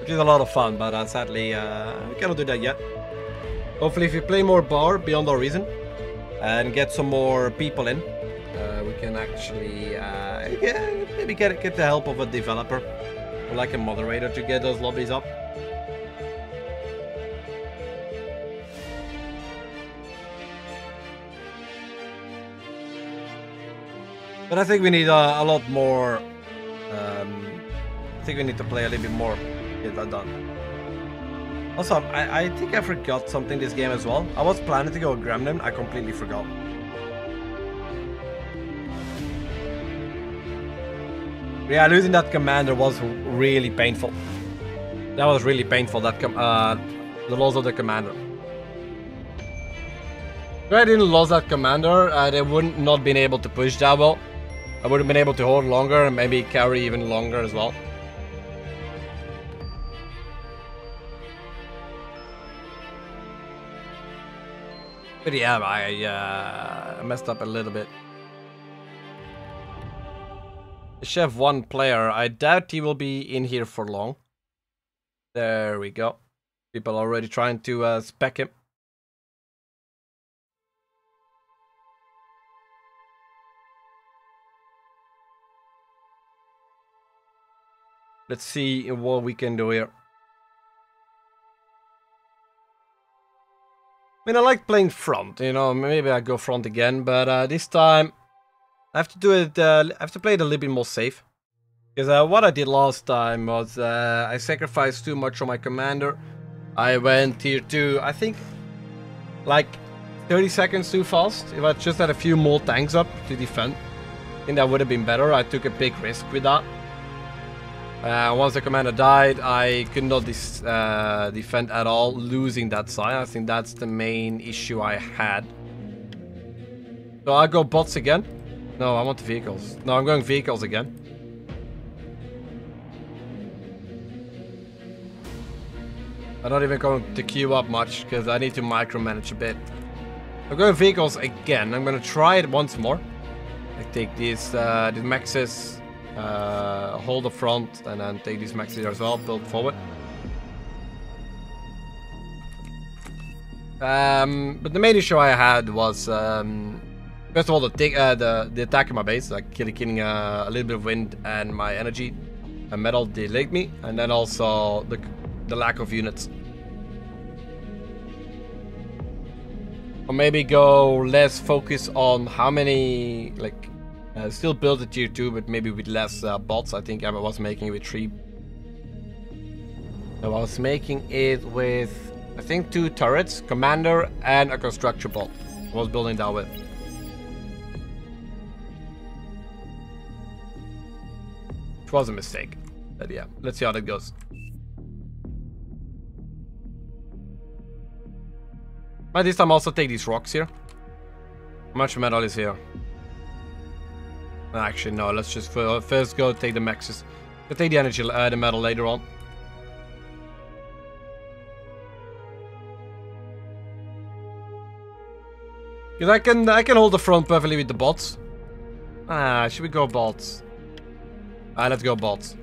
Which is a lot of fun, but sadly we cannot do that yet. Hopefully if we play more bar Beyond All Reason and get some more people in, we can actually maybe get the help of a developer or like a moderator to get those lobbies up. But I think we need a lot more. I think we need to play a little bit more to get that done. Also, I think I forgot something this game as well. I was planning to go Gremlin, I completely forgot. Yeah, losing that commander was really painful. That was really painful, that the loss of the commander. If I didn't lose that commander, they wouldn't not been able to push that well. I would have been able to hold longer and maybe carry even longer as well. But yeah, I messed up a little bit. Chef one player. I doubt he will be in here for long. There we go. People are already trying to spec him. Let's see what we can do here. I mean, I like playing front, you know, maybe I go front again, but this time I have to play it a little bit more safe. Because what I did last time was I sacrificed too much on my commander. I went tier 2, I think, like 30 seconds too fast. If I just had a few more tanks up to defend, I think that would have been better. I took a big risk with that. Once the commander died, I could not defend at all, losing that side. I think that's the main issue I had. So I'll go bots again. No, I want the vehicles. No, I'm going vehicles again. I'm not even going to queue up much because I need to micromanage a bit. I'm going vehicles again. I'm going to try it once more. I take these maxes, hold the front, and then take these maxes as well, build forward. But the main issue I had was, first of all, the attack in my base, like killing a little bit of wind, and my energy and metal delayed me, and then also the lack of units. Or maybe go less focus on how many, like, still build a tier 2, but maybe with less bots. I think I was making it with 3. So I was making it with, I think, 2 turrets, commander, and a constructor bot. I was building that with. Which was a mistake. But yeah, let's see how that goes. But this time I also take these rocks here. How much metal is here? Actually, no. Let's just first go take the maxes. We'll take the energy, the metal later on. Because I can hold the front perfectly with the bots. Ah, should we go bots? Ah, let's go bots.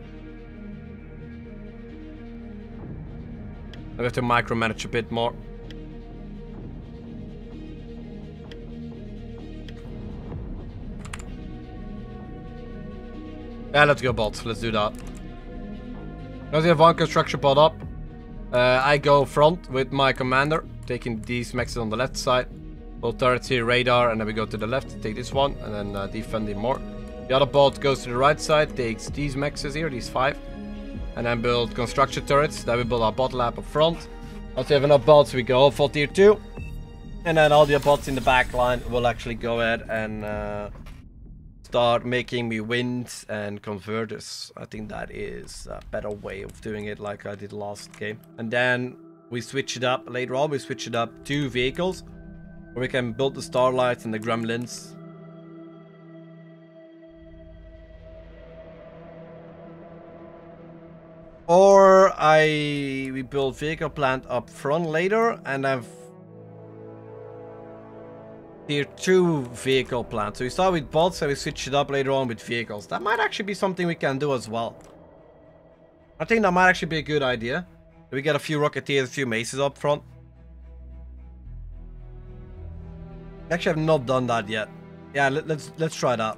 I have to micromanage a bit more. Yeah, let's go bots. Let's do that. Now we have one construction bot up. I go front with my commander, taking these maxes on the left side. Both turrets here, radar, and then we go to the left, take this one, and then defend it more. The other bot goes to the right side, takes these maxes here, these 5, and then build construction turrets. Then we build our bot lab up front. Once we have enough bots, we go for tier 2. And then all the bots in the back line will actually go ahead and... start making me winds and converters. I think that is a better way of doing it, like I did last game. And then we switch it up later on. We switch it up to vehicles, where we can build the Starlights and the Gremlins. Or we build vehicle plant up front later, and I've tier 2 vehicle plant. So we start with bots and we switch it up later on with vehicles. That might actually be something we can do as well. I think that might actually be a good idea. We get a few Rocketeers, a few Maces up front. Actually, I've not done that yet. Yeah, let's try that.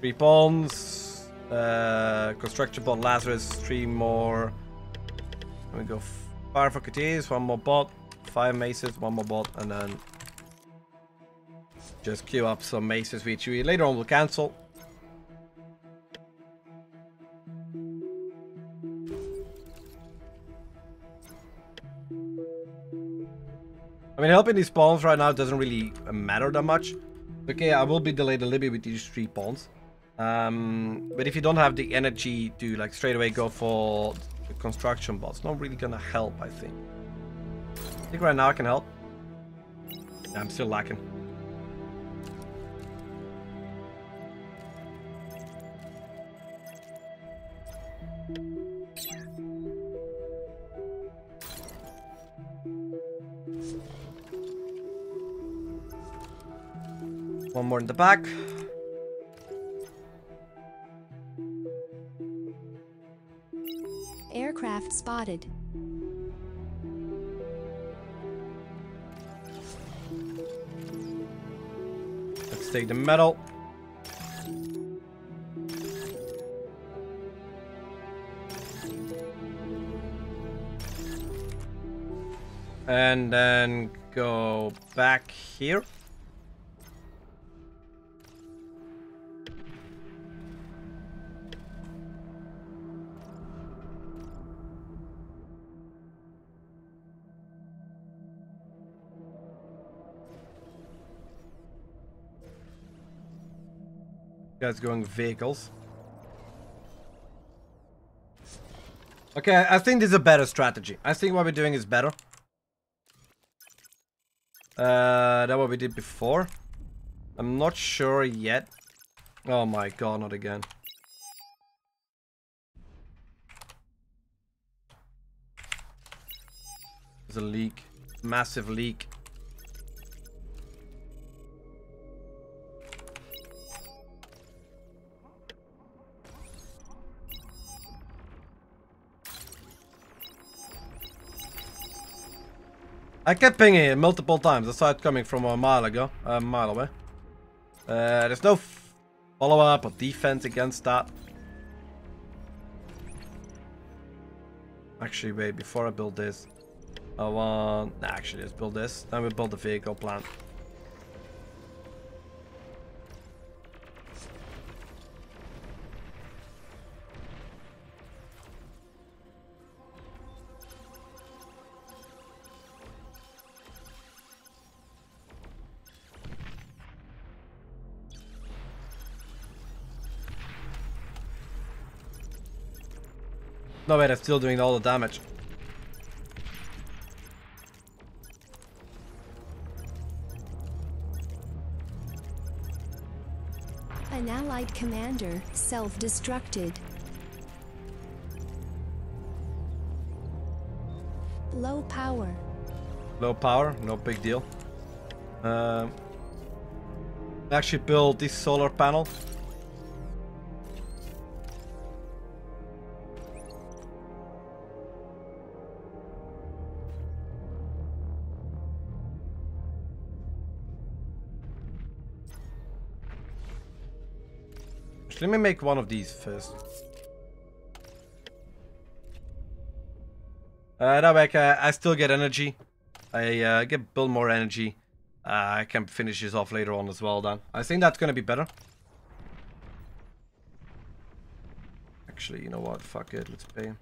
Three Pawns. Construction Bot, Lazarus, 3 more. We go 5 Rocketeers, 1 more bot, 5 Maces, 1 more bot, and then just queue up some Maces, which we later on will cancel. I mean, helping these Pawns right now doesn't really matter that much. Okay, I will be delayed a little bit with these 3 Pawns. But if you don't have the energy to, like, straight away go for... the construction bot's not really gonna help, I think. I think right now I can help. Yeah, I'm still lacking. One more in the back. Aircraft spotted. Let's take the metal. And then go back here. Guys going vehicles. Okay, I think this is a better strategy. I think what we're doing is better than what we did before. I'm not sure yet. Oh my god, not again. There's a leak. Massive leak. I kept pinging it multiple times. I saw it coming from a mile ago, a mile away. There's no follow-up or defense against that. Actually, wait, before I build this, I want... Nah, actually, let's build this. Then we build the vehicle plant. No wait, I'm still doing all the damage. An allied commander self-destructed. Low power. Low power, no big deal. Actually build this solar panel. Let me make one of these first. That way I still get energy. I get build more energy. I can finish this off later on as well then. I think that's gonna be better. Actually, you know what? Fuck it. Let's pay him.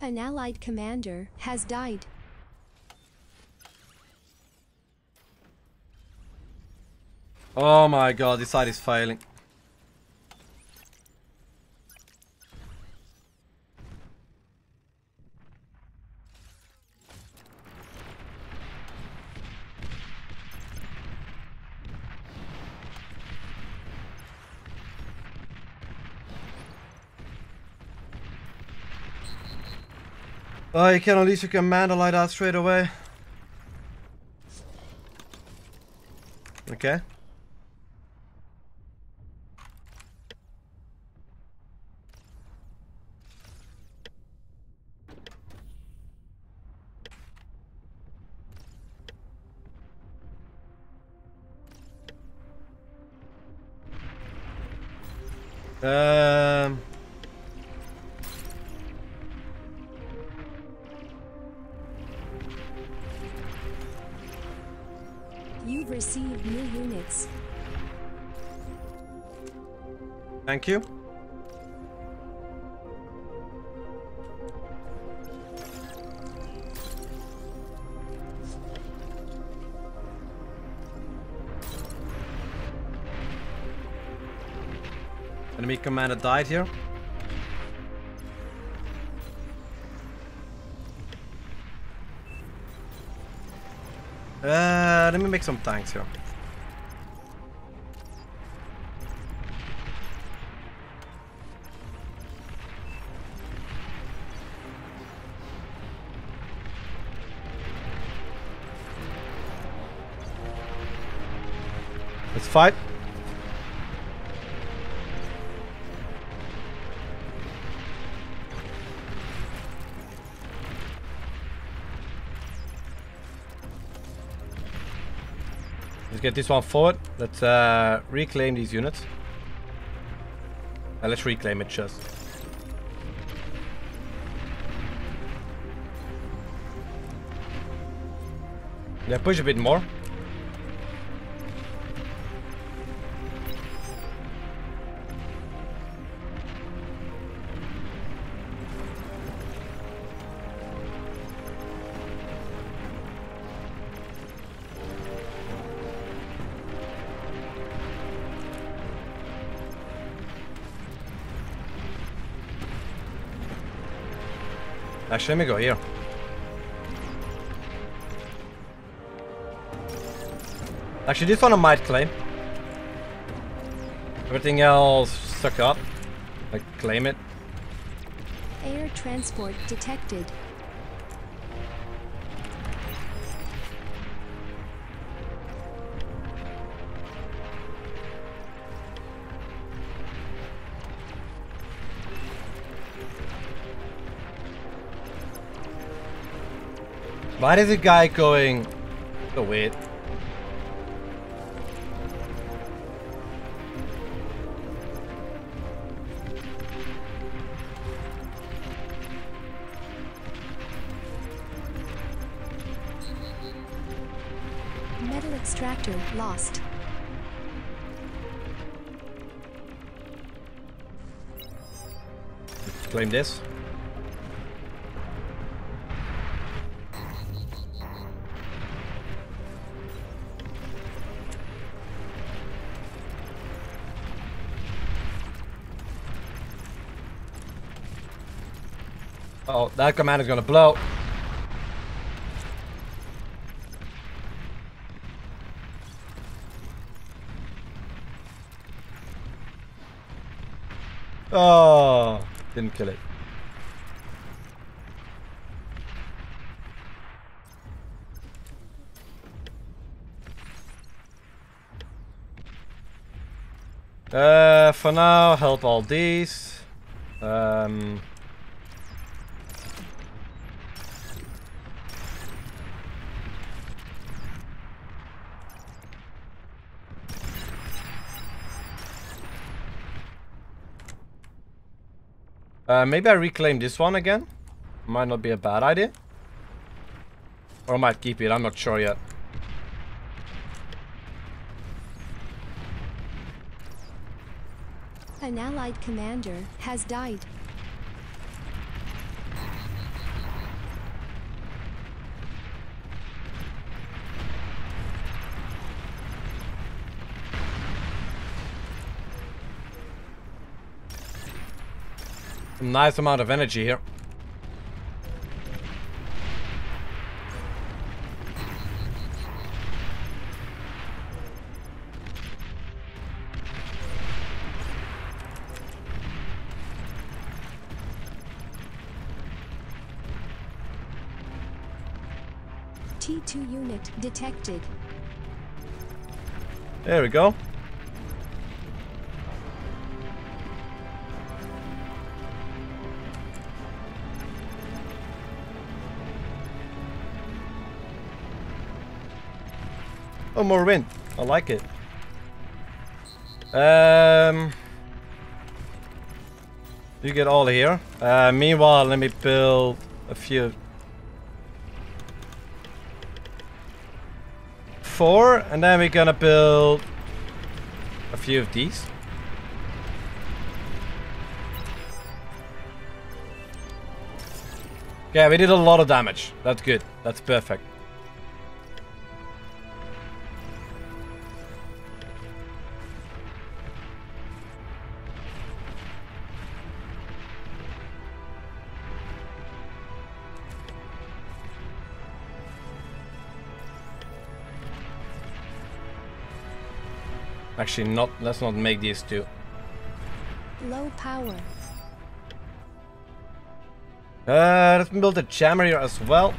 An allied commander has died. Oh my god, this side is failing. Oh, you can at least you can mandal like that straight away. Okay. You've received new units. Thank you. Enemy commander died here. Let me make some tanks here. Let's fight. Let's get this one forward. Let's reclaim these units. Let's reclaim it just. Yeah, push a bit more. Actually, let me go here. Actually, this one I might claim. Everything else, suck up. Like, claim it. Air transport detected. Why is the guy going? Oh wait. Metal extractor lost. Claim this. Oh, that command is gonna blow. Oh, didn't kill it. For now, help all these. Maybe I reclaim this one again. Might not be a bad idea. Or I might keep it, I'm not sure yet. An allied commander has died. Nice amount of energy here. T2 unit detected. There we go. Oh, more wind. I like it. You get all here. Meanwhile, let me build a few. 4, and then we're gonna build a few of these. Yeah, we did a lot of damage. That's good. That's perfect. Actually, not. Let's not make these two. Low power. Let's build a jammer here as well.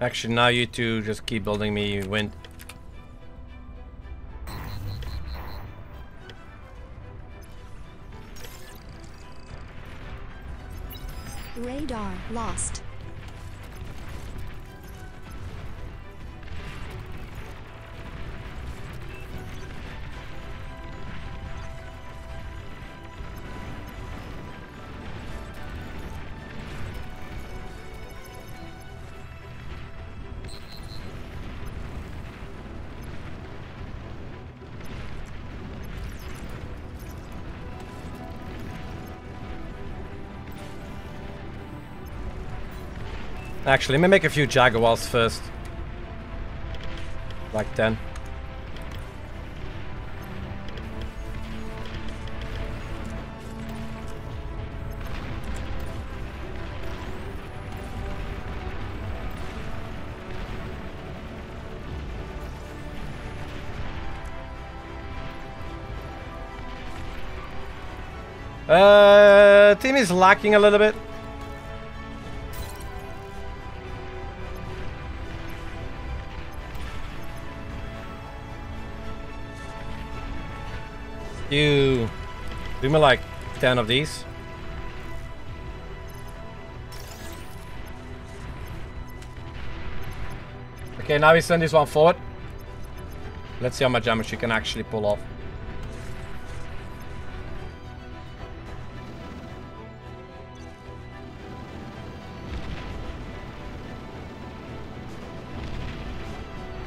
Actually, now you two just keep building me wind. Radar lost. Actually, let me make a few Jaguars first. Like 10. Team is lacking a little bit. You do me like 10 of these. Okay, now we send this one forward. Let's see how much damage you can actually pull off.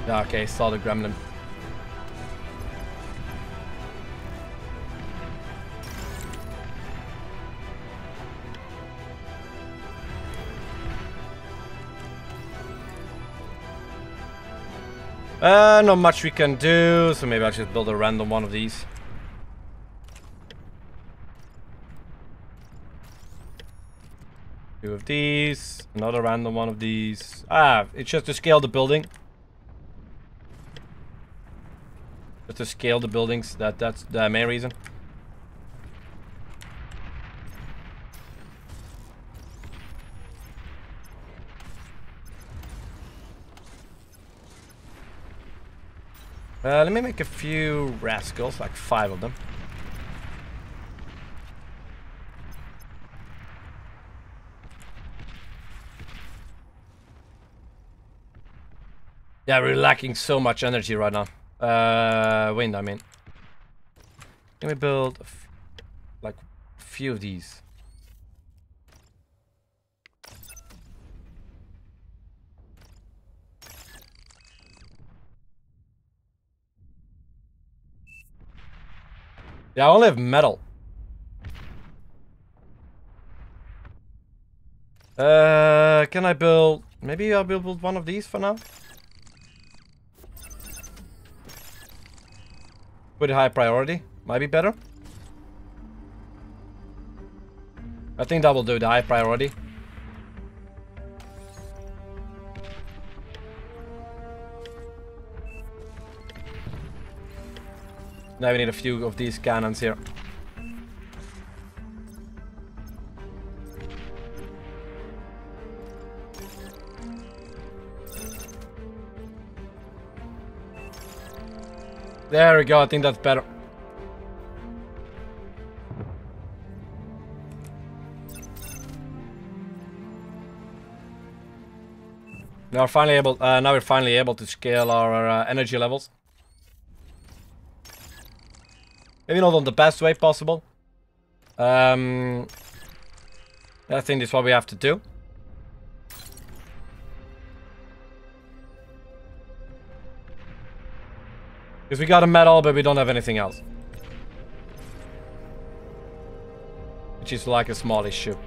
Okay, solid Gremlin. Not much we can do, so maybe I'll just build a random one of these. Two of these, another random one of these. Ah, it's just to scale the building. Just to scale the buildings, that's the main reason. Let me make a few rascals, like 5 of them. Yeah, we're lacking so much energy right now. Wind, I mean. Let me build like a few of these. Yeah, I only have metal. Can I build... Maybe I'll build one of these for now? Pretty high priority. Might be better. I think that will do, the high priority. Now we need a few of these cannons here. There we go, I think that's better. Now we're finally able, to scale our energy levels. Maybe not on the best way possible. I think this is what we have to do. Because we got a metal, but we don't have anything else. Which is like a small issue.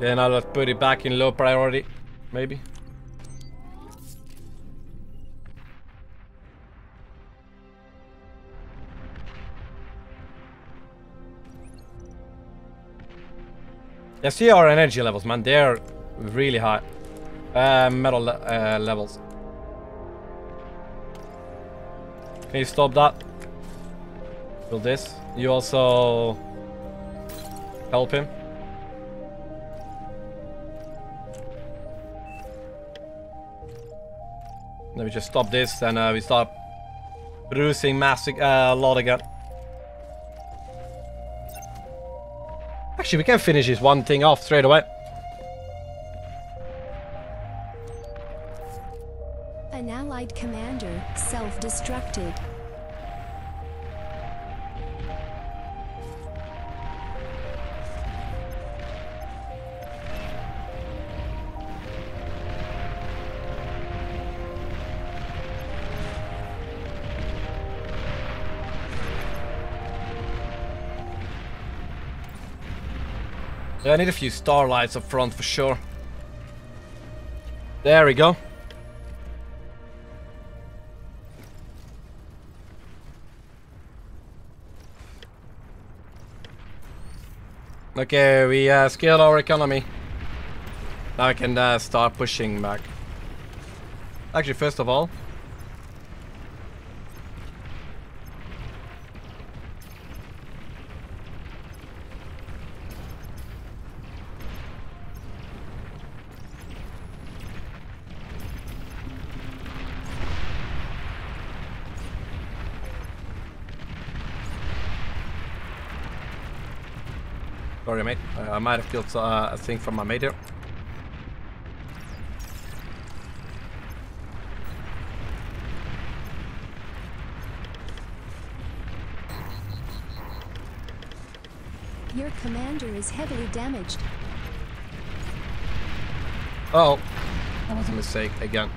Then I'll put it back in low priority, maybe. Yeah, see our energy levels, man. They're really high. Metal levels. Can you stop that? Build this. You also help him. Let me just stop this and we start producing massive a lot again. Actually, we can finish this one thing off straight away. An allied commander self-destructed. Yeah, I need a few Starlights up front for sure. There we go. Okay, we scaled our economy. Now I can start pushing back. Actually, first of all, sorry mate, I might have killed a thing from my mate here. Your commander is heavily damaged. Oh, that was a mistake again.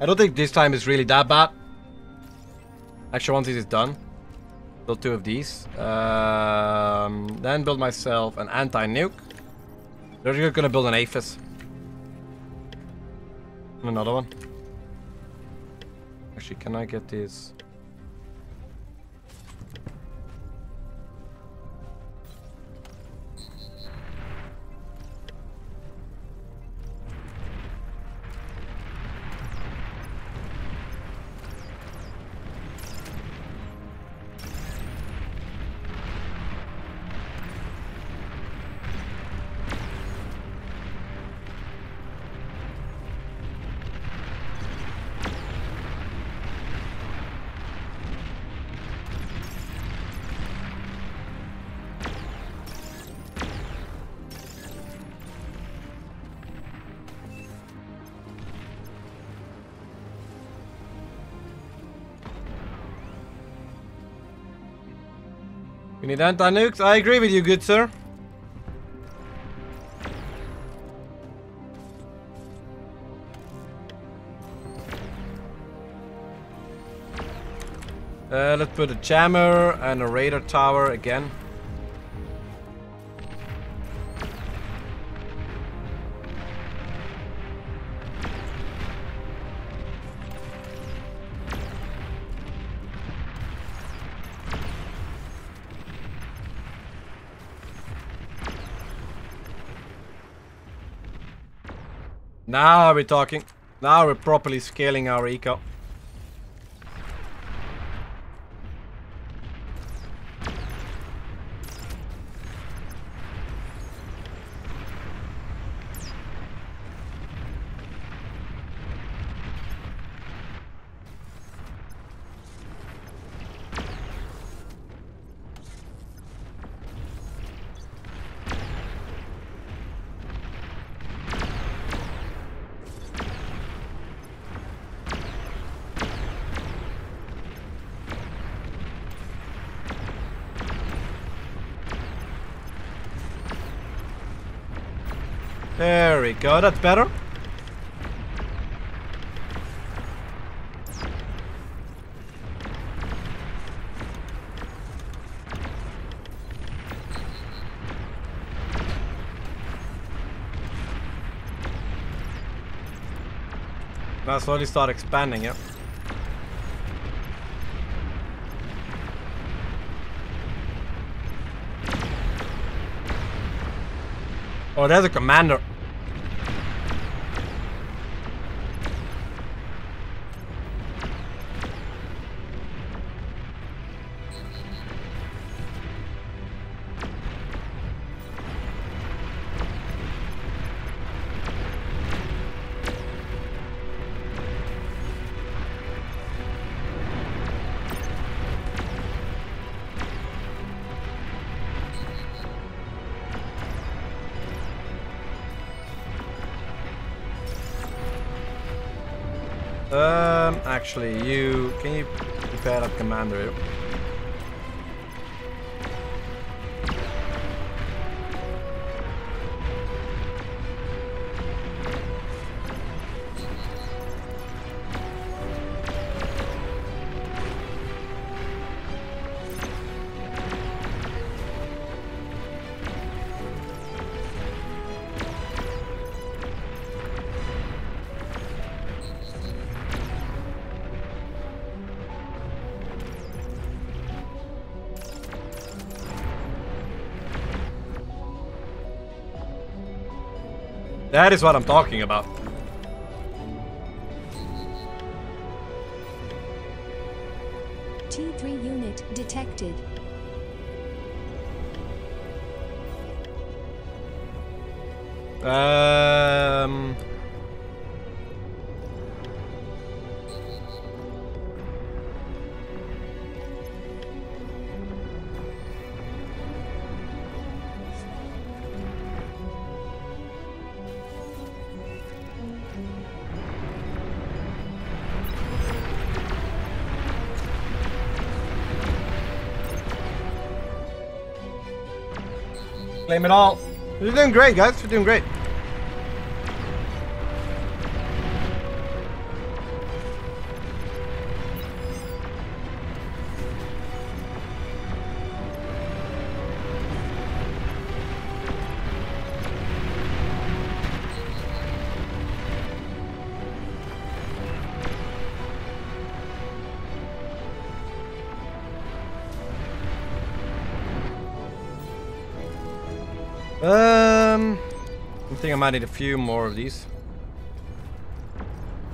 I don't think this time is really that bad. Actually, once this is done, build two of these. Then build myself an anti-nuke. They're gonna build an Aphis. Another one. Actually, can I get this? We need anti-nukes. I agree with you, good sir. Let's put a jammer and a radar tower again. Now we're talking. Now we're properly scaling our eco. There we go, that's better. Now slowly start expanding, yeah. Oh, there's a commander. Actually, can you prepare up commander? That is what I'm talking about. T3 unit detected. Blame it all. We're doing great, guys. We're doing great. I think I might need a few more of these.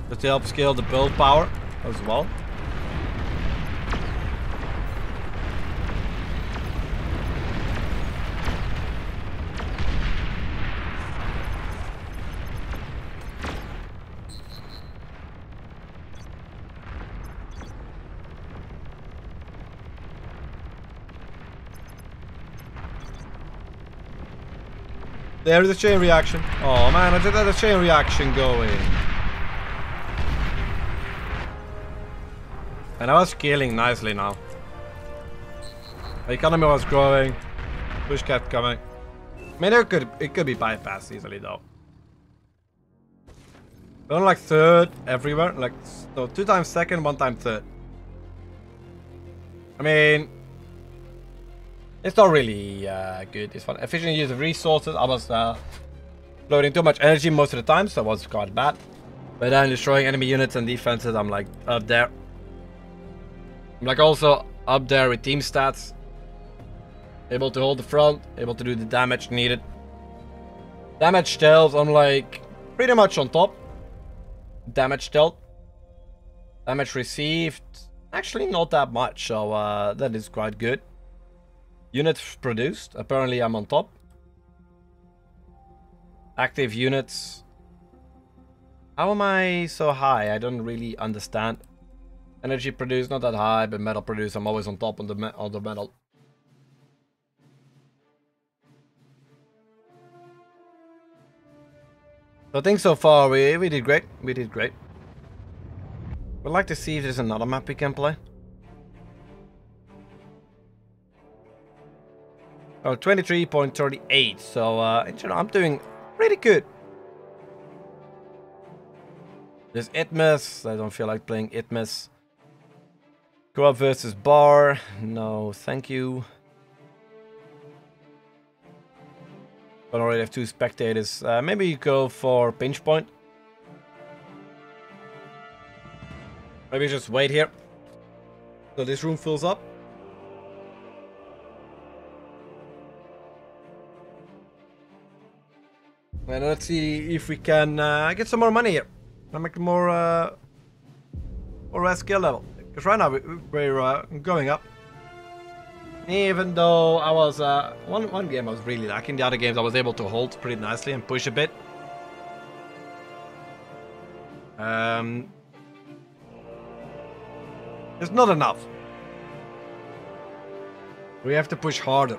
But to help scale the build power as well. There's the chain reaction. Oh man, I just had a chain reaction going. And I was scaling nicely now. The economy was growing. Push kept coming. I mean, it could be bypassed easily though. We're on like third everywhere. Like, so 2 times second, 1 time third. I mean, it's not really good, this one. Efficient use of resources. I was loading too much energy most of the time, so it was quite bad. But then destroying enemy units and defenses, I'm like up there. I'm like also up there with team stats. Able to hold the front, able to do the damage needed. Damage dealt, I'm like pretty much on top. Damage dealt. Damage received, actually not that much, so that is quite good. Units produced. Apparently I'm on top. Active units. How am I so high? I don't really understand. Energy produced, not that high, but metal produced. I'm always on top on the metal. So I think so far we did great. We did great. We'd like to see if there's another map we can play. Oh, 23.38, so in general, I'm doing pretty good. There's Isthmus. I don't feel like playing Isthmus. Co-op versus bar. No, thank you. But I already have 2 spectators. Maybe you go for pinch point. Maybe just wait here. So this room fills up. And let's see if we can get some more money here. And make more skill level. Because right now we're going up. Even though I was one game I was really lacking. The other games I was able to hold pretty nicely and push a bit. It's not enough. We have to push harder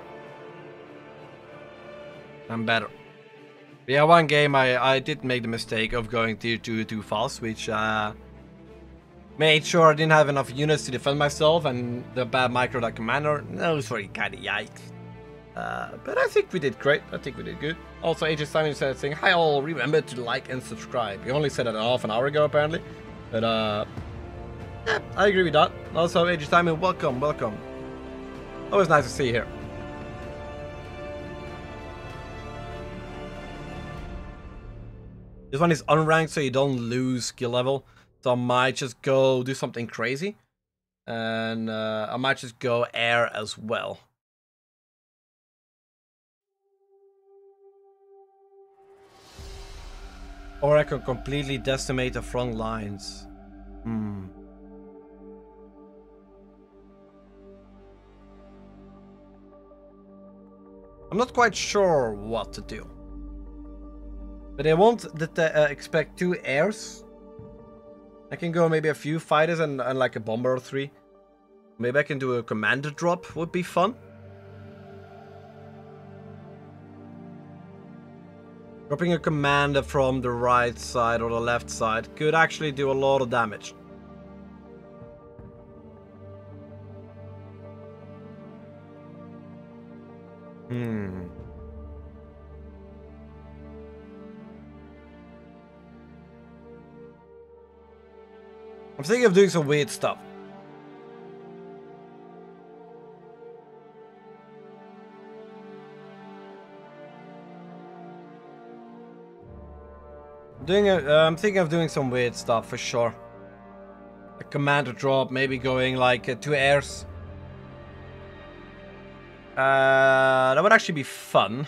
and better. Yeah, one game I did make the mistake of going tier 2 too fast, which made sure I didn't have enough units to defend myself, and the bad micro that commander, that was really kind of yikes. But I think we did great. I think we did good. Also, AJ Simon said, saying, "Hi all, remember to like and subscribe." He only said that half an hour ago, apparently. But yeah, I agree with that. Also, AJ Simon, welcome, welcome. Always nice to see you here. This one is unranked, so you don't lose skill level. So I might just go do something crazy. And I might just go air as well. Or I can completely decimate the front lines. Hmm. I'm not quite sure what to do. But I won't expect two airs. I can go maybe a few fighters and like a bomber or three. Maybe I can do a commander drop, would be fun. Dropping a commander from the right side or the left side could actually do a lot of damage. Hmm. I'm thinking of doing some weird stuff. I'm thinking of doing some weird stuff for sure. A commander drop, maybe going like two airs. That would actually be fun.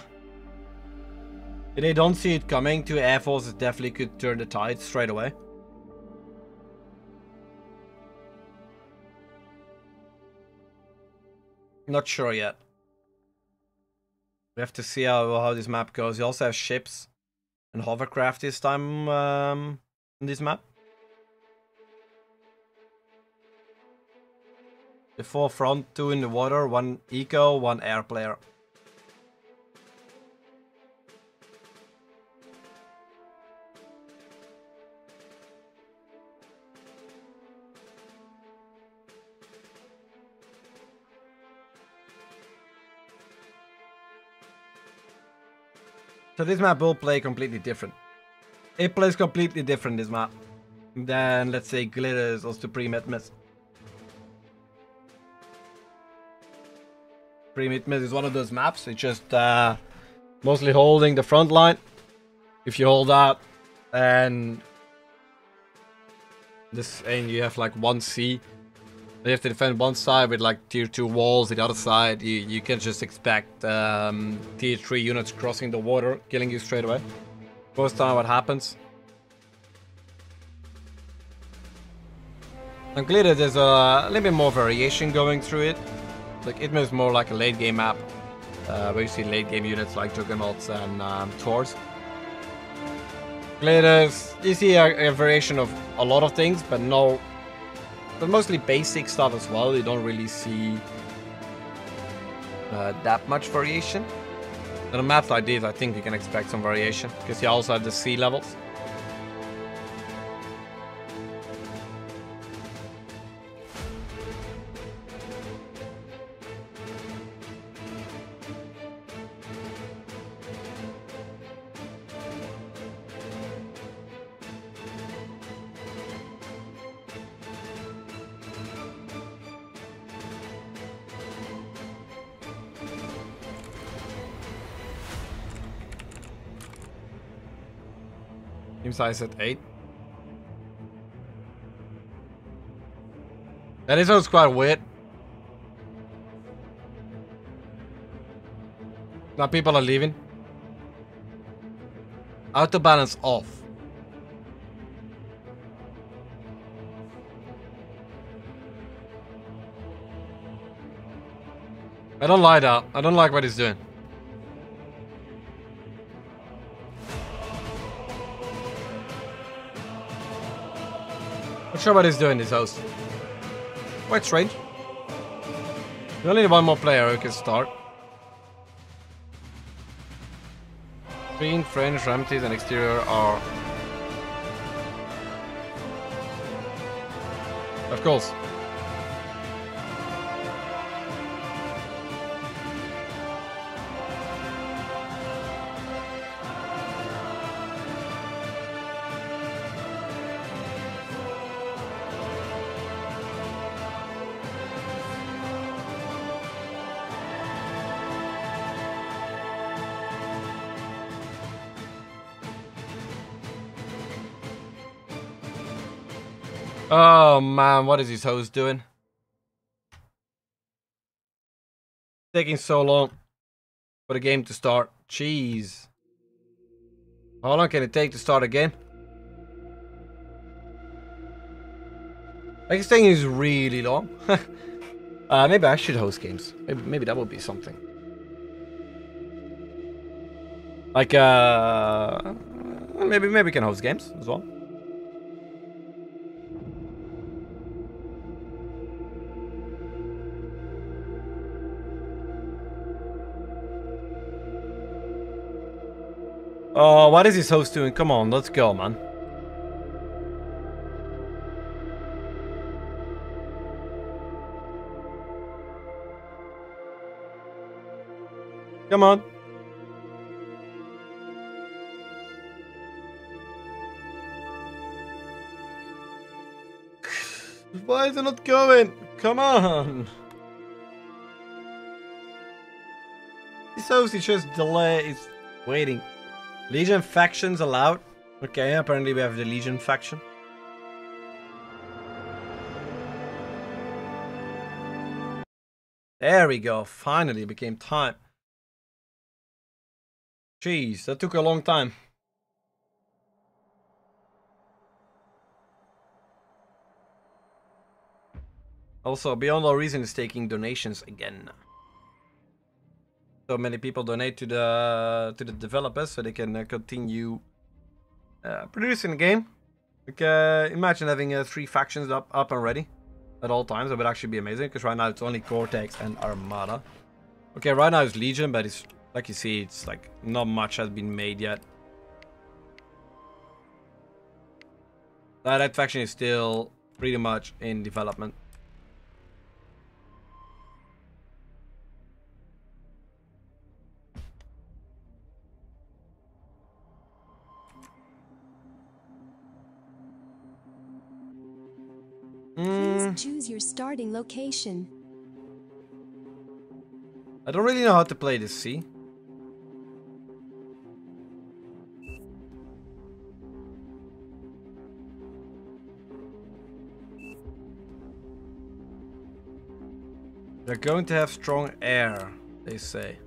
If they don't see it coming, two air forces definitely could turn the tide straight away. Not sure yet. We have to see how this map goes. You also have ships and hovercraft this time in this map. The four front, two in the water, one eco, one air player. So this map will play completely different. It plays completely different, this map, than let's say Glitters or Supreme Isthmus. Supreme Isthmus is one of those maps. It's just mostly holding the front line. If you hold out and you have like one sea, you have to defend one side with like tier 2 walls. The other side, you can just expect tier 3 units crossing the water, killing you straight away. First time what happens. I'm glad that there's a little bit more variation going through it. Like it moves more like a late game map, where you see late game units like Juggernauts and Thors. Glitters, you see a variation of a lot of things, but no. But mostly basic stuff as well. You don't really see that much variation. On a map like this, I think you can expect some variation, because you also have the sea levels. Size at 8. That is what's quite weird. Now people are leaving. Auto balance off. I don't like that. I don't like what he's doing. Not sure what he's doing, this host. Quite strange. We only need one more player who can start. Green, French, Ramses, and exterior are. Of course. Oh man, what is this hose doing? Taking so long for the game to start. Jeez. How long can it take to start a game? Like, this thing is really long. Maybe I should host games. Maybe that would be something. Like, maybe we can host games as well. Oh, what is this host doing? Come on, let's go, man. Come on. Why is it not going? Come on. This host is just delay. It's waiting. Legion factions allowed. Okay, apparently we have the Legion faction. There we go. Finally, it became time. Jeez, that took a long time. Also, Beyond All Reason is taking donations again. So many people donate to the developers so they can continue producing the game. Like, imagine having 3 factions up and ready at all times. That would actually be amazing, because right now it's only Cortex and Armada. Okay, right now it's Legion, but it's like you see, it's like not much has been made yet. That faction is still pretty much in development. Please choose your starting location. I don't really know how to play this, see? They're going to have strong air, they say.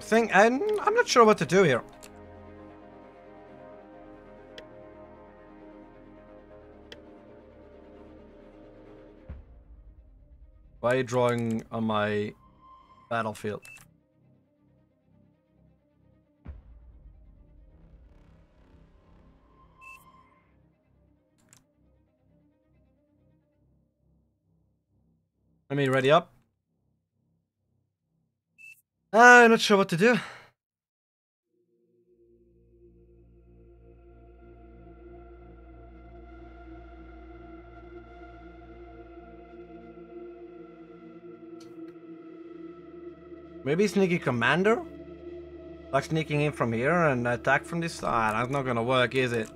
Thing, and I'm not sure what to do here. Why are you drawing on my battlefield? Let me ready up. I'm not sure what to do. Maybe sneaky commander? Like sneaking in from here and attack from this side. That's not gonna work, is it?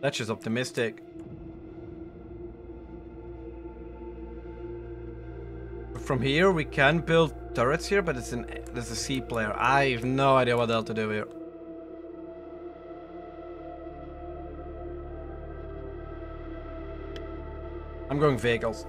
That's just optimistic. From here we can build turrets here, but there's a C player. I have no idea what the hell to do here. I'm going vehicles.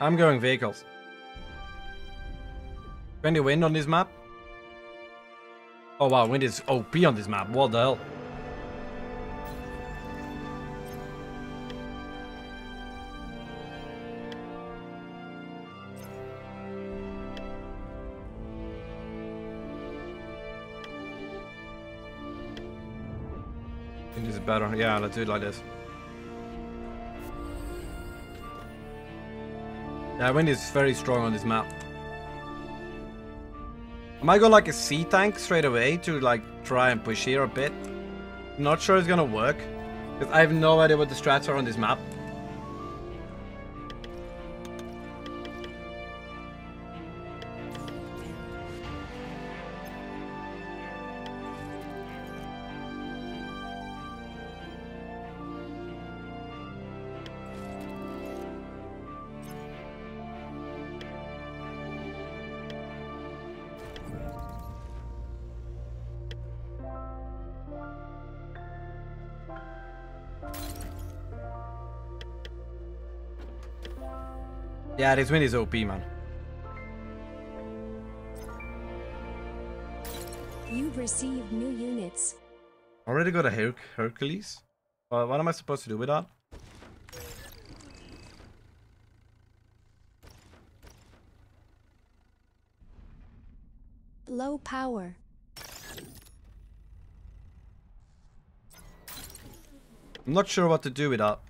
I'm going vehicles. Can you win on this map? Oh wow, wind is OP on this map. What the hell? Wind is better. Yeah, let's do it like this. Yeah, wind is very strong on this map. I might go like a sea tank straight away to like try and push here a bit. Not sure it's gonna work, because I have no idea what the strats are on this map. Yeah, this win is OP, man. You've received new units. Already got a Hercules. What am I supposed to do with that? Low power. I'm not sure what to do with that.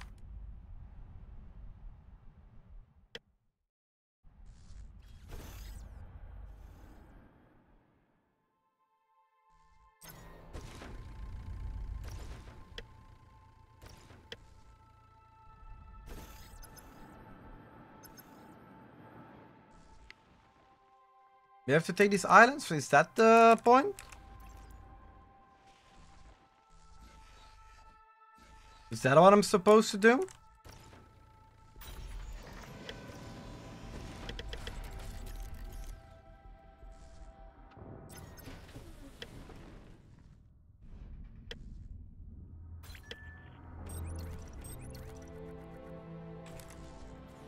We have to take these islands? Is that the point? Is that what I'm supposed to do?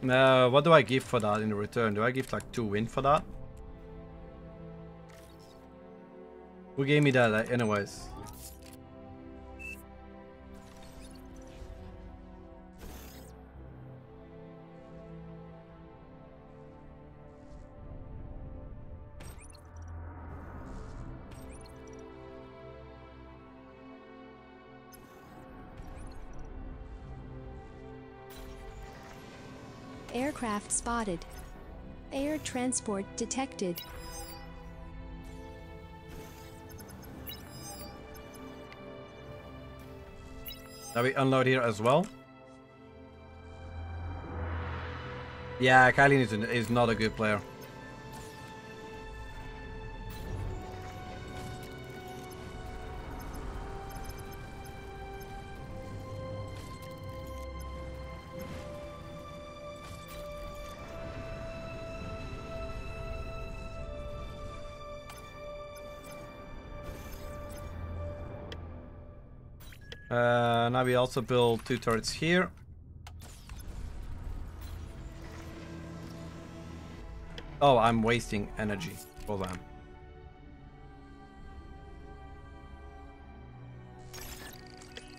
No, what do I give for that in return? Do I give like 2 wins for that? Who gave me that anyways? Aircraft spotted. Air transport detected. Now we unload here as well. Yeah, Kylie is not a good player. Now we also build 2 turrets here. Oh, I'm wasting energy for them.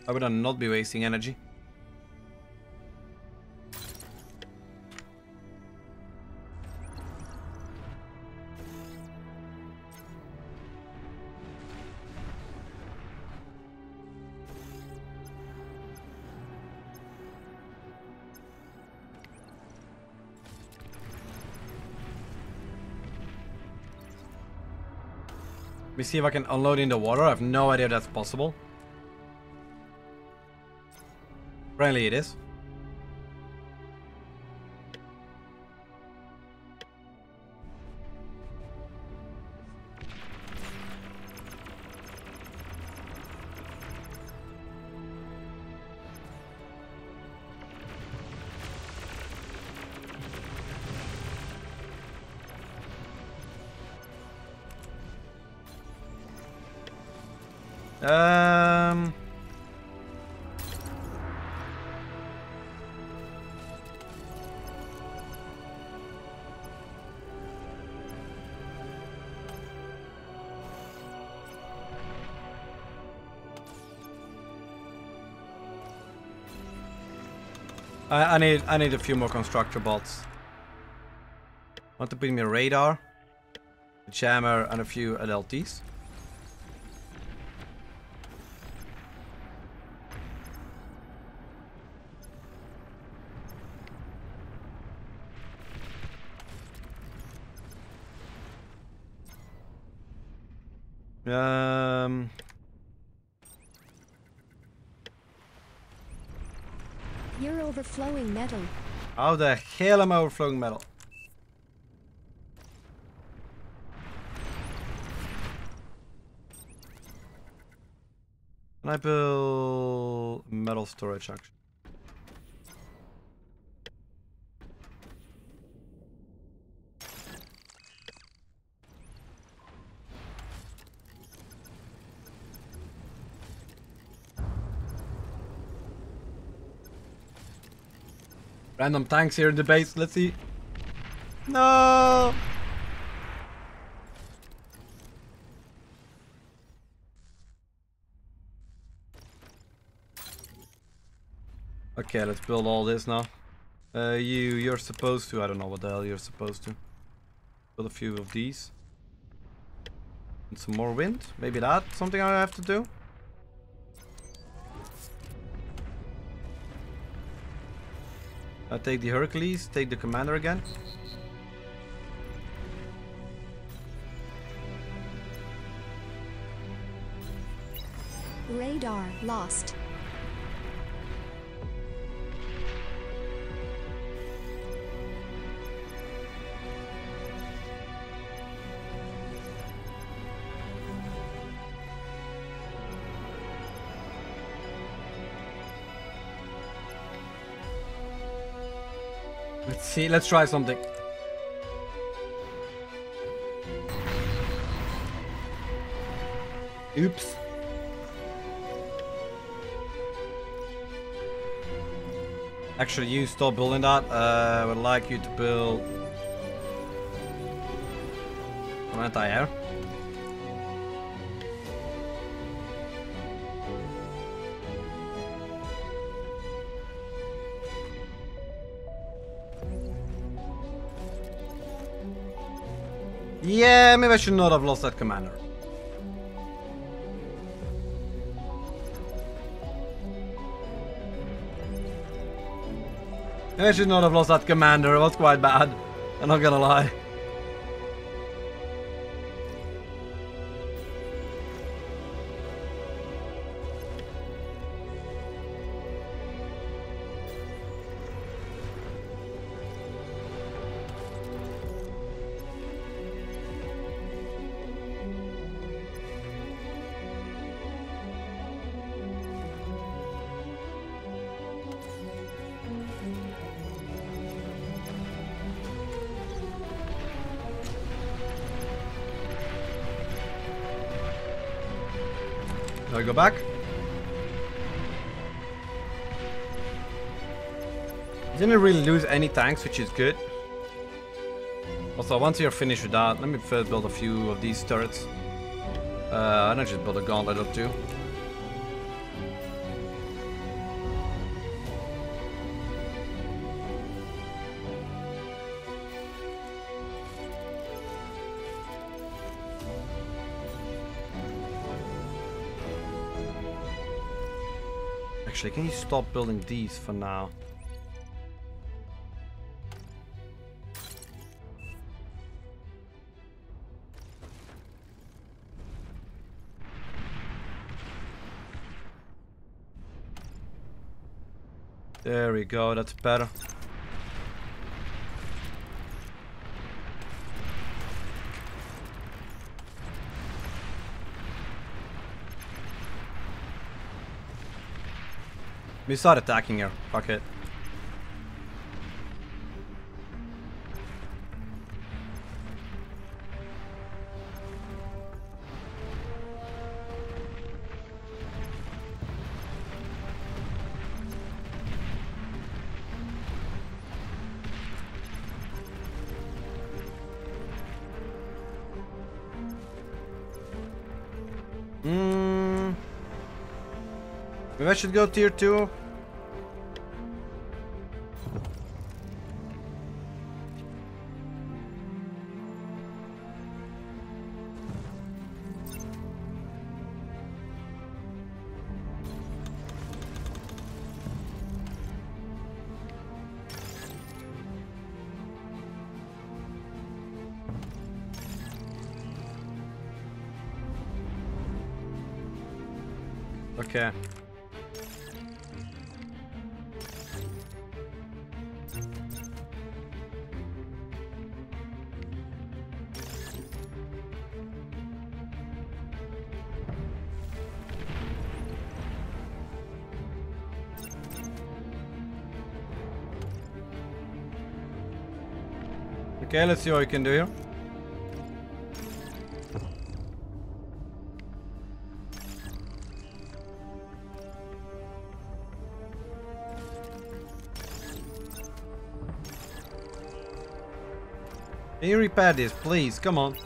I would not be wasting energy. Let me see if I can unload in the water. I have no idea if that's possible. Apparently it is. I need a few more constructor bots. Want to bring me a radar, a jammer, and a few LLTs. You're overflowing metal. How the hell am I overflowing metal? Can I build metal storage actually? Random tanks here in the base, let's see. No! Okay, let's build all this now. You're supposed to, I don't know what the hell you're supposed to. Build a few of these. And some more wind, maybe that's something I have to do. I take the Hercules, take the commander again. Radar lost. Let's see, let's try something. Oops. Actually, you stop building that. I would like you to build an anti-air. Yeah, maybe I should not have lost that commander. Maybe I should not have lost that commander. It was quite bad. I'm not gonna lie. Go back. Didn't really lose any tanks, which is good. Also, once you're finished with that, let me first build a few of these turrets. I don't just build a gauntlet or two. Actually, can you stop building these for now? There we go, that's better. We start attacking her. Fuck it. Maybe I should go tier 2. Okay. Okay, let's see what we can do here. Can you repair this, please? Come on.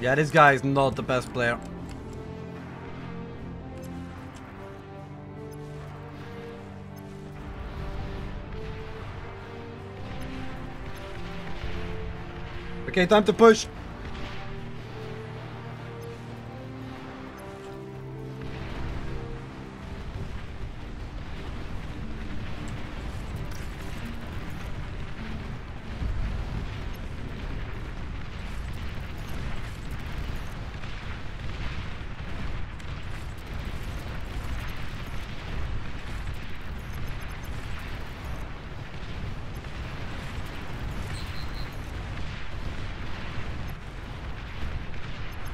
Yeah, this guy is not the best player. Okay, time to push.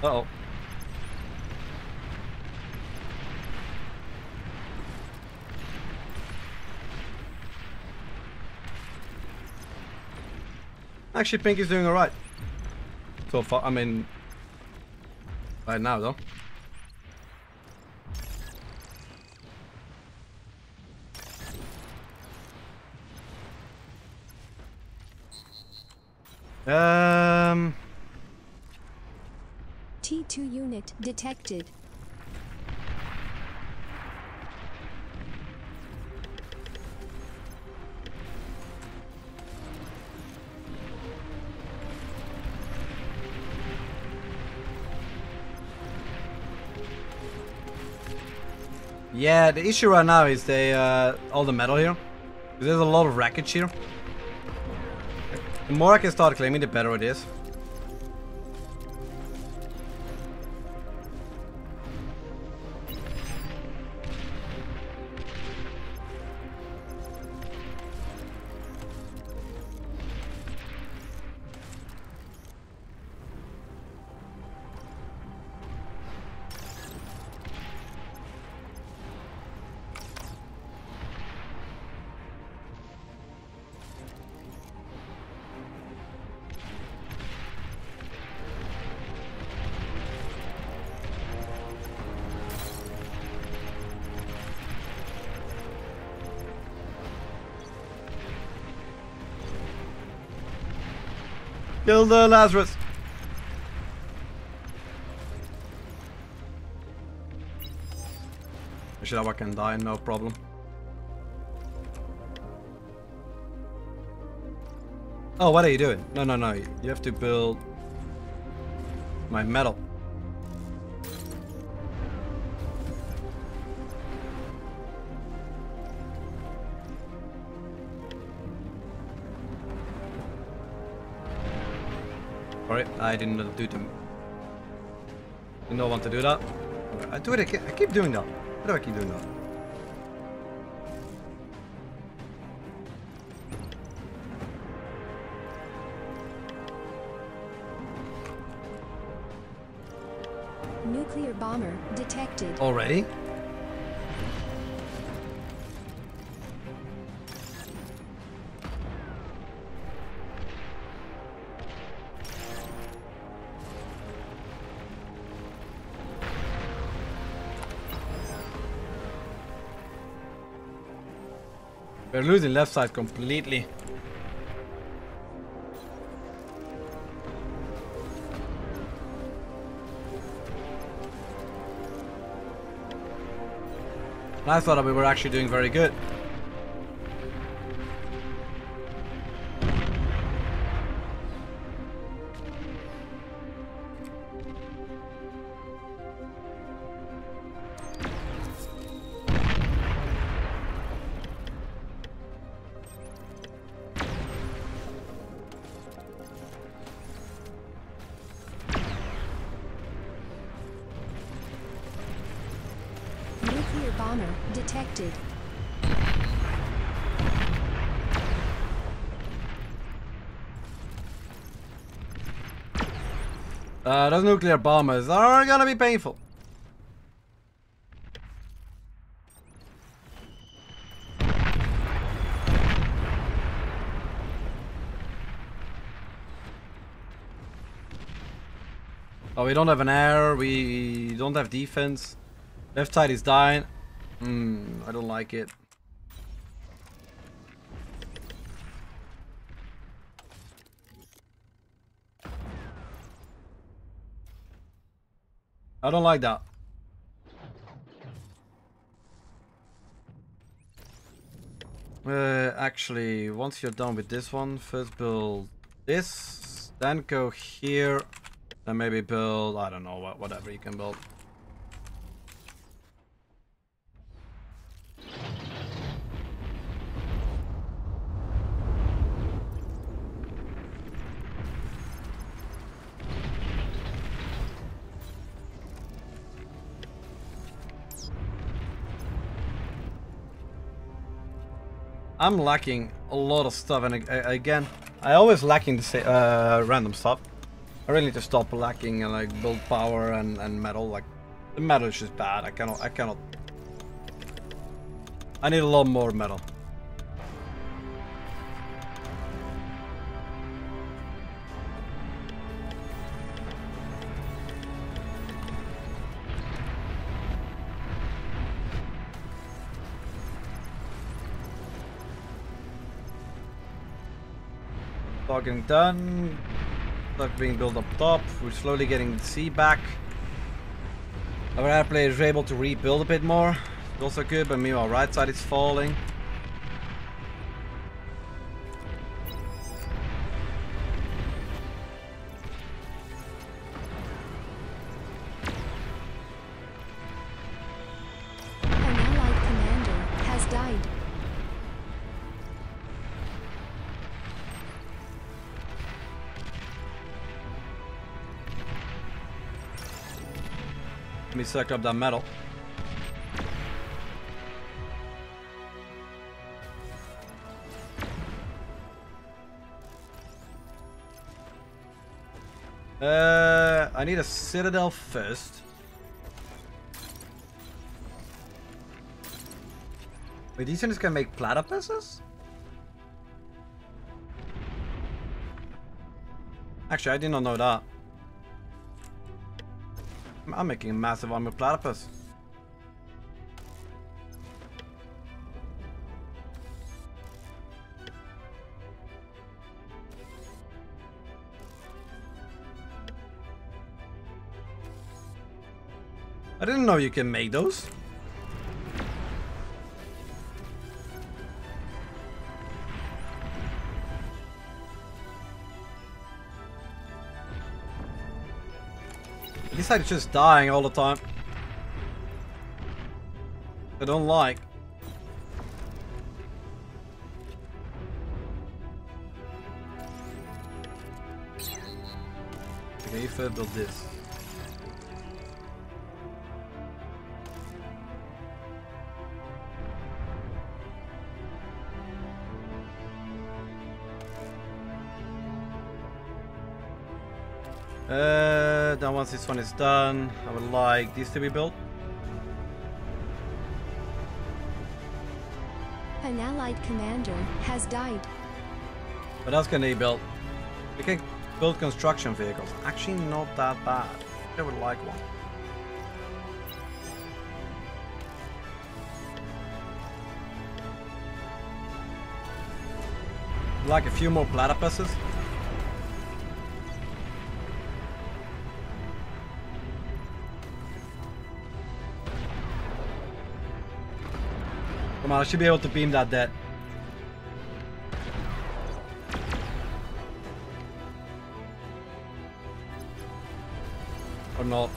Uh-oh. Actually, Pinky's doing alright. So far, I mean... right now, though. T2 unit detected. Yeah, the issue right now is they all the metal here. There's a lot of wreckage here. The more I can start claiming, the better it is. Kill the Lazarus. Actually, that one can die, no problem. Oh, what are you doing? No, no, no. You have to build my metal. I didn't do them. Did not want to do that. I do it again. I keep doing that. Why do I keep doing that? Nuclear bomber detected. Already? We're losing left side completely. And I thought that we were actually doing very good. Detected. Those nuclear bombers are gonna be painful. Oh, we don't have an air. We don't have defense. Left side is dying. I don't like it. I don't like that. Actually, once you're done with this one, first build this, then go here, then maybe build, I don't know, whatever you can build. I'm lacking a lot of stuff, and again, I always lacking the random stuff. I really need to stop lacking like build power and metal. Like the metal is just bad. I cannot. I need a lot more metal. Getting done, stuff being built up top. We're slowly getting the sea back. Our air player is able to rebuild a bit more. It's also good, but meanwhile, right side is falling. Let me suck up that metal. I need a citadel first. Wait, these things can make platypuses? Actually, I did not know that. I'm making a massive army of platypus. I didn't know you can make those. This side is just dying all the time. I don't like. Okay, you first build this. Then once this one is done, I would like these to be built. An allied commander has died. But that's gonna be built. We can build construction vehicles. Actually, not that bad. I would like one. I'd like a few more platypuses. Come on, I should be able to beam that dead. Or not.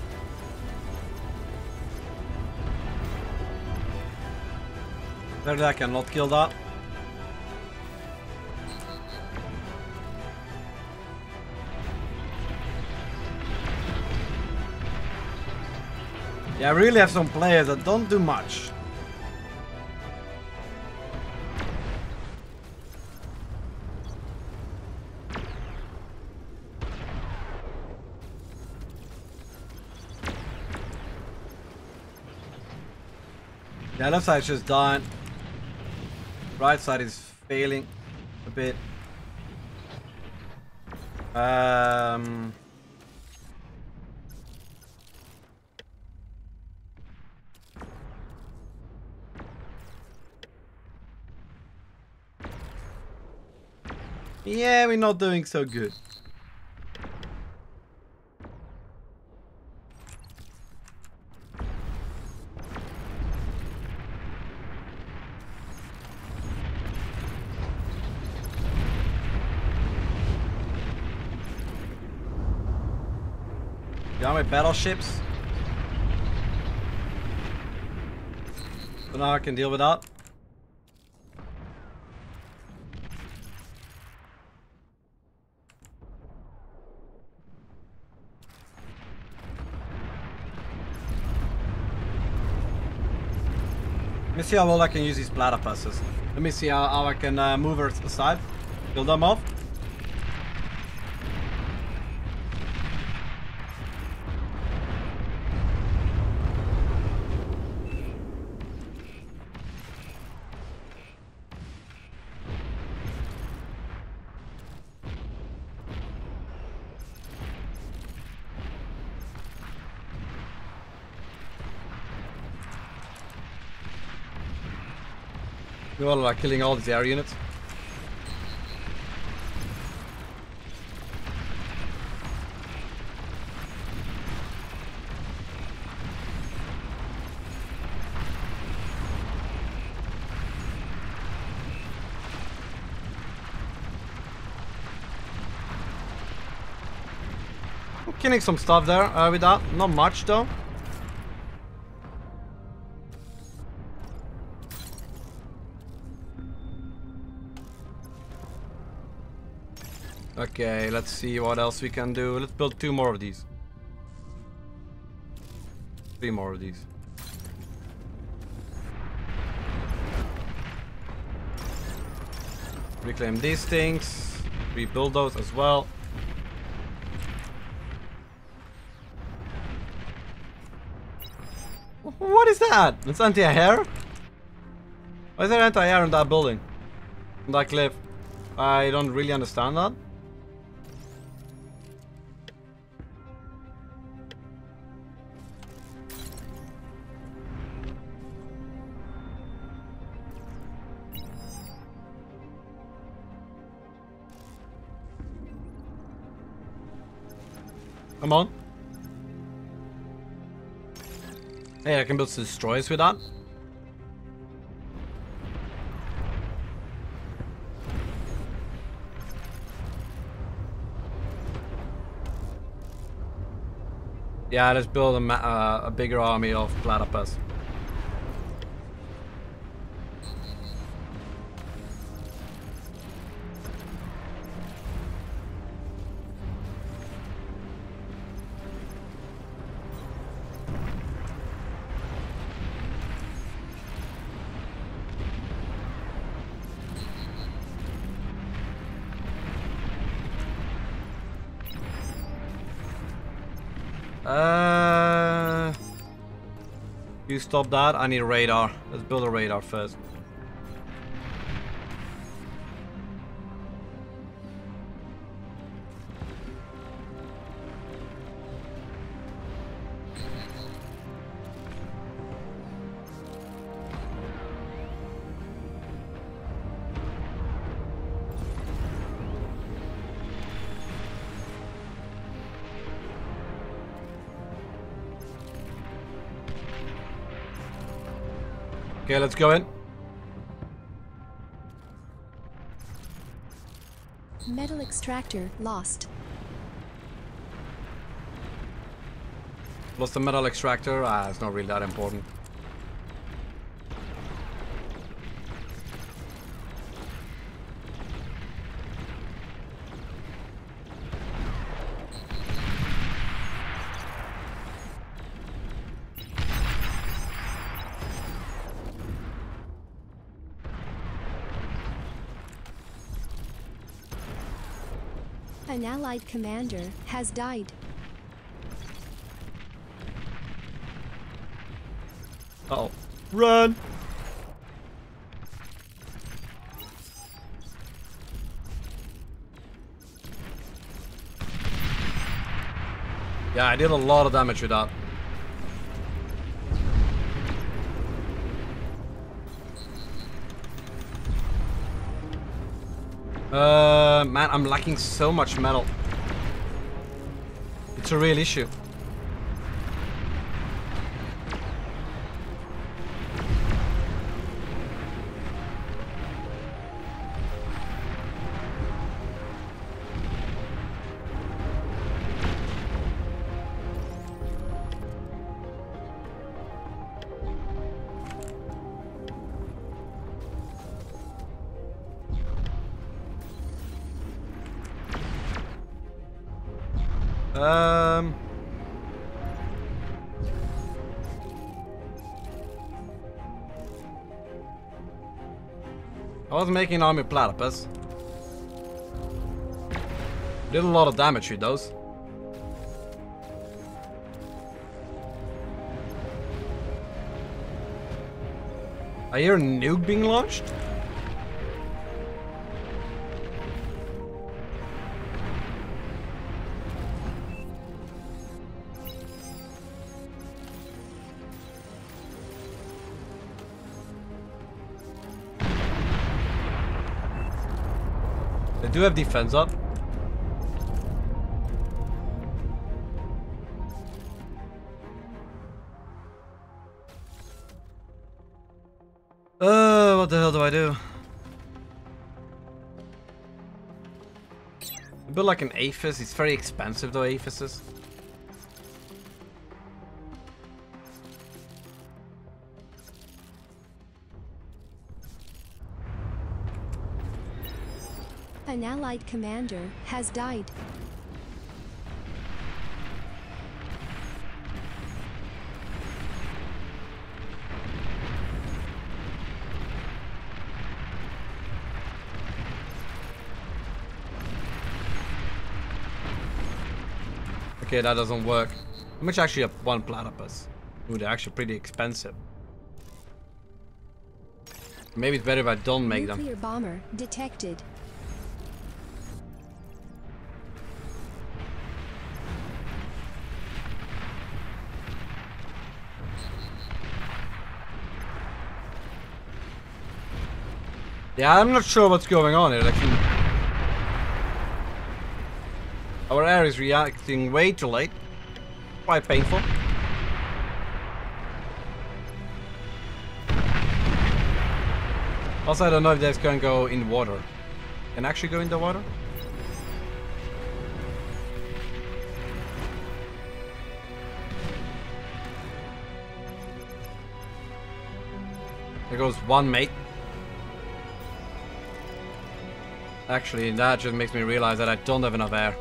Better that I cannot kill that. Yeah, I really have some players that don't do much. Yeah, left side is just dying. Right side is failing a bit. Yeah, we're not doing so good. Down with battleships. So now I can deal with that. Let me see how well I can use these platypuses. Let me see how I can move her aside. Build them off. Well, like killing all these air units. I'm killing some stuff there with that. Not much though. Okay, let's see what else we can do. Let's build two more of these. Three more of these. Reclaim these things. Rebuild those as well. What is that? It's anti-air? Why is there anti-air in that building? On that cliff? I don't really understand that. Come on. Hey, I can build some destroyers with that. Yeah, let's build a bigger army of platypus. You stop that. I need a radar. Let's build a radar first. Okay, let's go in. Metal extractor lost. Lost the metal extractor? Ah, it's not really that important. An allied commander has died. Uh-oh. Run! Yeah, I did a lot of damage with that. Man, I'm lacking so much metal. It's a real issue. I was making an army platypus. Did a lot of damage with those. I hear a nuke being launched. Do have defense up. What the hell do I do? A bit like an Aphis. It's very expensive though, Aphises. An allied commander has died. Okay, that doesn't work. How much actually have one platypus? Ooh, they're actually pretty expensive. Maybe it's better if I don't make them. Nuclear bomber detected. Yeah, I'm not sure what's going on here. Actually, our air is reacting way too late. Quite painful. Also, I don't know if that's going to go in water. Can it actually go in the water? There goes one mate. Actually, that just makes me realize that I don't have enough air.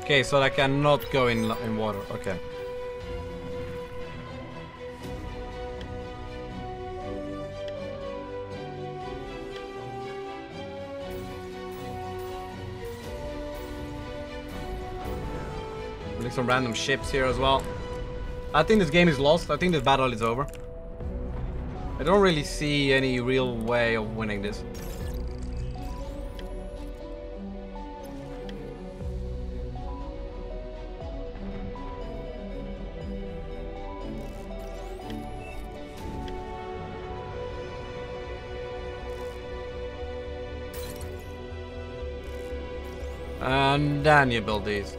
Okay, so that cannot go in water. Okay. Some random ships here as well. I think this game is lost. I think this battle is over. I don't really see any real way of winning this. And then you build these.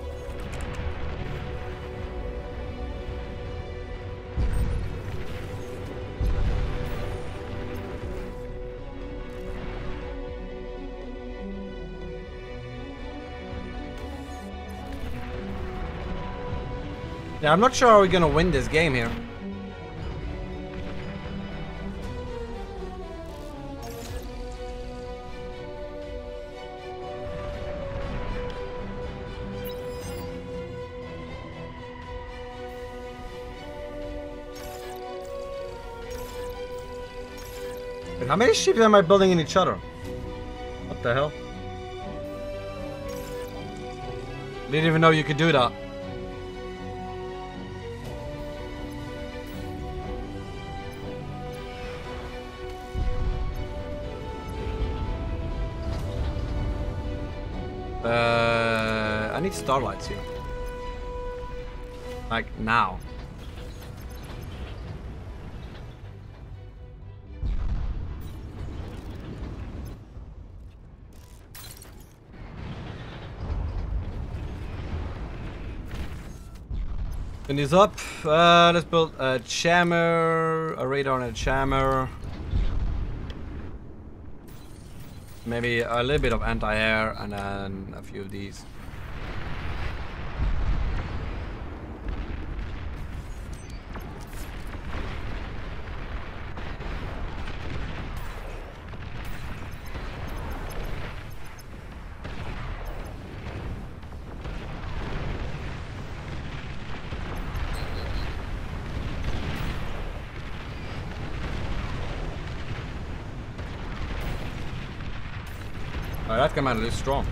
Yeah, I'm not sure how we're gonna win this game here. And how many ships am I building in each other? What the hell? Didn't even know you could do that. I need Starlights here. Like, now. Pin these up. Let's build a jammer, a radar and a jammer. Maybe a little bit of anti-air and then a few of these. That commander is strong.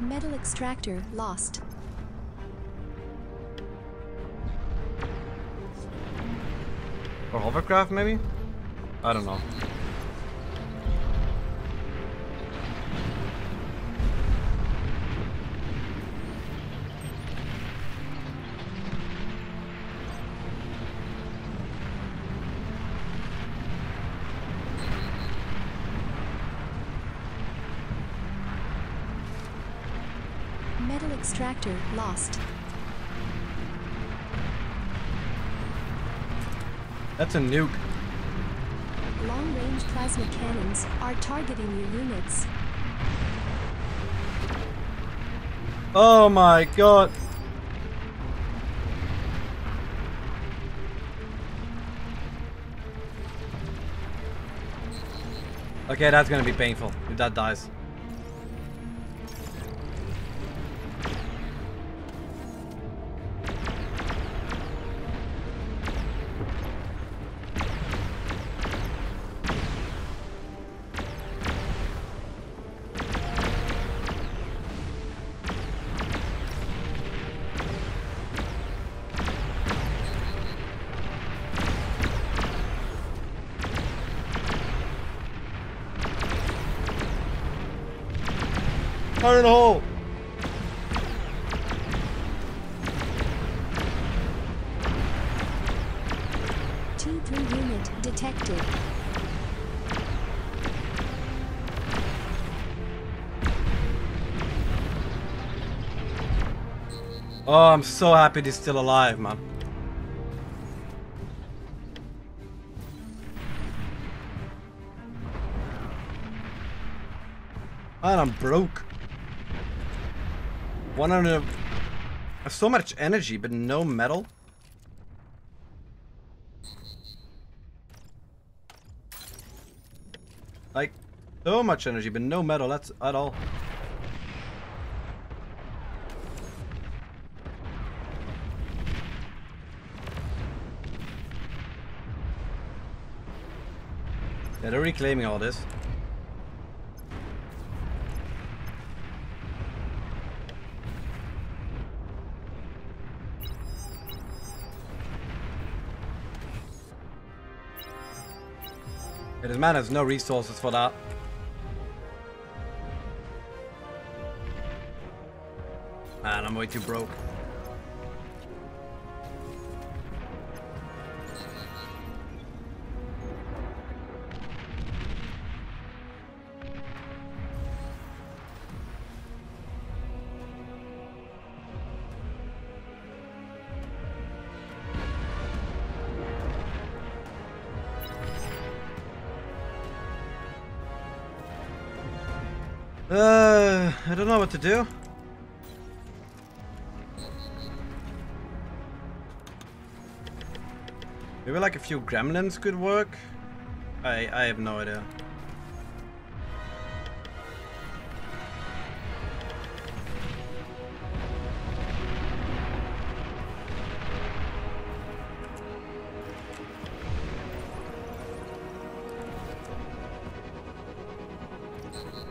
Metal extractor lost. Or hovercraft, maybe? I don't know. Extractor lost. That's a nuke. Long-range plasma cannons are targeting your units. Oh my god. Okay, that's gonna be painful if that dies. Turn hole. T3 unit detected. Oh, I'm so happy he's still alive, man. Man, I'm broke. 100. I have so much energy, but no metal. Like, so much energy, but no metal. That's at all. Yeah, they're reclaiming all this. This man has no resources for that. Man, I'm way too broke. I don't know what to do. Maybe like a few gremlins could work. I have no idea.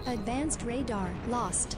Advanced radar lost.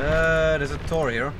There's a Thor here.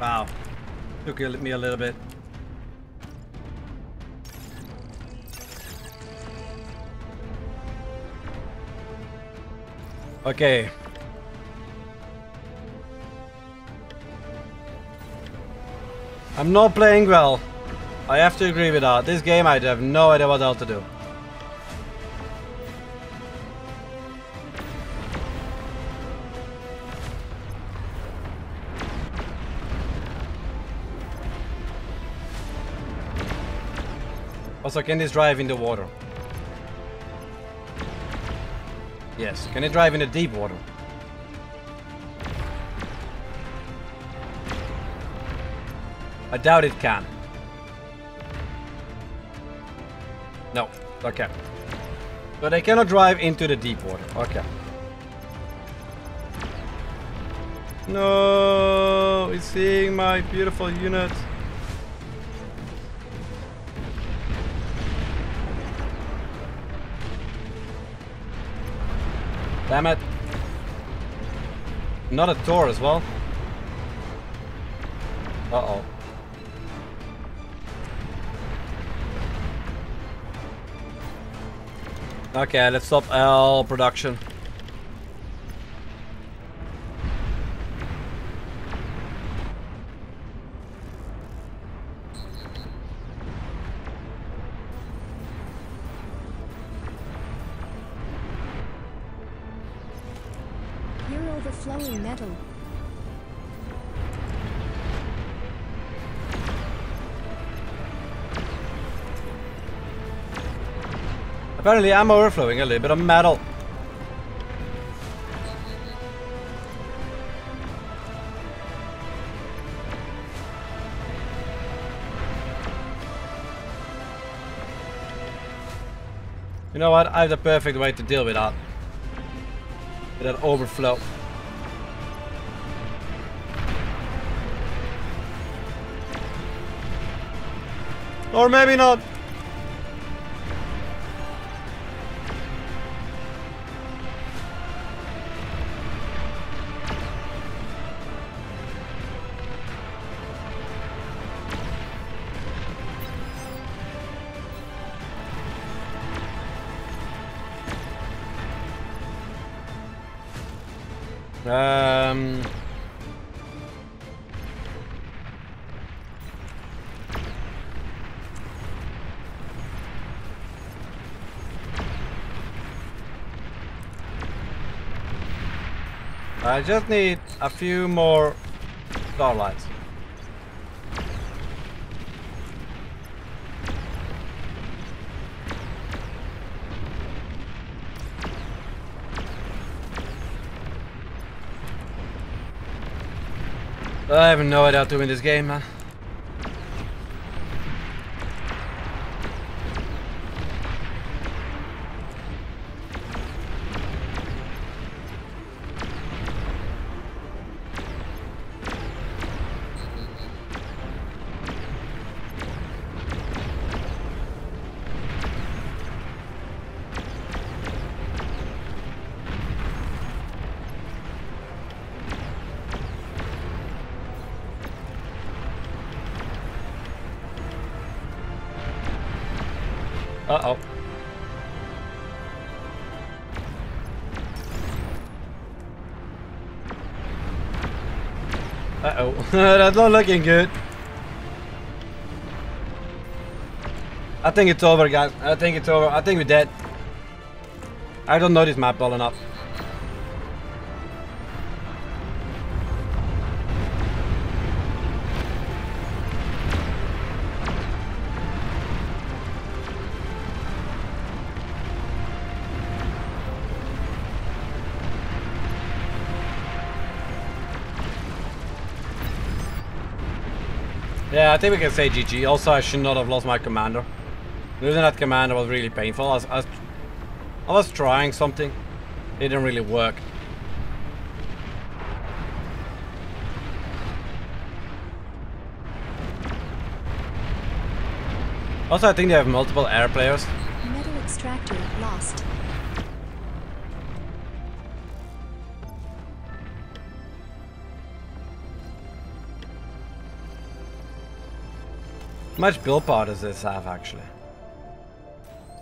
Wow, took me a little bit. Okay. I'm not playing well. I have to agree with that. This game I have no idea what the hell to do. Also, can this drive in the water? Yes. Can it drive in the deep water? I doubt it can. No. Okay. So they cannot drive into the deep water. Okay. No, it's seeing my beautiful unit. Damn it. Not a Thor as well. Uh-oh. Okay, let's stop all production. Apparently I'm overflowing a little bit of metal. You know what? I have the perfect way to deal with that. With that overflow. Or maybe not. I just need a few more starlights. I have no idea how to win this game, man. Uh-oh. Uh-oh. That's not looking good. I think it's over, guys. I think it's over. I think we're dead. I don't know this map well enough. Yeah, I think we can say GG. Also, I should not have lost my commander. Losing that commander was really painful. I was trying something. It didn't really work. Also, I think they have multiple air players. Metal extractor lost. How much build power does this have, actually?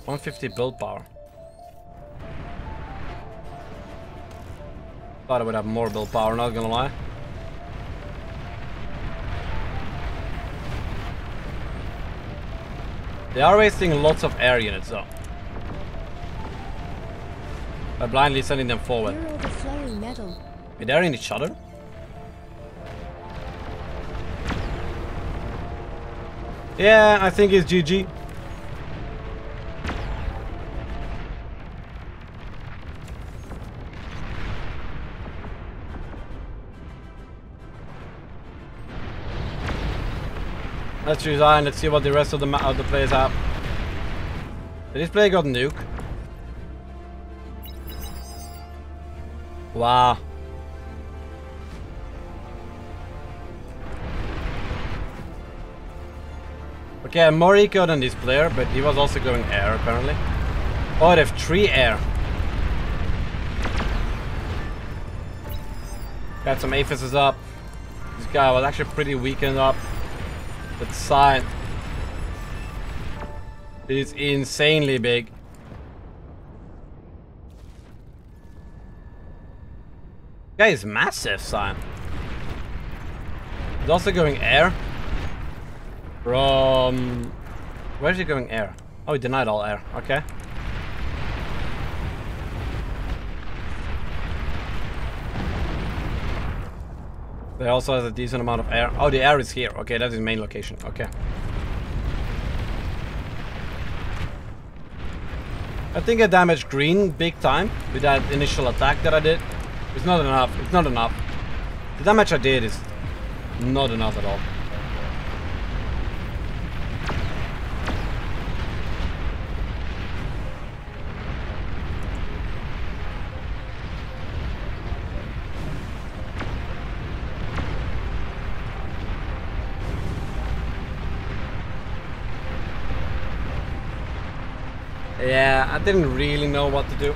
150 build power. Thought it would have more build power, not gonna lie. They are wasting lots of air units, though. By blindly sending them forward. They're airing each other? Yeah, I think it's GG. Let's resign, let's see what the rest of the players have. This player got nuked. Wow. Okay, more eco than this player, but he was also going air apparently. Oh, they have 3 air. Got some Aphises up. This guy was actually pretty weakened up. That side is insanely big. Guy is massive, Simon. He's also going air. From... where is he going air? Oh, he denied all air. Okay. They also has a decent amount of air. Oh, the air is here. Okay, that's his main location. Okay. I think I damaged green big time with that initial attack that I did. It's not enough. It's not enough. The damage I did is not enough at all. Yeah, I didn't really know what to do.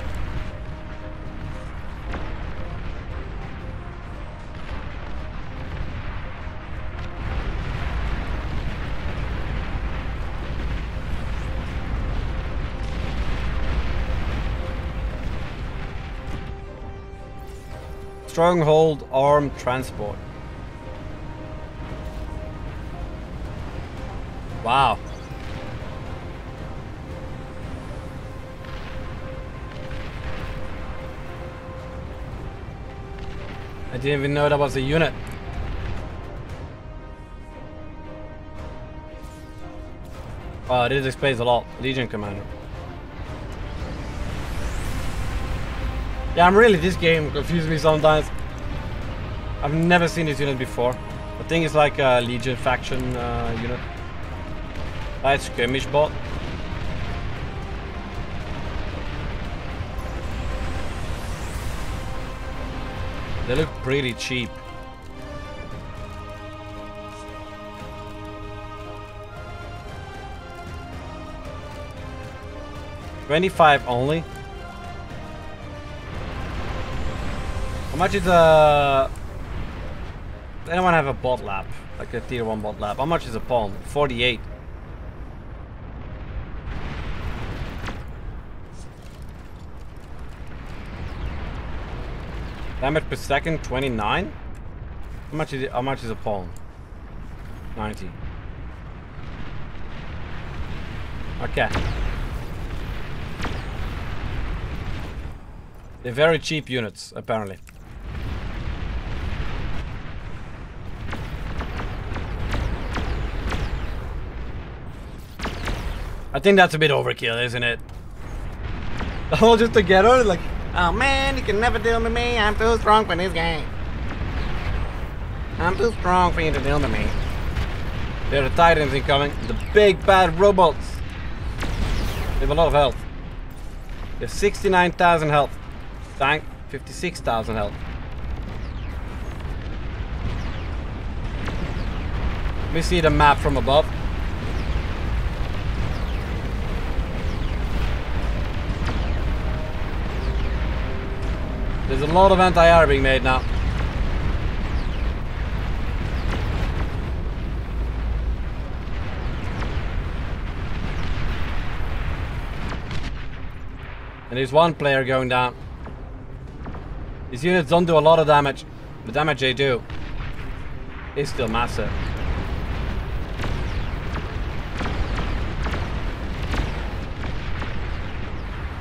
Stronghold armed transport. Wow. I didn't even know that was a unit. Wow, this explains a lot. Legion commander. Yeah, I'm really, this game confuses me sometimes. I've never seen this unit before. I think it's like a Legion faction unit. Light skirmish bot. They look pretty cheap. $25 only. How much is a... Does anyone have a bot lab? Like a tier 1 bot lab. How much is a pawn? 48. Damage per second, 29. How much is it, how much is a pawn? 90. Okay. They're very cheap units, apparently. I think that's a bit overkill, isn't it? All just together, like. Oh man, you can never deal with me. I'm too strong for this game. I'm too strong for you to deal with me. There are Titans incoming. The big bad robots. They have a lot of health. They have 69,000 health. Tank, 56,000 health. We see the map from above. There's a lot of anti-air being made now. And there's one player going down. These units don't do a lot of damage. The damage they do is still massive.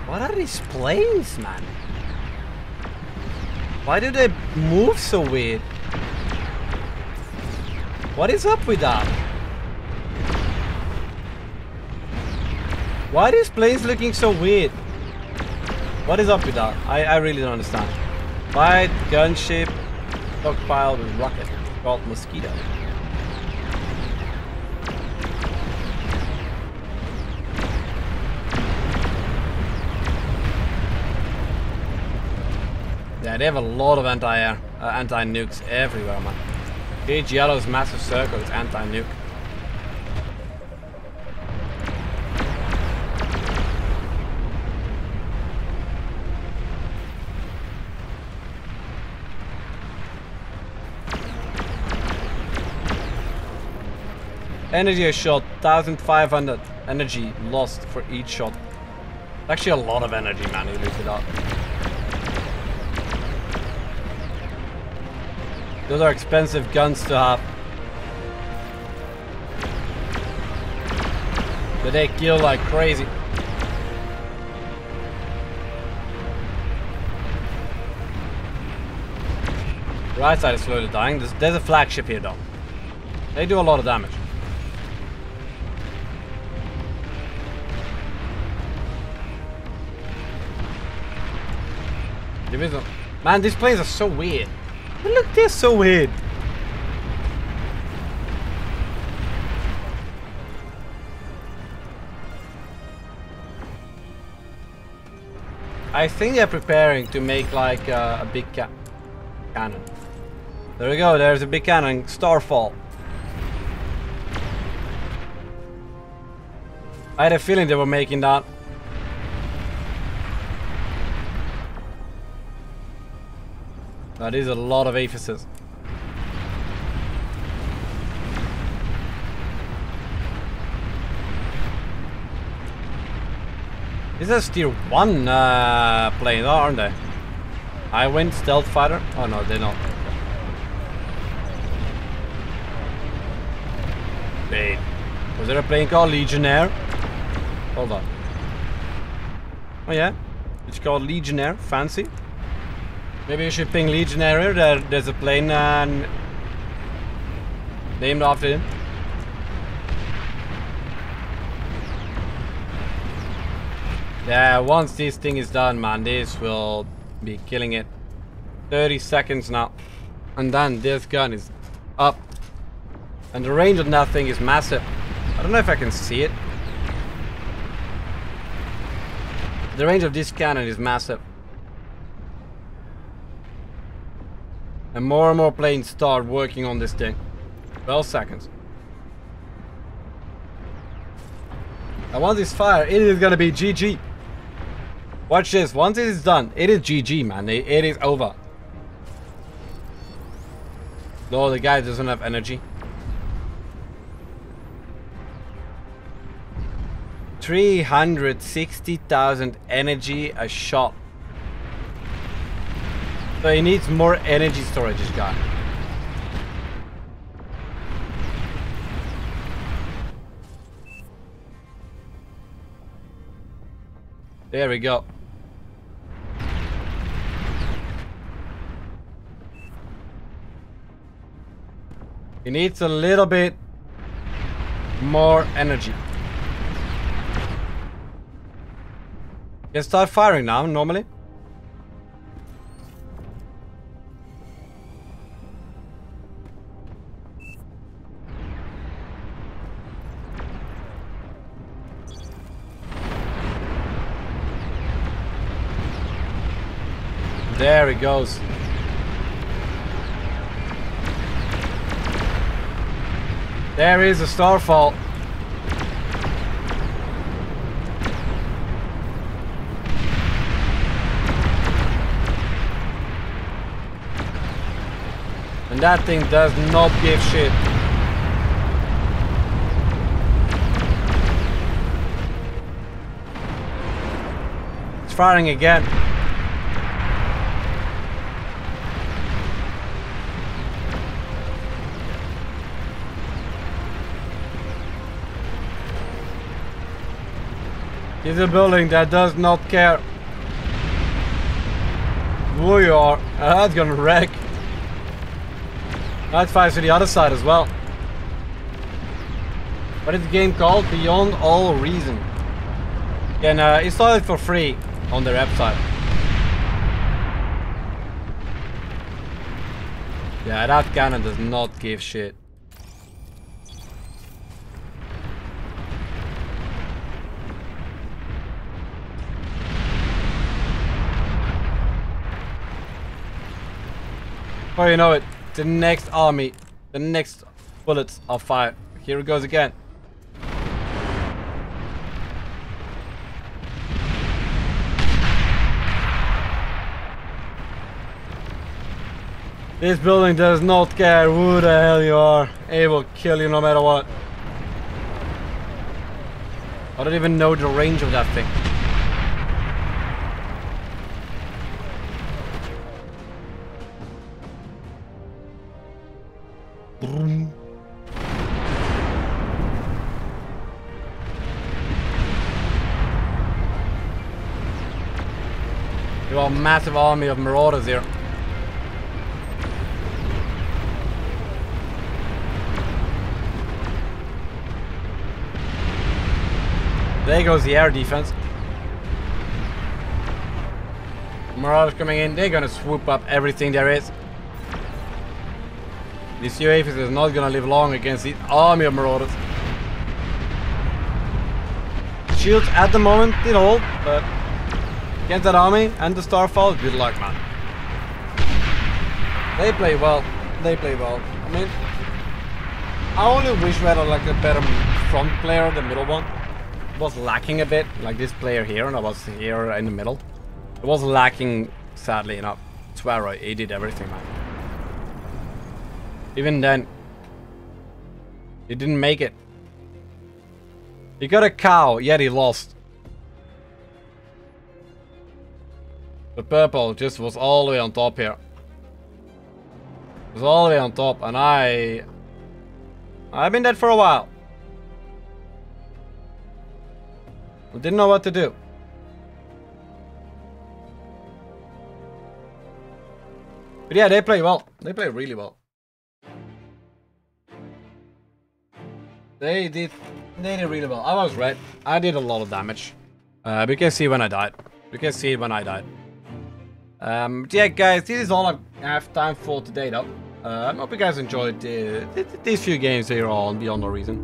What are these planes, man? Why do they move so weird? What is up with that? Why are these planes looking so weird? What is up with that? I really don't understand. Light, gunship, stockpile with rocket called Mosquito. Yeah, they have a lot of anti-air, anti-nukes everywhere, man. Each yellow's massive circle is anti-nuke. Energy a shot, 1,500 energy lost for each shot. Actually, a lot of energy, man, you lose it up. Those are expensive guns to have. But they kill like crazy. Right side is slowly dying. There's a flagship here, though. They do a lot of damage. Division. Man, these planes are so weird. But look, they're so weird. I think they're preparing to make like a big cannon. There we go, there's a big cannon, Starfall. I had a feeling they were making that. That is a lot of Aphises. These are tier 1 planes, aren't they? I win stealth fighter? Oh no, they're not. Wait. Was there a plane called Legionnaire? Hold on. Oh yeah. It's called Legionnaire. Fancy. Maybe you should ping Legionnaire. There's a plane named after him. Yeah, once this thing is done, man, this will be killing it. 30 seconds now. And then this gun is up. And the range on that thing is massive. I don't know if I can see it. The range of this cannon is massive. And more planes start working on this thing. 12 seconds. And once it's fired, it is gonna be GG. Watch this. Once it is done, it is GG, man. It is over. Though the guy doesn't have energy. 360,000 energy a shot. So he needs more energy storage, this guy. There we go. He needs a little bit more energy. You can start firing now, normally. There he goes. There is a Starfall. And that thing does not give shit. It's firing again. It's a building that does not care who you are. That's gonna wreck. That fires to the other side as well. What is the game called? Beyond All Reason. You can install it for free on their website. Yeah, that cannon does not give shit. Oh, you know it. The next army, the next bullets are fired. Here it goes again. This building does not care who the hell you are. It will kill you no matter what. I don't even know the range of that thing. You are a massive army of marauders here. There goes the air defense. Marauders coming in, they're gonna swoop up everything there is. This Aphis is not gonna live long against the army of marauders. Shields at the moment, you know, but against that army and the Starfall, good luck, man. They play well. They play well. I mean, I only wish we had like a better front player. The middle one was lacking a bit, like this player here, and I was here in the middle. It was lacking, sadly enough. That's where I did everything, man. Even then, he didn't make it. He got a cow, yet he lost. The purple just was all the way on top here. It was all the way on top, and I've been dead for a while. I didn't know what to do. But yeah, they play well. They play really well. They did really well. I was red. I did a lot of damage. But you can see when I died. You can see when I died. Yeah, guys, this is all I have time for today, though. I hope you guys enjoyed these few games here on Beyond All Reason.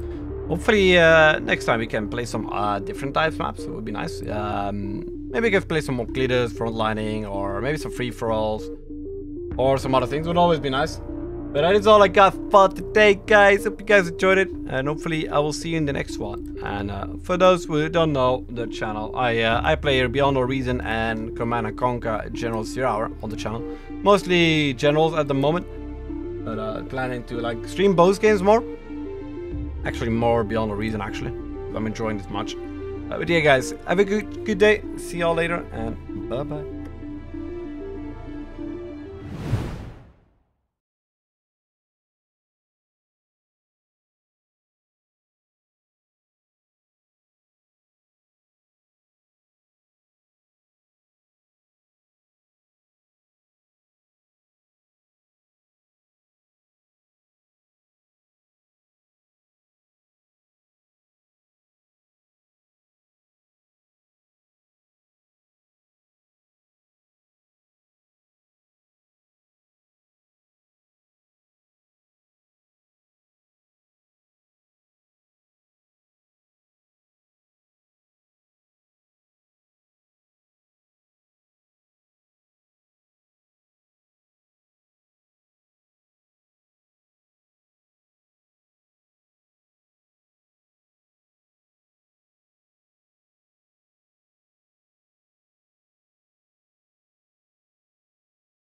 Hopefully, next time we can play some different types maps. It would be nice. Maybe we can play some more glitters, frontlining, or maybe some free-for-alls, or some other things. It would always be nice. But that is all I got for today, guys. Hope you guys enjoyed it, and hopefully I will see you in the next one. And for those who don't know the channel, I play here Beyond All Reason and Command & Conquer Generals Zero Hour on the channel. Mostly Generals at the moment, but planning to like stream both games more. Actually, more Beyond All Reason, actually. I'm enjoying this much. But yeah, guys, have a good day. See y'all later, and bye-bye.